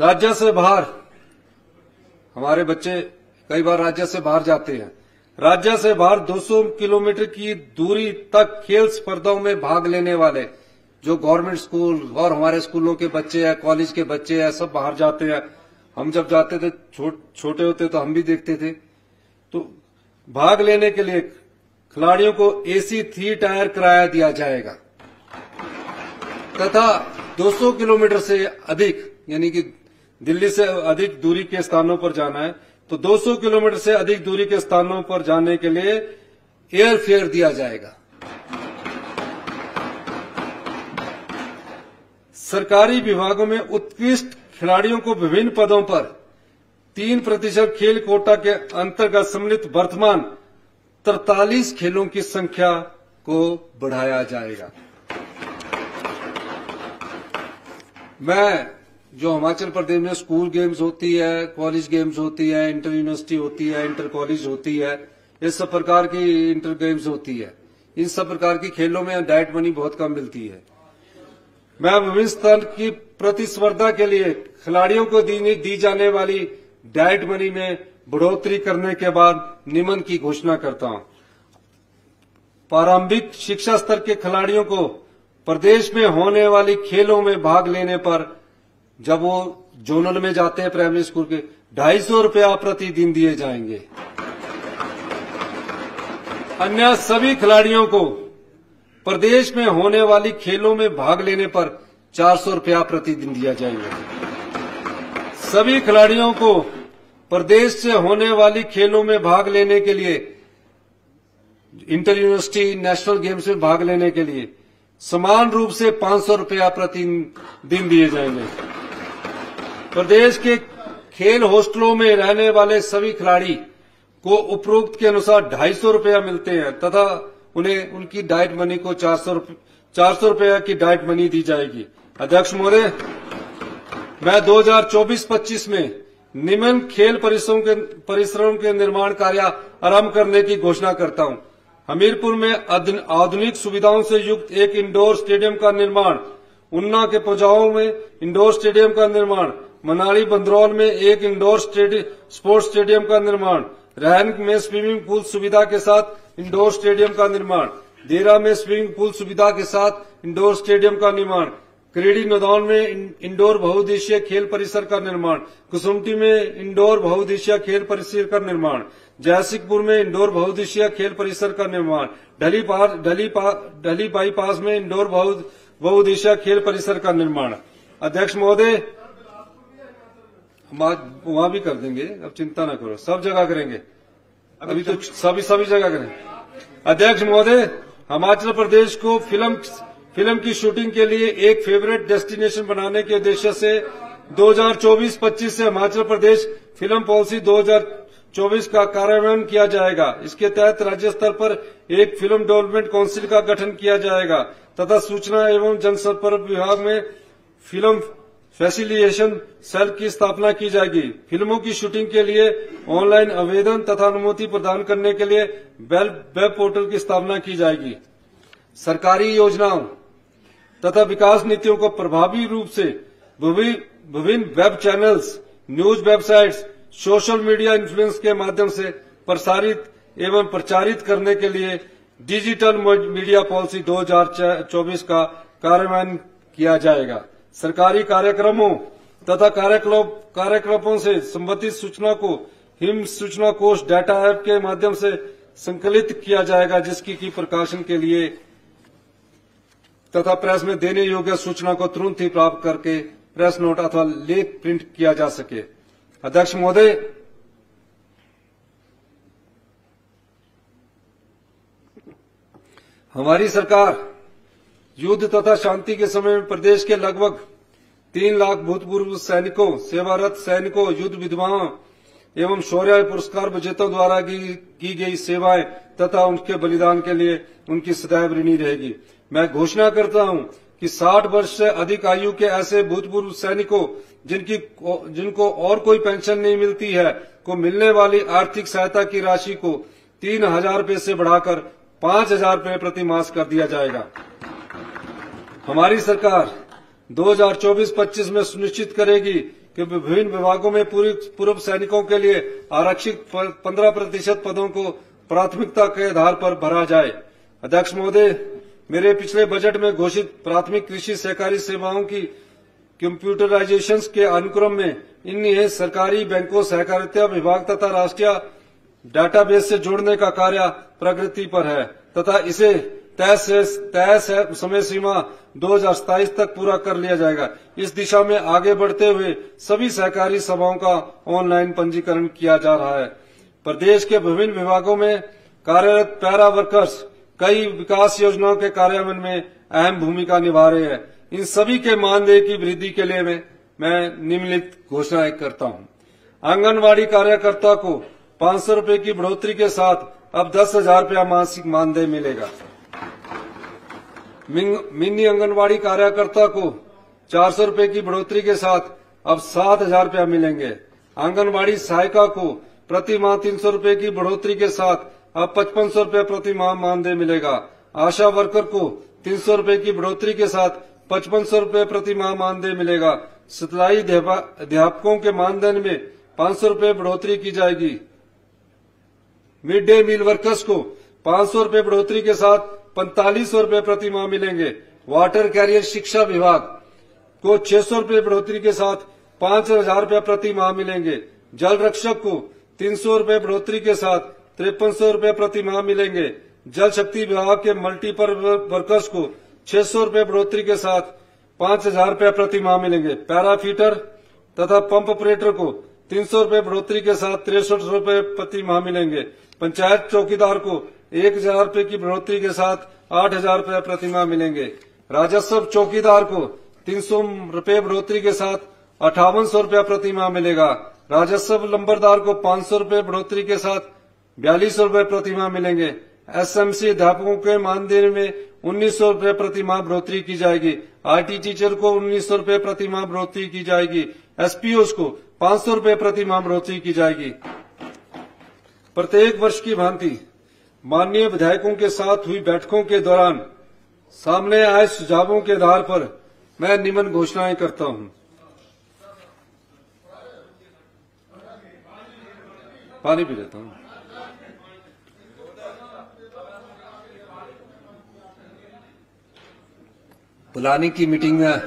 राज्य से बाहर हमारे बच्चे कई बार राज्य से बाहर जाते हैं। राज्य से बाहर दो सौ किलोमीटर की दूरी तक खेल स्पर्धाओं में भाग लेने वाले जो गवर्नमेंट स्कूल और हमारे स्कूलों के बच्चे हैं, कॉलेज के बच्चे हैं, सब बाहर जाते हैं। हम जब जाते थे छो, छोटे होते तो हम भी देखते थे। तो भाग लेने के लिए खिलाड़ियों को एसी थ्री टायर किराया दिया जाएगा तथा दो सौ किलोमीटर से अधिक यानी कि दिल्ली से अधिक दूरी के स्थानों पर जाना है तो दो सौ किलोमीटर से अधिक दूरी के स्थानों पर जाने के लिए एयर फेयर दिया जाएगा। सरकारी विभागों में उत्कृष्ट खिलाड़ियों को विभिन्न पदों पर तीन प्रतिशत खेल कोटा के अंतर्गत सम्मिलित वर्तमान तरतालीस खेलों की संख्या को बढ़ाया जाएगा। मैं जो हिमाचल प्रदेश में स्कूल गेम्स होती है, कॉलेज गेम्स होती है, इंटर यूनिवर्सिटी होती है, इंटर कॉलेज होती है, इस सब प्रकार की इंटर गेम्स होती है, इन सब प्रकार की खेलों में डाइट मनी बहुत कम मिलती है। मैं विभिन्न स्तर की प्रतिस्पर्धा के लिए खिलाड़ियों को दी, दी जाने वाली डाइट मनी में बढ़ोतरी करने के बाद निम्न की घोषणा करता हूं। प्रारंभिक शिक्षा स्तर के खिलाड़ियों को प्रदेश में होने वाली खेलों में भाग लेने पर जब वो जोनल में जाते हैं प्राइमरी स्कूल के ढाई सौ रुपया प्रतिदिन दिए जाएंगे। अन्य सभी खिलाड़ियों को प्रदेश में होने वाली खेलों में भाग लेने पर चार सौ रुपया प्रतिदिन दिया जाएगा। सभी खिलाड़ियों को प्रदेश से होने वाली खेलों में भाग लेने के लिए इंटर यूनिवर्सिटी नेशनल गेम्स में भाग लेने के लिए समान रूप से पांच सौ रुपया प्रतिदिन दिए जाएंगे। प्रदेश के खेल हॉस्टलों में रहने वाले सभी खिलाड़ी को उपरोक्त के अनुसार ढाई सौ रुपया मिलते हैं तथा उन्हें उनकी डाइट मनी को चार सौ चार सौ रुपया की डाइट मनी दी जाएगी। अध्यक्ष महोदय, मैं दो हजार चौबीस पच्चीस में निम्न खेल परिसरों के परिसरों के निर्माण कार्य आरंभ करने की घोषणा करता हूं। हमीरपुर में आधुनिक सुविधाओं से युक्त एक इंडोर स्टेडियम का निर्माण, उन्ना के पजाओं में इंडोर स्टेडियम का निर्माण, मनाली बंदरौल में एक इंडोर स्पोर्ट्स स्टेडियम का निर्माण, रहन में स्विमिंग पूल सुविधा के साथ इंडोर स्टेडियम का निर्माण, देरा में स्विमिंग पूल सुविधा के साथ इंडोर स्टेडियम का निर्माण, क्रीडी नदौन में इंडोर बहुउद्देशीय खेल परिसर का निर्माण, कुसुमटी में इंडोर बहुउद्देशीय खेल परिसर का निर्माण, जयसिंहपुर में इंडोर बहुउद्देशीय खेल परिसर का निर्माण, ढली ढली ढली बाईपास में इंडोर बहुउद्देशीय खेल परिसर का निर्माण। अध्यक्ष महोदय, हम आज वहाँ भी कर देंगे, अब चिंता न करो, सब जगह करेंगे, अभी तो सभी सभी जगह करेंगे। अध्यक्ष महोदय, हिमाचल प्रदेश को फिल्म फिल्म की शूटिंग के लिए एक फेवरेट डेस्टिनेशन बनाने के उद्देश्य से दो हजार चौबीस पच्चीस से हिमाचल प्रदेश फिल्म पॉलिसी दो हजार चौबीस का कार्यान्वयन किया जाएगा। इसके तहत राज्य स्तर पर एक फिल्म डेवलपमेंट काउंसिल का गठन किया जाएगा तथा सूचना एवं जनसंपर्क विभाग में फिल्म फैसिलिटेशन सेल की स्थापना की जाएगी। फिल्मों की शूटिंग के लिए ऑनलाइन आवेदन तथा अनुमति प्रदान करने के लिए वेब पोर्टल की स्थापना की जाएगी। सरकारी योजनाओं तथा विकास नीतियों को प्रभावी रूप से विभिन्न web channels, news websites, social media influence के माध्यम से प्रसारित एवं प्रचारित करने के लिए डिजिटल मीडिया पॉलिसी दो हजार चौबीस का कार्यान्वयन किया जाएगा। सरकारी कार्यक्रमों तथा कार्यक्रमों से संबंधित सूचना को हिम सूचना कोष डाटा ऐप के माध्यम से संकलित किया जाएगा, जिसकी की प्रकाशन के लिए तथा प्रेस में देने योग्य सूचना को तुरंत ही प्राप्त करके प्रेस नोट अथवा लेख प्रिंट किया जा सके। अध्यक्ष महोदय, हमारी सरकार युद्ध तथा शांति के समय में प्रदेश के लगभग तीन लाख भूतपूर्व सैनिकों, सेवारत सैनिकों, युद्ध विधवाओं एवं शौर्य पुरस्कार विजेताओं द्वारा की गई सेवाएं तथा उनके बलिदान के लिए उनकी सदैव ऋणी रहेगी। मैं घोषणा करता हूं कि साठ वर्ष से अधिक आयु के ऐसे भूतपूर्व सैनिकों जिनकी जिनको और कोई पेंशन नहीं मिलती है को मिलने वाली आर्थिक सहायता की राशि को तीन हजार रूपये से बढ़ाकर पांच हजार रूपये प्रति मास कर दिया जाएगा। हमारी सरकार दो हजार चौबीस पच्चीस में सुनिश्चित करेगी कि विभिन्न विभागों में पूर्व सैनिकों के लिए आरक्षित पंद्रह प्रतिशत पदों को प्राथमिकता के आधार पर भरा जाए। अध्यक्ष महोदय, मेरे पिछले बजट में घोषित प्राथमिक कृषि सहकारी सेवाओं की कंप्यूटराइजेशन के अनुक्रम में इन्हें सरकारी बैंकों, सहकारिता विभाग तथा राष्ट्रीय डाटाबेस से जोड़ने का कार्य प्रगति पर है तथा इसे तय तय समय सीमा दो हजार सताइस तक पूरा कर लिया जाएगा। इस दिशा में आगे बढ़ते हुए सभी सहकारी सभाओं का ऑनलाइन पंजीकरण किया जा रहा है। प्रदेश के विभिन्न विभागों में कार्यरत पैरा वर्कर्स कई विकास योजनाओं के कार्यान्वयन में अहम भूमिका निभा रहे हैं। इन सभी के मानदेय की वृद्धि के लिए मैं, मैं निम्नलिखित घोषणाएं करता हूँ। आंगनबाड़ी कार्यकर्ता को पाँच सौ रूपये की बढ़ोतरी के साथ अब दस हजार रूपया मासिक मानदेय मिलेगा। मिनी आंगनबाड़ी कार्यकर्ता को चार सौ रूपये की बढ़ोतरी के साथ अब सात हजार रूपया मिलेंगे। आंगनबाड़ी सहायिका को प्रति माह तीन सौ रूपये की बढ़ोतरी के साथ अब पचपन सौ रूपये प्रति माह मानदेय मिलेगा। आशा वर्कर को तीन सौ रूपये की बढ़ोतरी के साथ पचपन सौ रूपये प्रति माह मानदेय मिलेगा। सिलाई अध्यापकों के मानदेय में पाँच सौ रूपये बढ़ोतरी की जाएगी। मिड डे मील वर्कर्स को पाँच सौ रूपये बढ़ोतरी के साथ पैंतालीस सौ रूपये प्रति माह मिलेंगे। वाटर कैरियर शिक्षा विभाग को छह सौ रूपये बढ़ोतरी के साथ पाँच हजार रूपये प्रति माह मिलेंगे। जल रक्षक को तीन सौ रूपये बढ़ोतरी के साथ तिरपन सौ रूपये प्रति माह मिलेंगे। जल शक्ति विभाग के मल्टीपर्पज वर्कर्स को छह सौ रूपये बढ़ोतरी के साथ पाँच हजार रूपये प्रति माह मिलेंगे। पैराफीटर तथा पंप ऑपरेटर को तीन सौ रूपये बढ़ोतरी के साथ तिरसठ रूपये प्रति माह मिलेंगे। पंचायत चौकीदार को एक हजार रूपये की बढ़ोतरी के साथ आठ हजार रूपये प्रति माह मिलेंगे। राजस्व चौकीदार को तीन सौ रूपये बढ़ोतरी के साथ अठावन सौ रूपया प्रति माह मिलेगा। राजस्व लंबरदार को पाँच सौ रूपये बढ़ोतरी के साथ बयालीस सौ रूपये प्रति माह मिलेंगे। एसएमसी अध्यापकों के मानदेय में उन्नीस सौ रूपये प्रति माह बढ़ोतरी की जाएगी। आईटी टीचर को उन्नीस सौ रूपये प्रति माह बढ़ोतरी की जाएगी। एसपीओ को पाँच सौ रूपये प्रति माह बढ़ोतरी की जाएगी। प्रत्येक वर्ष की भांति माननीय विधायकों के साथ हुई बैठकों के दौरान सामने आए सुझावों के आधार पर मैं निम्न घोषणाएं करता हूं। पानी पी लेता हूं। बुलाने की मीटिंग में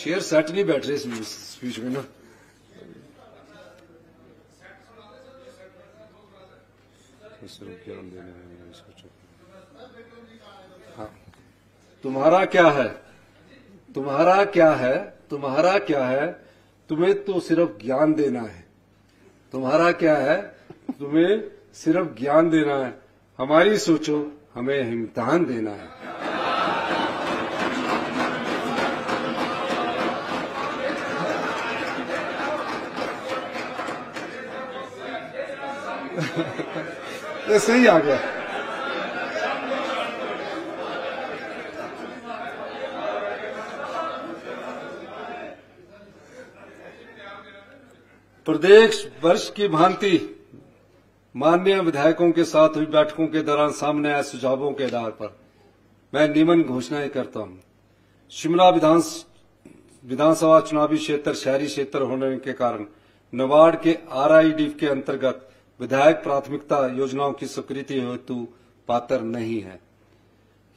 शेयर सेट नहीं बैठ रहे स्पीच में ना। हाँ, तुम्हारा क्या है, तुम्हारा क्या है, तुम्हारा क्या है, तुम्हें तो सिर्फ ज्ञान देना है। तुम्हारा क्या है, तुम्हें सिर्फ ज्ञान देना है, हमारी सोचो हमें इम्तिहान देना है। ये सही आ गया। प्रदेश वर्ष की भांति माननीय विधायकों के साथ हुई बैठकों के दौरान सामने आए सुझावों के आधार पर मैं निम्न घोषणाएं करता हूं। शिमला विधानसभा चुनावी क्षेत्र शहरी क्षेत्र होने के कारण नबार्ड के आरआईडी के अंतर्गत विधायक प्राथमिकता योजनाओं की स्वीकृति हेतु पात्र नहीं है।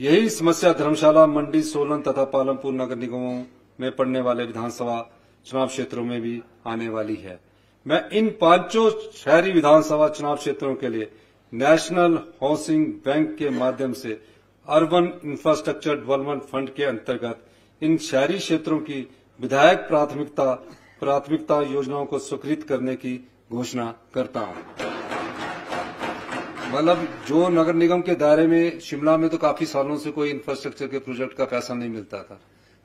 यही समस्या धर्मशाला, मंडी, सोलन तथा पालमपुर नगर निगमों में पड़ने वाले विधानसभा चुनाव क्षेत्रों में भी आने वाली है। मैं इन पांचों शहरी विधानसभा चुनाव क्षेत्रों के लिए नेशनल हाउसिंग बैंक के माध्यम से अर्बन इंफ्रास्ट्रक्चर डेवलपमेंट फंड के अंतर्गत इन शहरी क्षेत्रों की विधायक प्राथमिकता प्राथमिकता योजनाओं को स्वीकृत करने की घोषणा करता हूं। मतलब जो नगर निगम के दायरे में शिमला में तो काफी सालों से कोई इंफ्रास्ट्रक्चर के प्रोजेक्ट का पैसा नहीं मिलता था,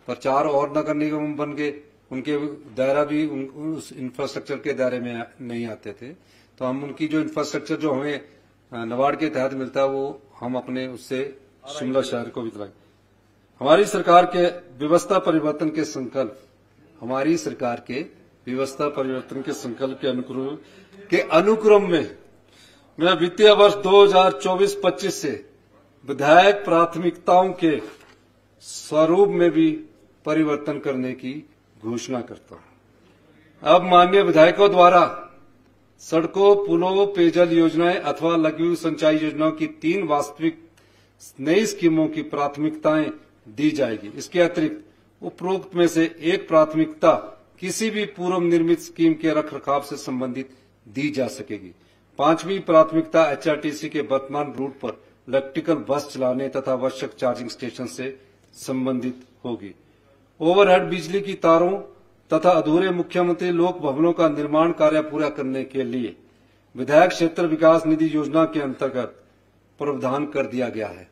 पर चार और नगर निगम बन गए, उनके दायरा भी उन, उस इंफ्रास्ट्रक्चर के दायरे में नहीं आते थे। तो हम उनकी जो इंफ्रास्ट्रक्चर जो हमें नबार्ड के तहत मिलता है वो हम अपने उससे शिमला शहर को भी दिलाएं। हमारी सरकार के व्यवस्था परिवर्तन के संकल्प हमारी सरकार के व्यवस्था परिवर्तन के संकल्प के अनुक्रम के अनुक्रम में मैं वित्तीय वर्ष दो हजार चौबीस पच्चीस से विधायक प्राथमिकताओं के स्वरूप में भी परिवर्तन करने की घोषणा करता हूं। अब माननीय विधायकों द्वारा सड़कों, पुलों, पेयजल योजनाएं अथवा लघु सिंचाई योजनाओं की तीन वास्तविक नई स्कीमों की प्राथमिकताएं दी जाएगी। इसके अतिरिक्त उपरोक्त में से एक प्राथमिकता किसी भी पूर्व निर्मित स्कीम के रखरखाव से संबंधित दी जा सकेगी। पांचवी प्राथमिकता एचआरटीसी के वर्तमान रूट पर इलेक्ट्रिकल बस चलाने तथा आवश्यक चार्जिंग स्टेशन से संबंधित होगी। ओवरहेड बिजली की तारों तथा अधूरे मुख्यमंत्री लोक भवनों का निर्माण कार्य पूरा करने के लिए विधायक क्षेत्र विकास निधि योजना के अंतर्गत प्रावधान कर दिया गया है।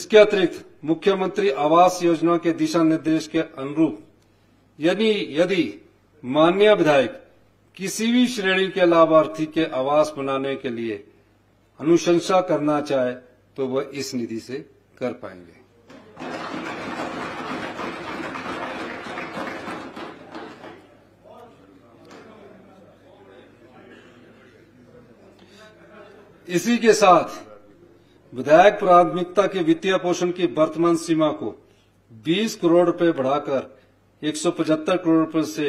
इसके अतिरिक्त मुख्यमंत्री आवास योजना के दिशा निर्देश के अनुरूप यानी यदि माननीय विधायक किसी भी श्रेणी के लाभार्थी के आवास बनाने के लिए अनुशंसा करना चाहे तो वह इस निधि से कर पाएंगे। इसी के साथ विधायक प्राथमिकता के वित्तीय पोषण की वर्तमान सीमा को बीस करोड़ रुपए बढ़ाकर एक सौ पचहत्तर करोड़ रुपए से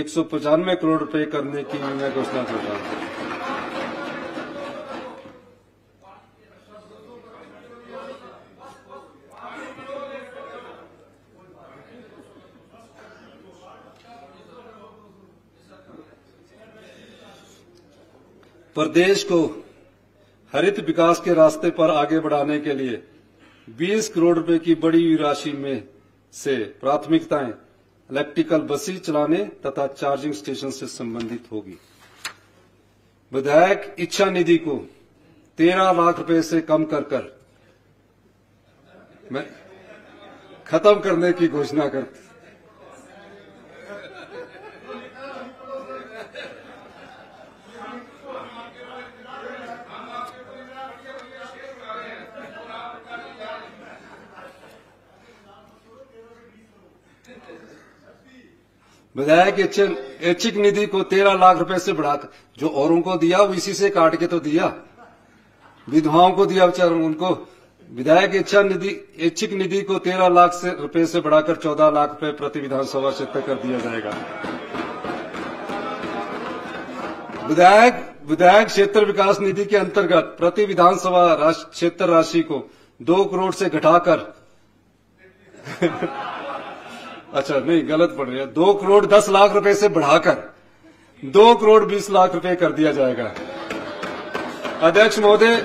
एक सौ पचानवे करोड़ रुपए करने की मैं घोषणा कर रहा हूं। प्रदेश को हरित विकास के रास्ते पर आगे बढ़ाने के लिए बीस करोड़ रुपए की बड़ी राशि में से प्राथमिकताएं इलेक्ट्रिकल बसें चलाने तथा चार्जिंग स्टेशन से संबंधित होगी। विधायक इच्छा निधि को तेरह लाख रुपए से कम कर कर मैं खत्म करने की घोषणा करती। विधायक ऐच्छिक निधि को तेरह लाख रुपए से बढ़ाकर जो औरों को दिया वो इसी से काट के तो दिया, विधवाओं को दिया बेचारों उनको। विधायक इच्छा निधि ऐच्छिक निधि को तेरह लाख से रुपए से बढ़ाकर चौदह लाख रुपए प्रति विधानसभा क्षेत्र कर दिया जाएगा। विधायक विधायक क्षेत्र विकास निधि के अंतर्गत प्रति विधानसभा क्षेत्र राशि को दो करोड़ से घटाकर अच्छा नहीं गलत पढ़ रही है, दो करोड़ दस लाख रुपए से बढ़ाकर दो करोड़ बीस लाख रुपए कर दिया जाएगा। अध्यक्ष महोदय,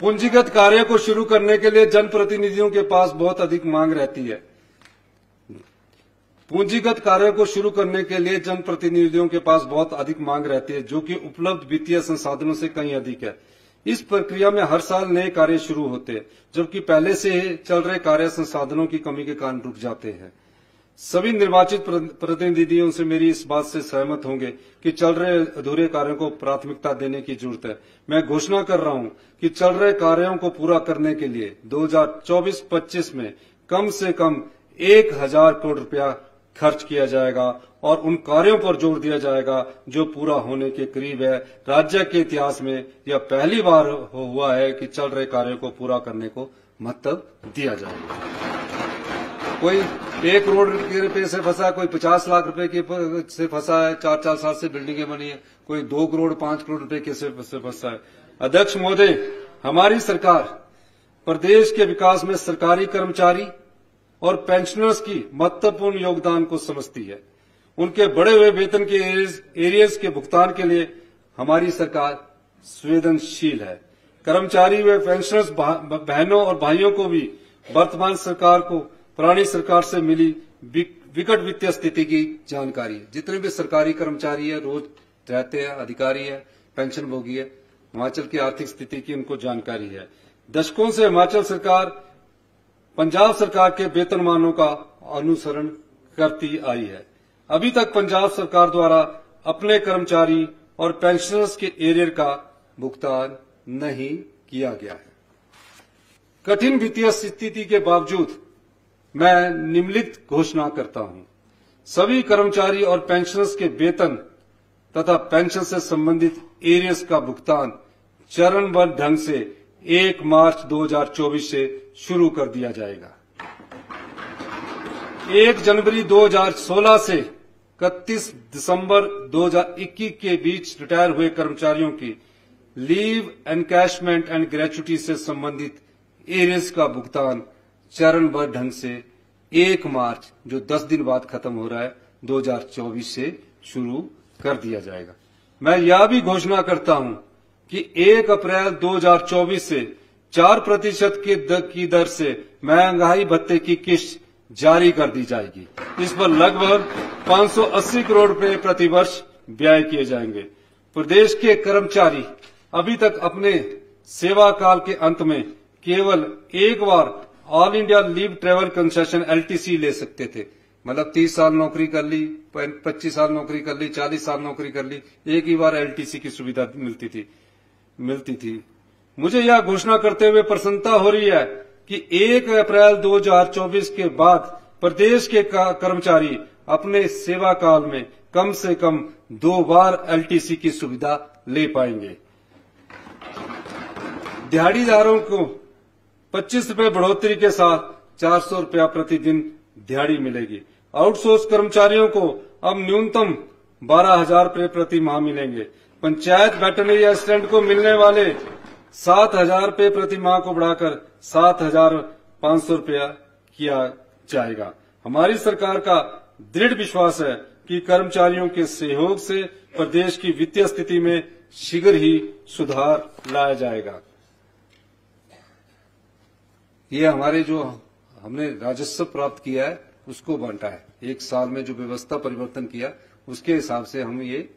पूंजीगत कार्य को शुरू करने के लिए जनप्रतिनिधियों के पास बहुत अधिक मांग रहती है। पूंजीगत कार्य को शुरू करने के लिए जनप्रतिनिधियों के पास बहुत अधिक मांग रहती है जो कि उपलब्ध वित्तीय संसाधनों से कहीं अधिक है। इस प्रक्रिया में हर साल नए कार्य शुरू होते हैं जबकि पहले से चल रहे कार्य संसाधनों की कमी के कारण रुक जाते हैं। सभी निर्वाचित प्रतिनिधियों से मेरी इस बात से सहमत होंगे कि चल रहे अधूरे कार्यों को प्राथमिकता देने की जरूरत है। मैं घोषणा कर रहा हूं कि चल रहे कार्यों को पूरा करने के लिए दो हज़ार चौबीस पच्चीस में कम से कम एक हजार करोड़ रुपया खर्च किया जाएगा और उन कार्यों पर जोर दिया जाएगा जो पूरा होने के करीब है। राज्य के इतिहास में यह पहली बार हुआ है कि चल रहे कार्यों को पूरा करने को महत्व दिया जाएगा। कोई एक करोड़ रुपए से फंसा, कोई पचास लाख रुपए के से फंसा है, चार चार साल से बिल्डिंगें बनी है, कोई दो करोड़ पांच करोड़ रुपए के से फंसा है। अध्यक्ष महोदय, हमारी सरकार प्रदेश के विकास में सरकारी कर्मचारी और पेंशनर्स की महत्वपूर्ण योगदान को समझती है। उनके बढ़े हुए वेतन के एरियर्स के भुगतान के लिए हमारी सरकार संवेदनशील है। कर्मचारी व पेंशनर्स बहनों और भाइयों को भी वर्तमान सरकार को पुरानी सरकार से मिली विकट वित्तीय स्थिति की जानकारी है। जितने भी सरकारी कर्मचारी है, रोज रहते हैं, अधिकारी है, पेंशन भोगी है, हिमाचल की आर्थिक स्थिति की उनको जानकारी है। दशकों से हिमाचल सरकार पंजाब सरकार के वेतनमानों का अनुसरण करती आई है। अभी तक पंजाब सरकार द्वारा अपने कर्मचारी और पेंशनर्स के एरियर का भुगतान नहीं किया गया है। कठिन वित्तीय स्थिति के बावजूद मैं निम्नलिखित घोषणा करता हूं। सभी कर्मचारी और पेंशनर्स के वेतन तथा पेंशन से संबंधित एरियर्स का भुगतान चरणबद्ध ढंग से एक मार्च दो हज़ार चौबीस से शुरू कर दिया जाएगा। एक जनवरी दो हज़ार सोलह से इकतीस दिसंबर दो हज़ार इक्कीस के बीच रिटायर हुए कर्मचारियों की लीव एनकैशमेंट एंड ग्रेच्युटी से संबंधित एरियर्स का भुगतान चरणबद्ध ढंग से एक मार्च, जो दस दिन बाद खत्म हो रहा है, दो हज़ार चौबीस से शुरू कर दिया जाएगा। मैं यह भी घोषणा करता हूं कि एक अप्रैल दो हज़ार चौबीस से चार प्रतिशत के दर की दर से महंगाई भत्ते की किश्त जारी कर दी जाएगी। इस पर लगभग पाँच सौ अस्सी करोड़ रुपए प्रतिवर्ष व्यय किए जाएंगे। प्रदेश के कर्मचारी अभी तक अपने सेवा काल के अंत में केवल एक बार all India leave travel concession L T C ले सकते थे। मतलब तीस साल नौकरी कर ली, पच्चीस साल नौकरी कर ली, चालीस साल नौकरी कर ली, एक ही बार एल टी सी की सुविधा मिलती थी मिलती थी मुझे यह घोषणा करते हुए प्रसन्नता हो रही है कि एक अप्रैल दो हज़ार चौबीस के बाद प्रदेश के कर्मचारी अपने सेवा काल में कम से कम दो बार एल टी सी की सुविधा ले पाएंगे। दिहाड़ीदारों को पच्चीस रुपए बढ़ोतरी के साथ चार सौ रुपया प्रतिदिन दिहाड़ी मिलेगी। आउटसोर्स कर्मचारियों को अब न्यूनतम बारह हजार रुपये प्रति माह मिलेंगे। पंचायत वेटनरी असिस्टेंट को मिलने वाले सात हजार रुपये प्रति माह को बढ़ाकर सात हजार पाँच सौ रुपया किया जाएगा। हमारी सरकार का दृढ़ विश्वास है कि कर्मचारियों के सहयोग से प्रदेश की वित्तीय स्थिति में शीघ्र ही सुधार लाया जाएगा। ये हमारे जो हमने राजस्व प्राप्त किया है उसको बांटा है। एक साल में जो व्यवस्था परिवर्तन किया उसके हिसाब से हम ये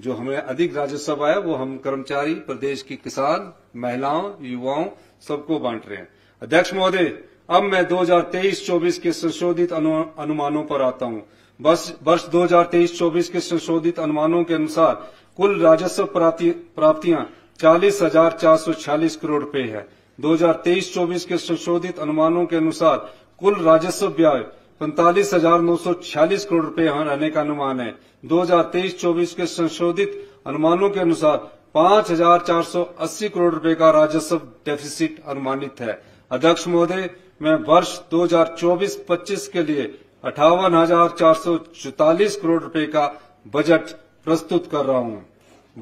जो हमें अधिक राजस्व आया वो हम कर्मचारी, प्रदेश की किसान, महिलाओं, युवाओं सबको बांट रहे हैं। अध्यक्ष महोदय, अब मैं दो हज़ार तेईस चौबीस के संशोधित अनु, अनुमानों पर आता हूँ। बस वर्ष दो हज़ार तेईस चौबीस के संशोधित अनुमानों के अनुसार कुल राजस्व प्राप्तियां चालीस हजार चार सौ छियालीस करोड़ रूपये है। दो हज़ार तेईस चौबीस के संशोधित अनुमानों के अनुसार कुल राजस्व व्यय पैंतालीस हजार नौ सौ छियालीस करोड़ रूपये रहने का अनुमान है। दो हज़ार तेईस चौबीस के संशोधित अनुमानों के अनुसार पाँच हजार चार सौ अस्सी करोड़ रूपये का राजस्व डेफिसिट अनुमानित है। अध्यक्ष महोदय, मैं वर्ष दो हज़ार चौबीस पच्चीस के लिए अठावन हजार चार सौ चौतालीस करोड़ रूपये का बजट प्रस्तुत कर रहा हूँ।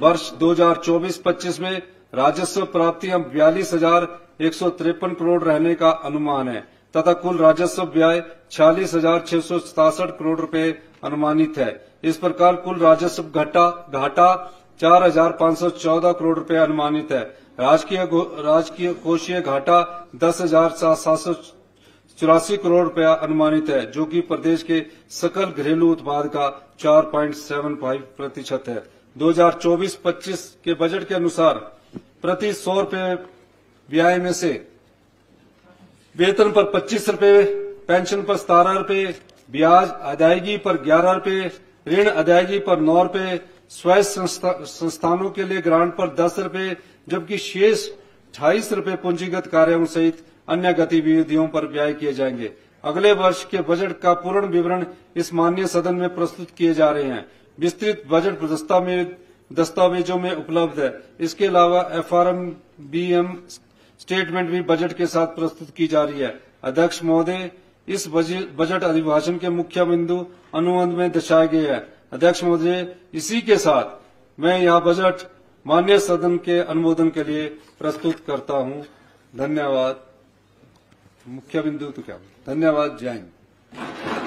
वर्ष दो हज़ार चौबीस पच्चीस में राजस्व प्राप्ति हम बयालीस हजार एक सौ तिरपन करोड़ रहने का अनुमान है तथा कुल राजस्व व्यय छियालीस हजार छह सौ सतासठ करोड़ रुपए अनुमानित है। इस प्रकार कुल राजस्व घाटा घाटा चार हजार पाँच सौ चौदह करोड़ रुपए अनुमानित है। राजकीय राजकीय कोषीय घाटा दस हजार सात सौ चौरासी करोड़ रुपया अनुमानित है, जो कि प्रदेश के सकल घरेलू उत्पाद का चार पॉइंट सात पाँच प्रतिशत है। दो हज़ार चौबीस पच्चीस के बजट के अनुसार प्रति सौ रुपये व्यय में से वेतन पर पच्चीस रुपये, पेंशन पर सतारह रुपये, ब्याज अदायगी पर ग्यारह रुपये, ऋण अदायगी पर नौ रुपये, स्वयं संस्था, संस्थानों के लिए ग्रांट पर दस रुपये, जबकि शेष अट्ठाईस रुपये पूंजीगत कार्यों सहित अन्य गतिविधियों पर व्यय किए जाएंगे। अगले वर्ष के बजट का पूर्ण विवरण इस माननीय सदन में प्रस्तुत किए जा रहे हैं। विस्तृत बजट दस्तावेजों में उपलब्ध है। इसके अलावा F R M B M statement भी बजट के साथ प्रस्तुत की जा रही है। अध्यक्ष महोदय, इस बजट अभिभाषण के मुख्य बिंदु अनुबंध में दर्शाए गए हैं। अध्यक्ष महोदय, इसी के साथ मैं यह बजट माननीय सदन के अनुमोदन के लिए प्रस्तुत करता हूँ। धन्यवाद। मुख्य बिंदु तो क्या, धन्यवाद। जय हिंद।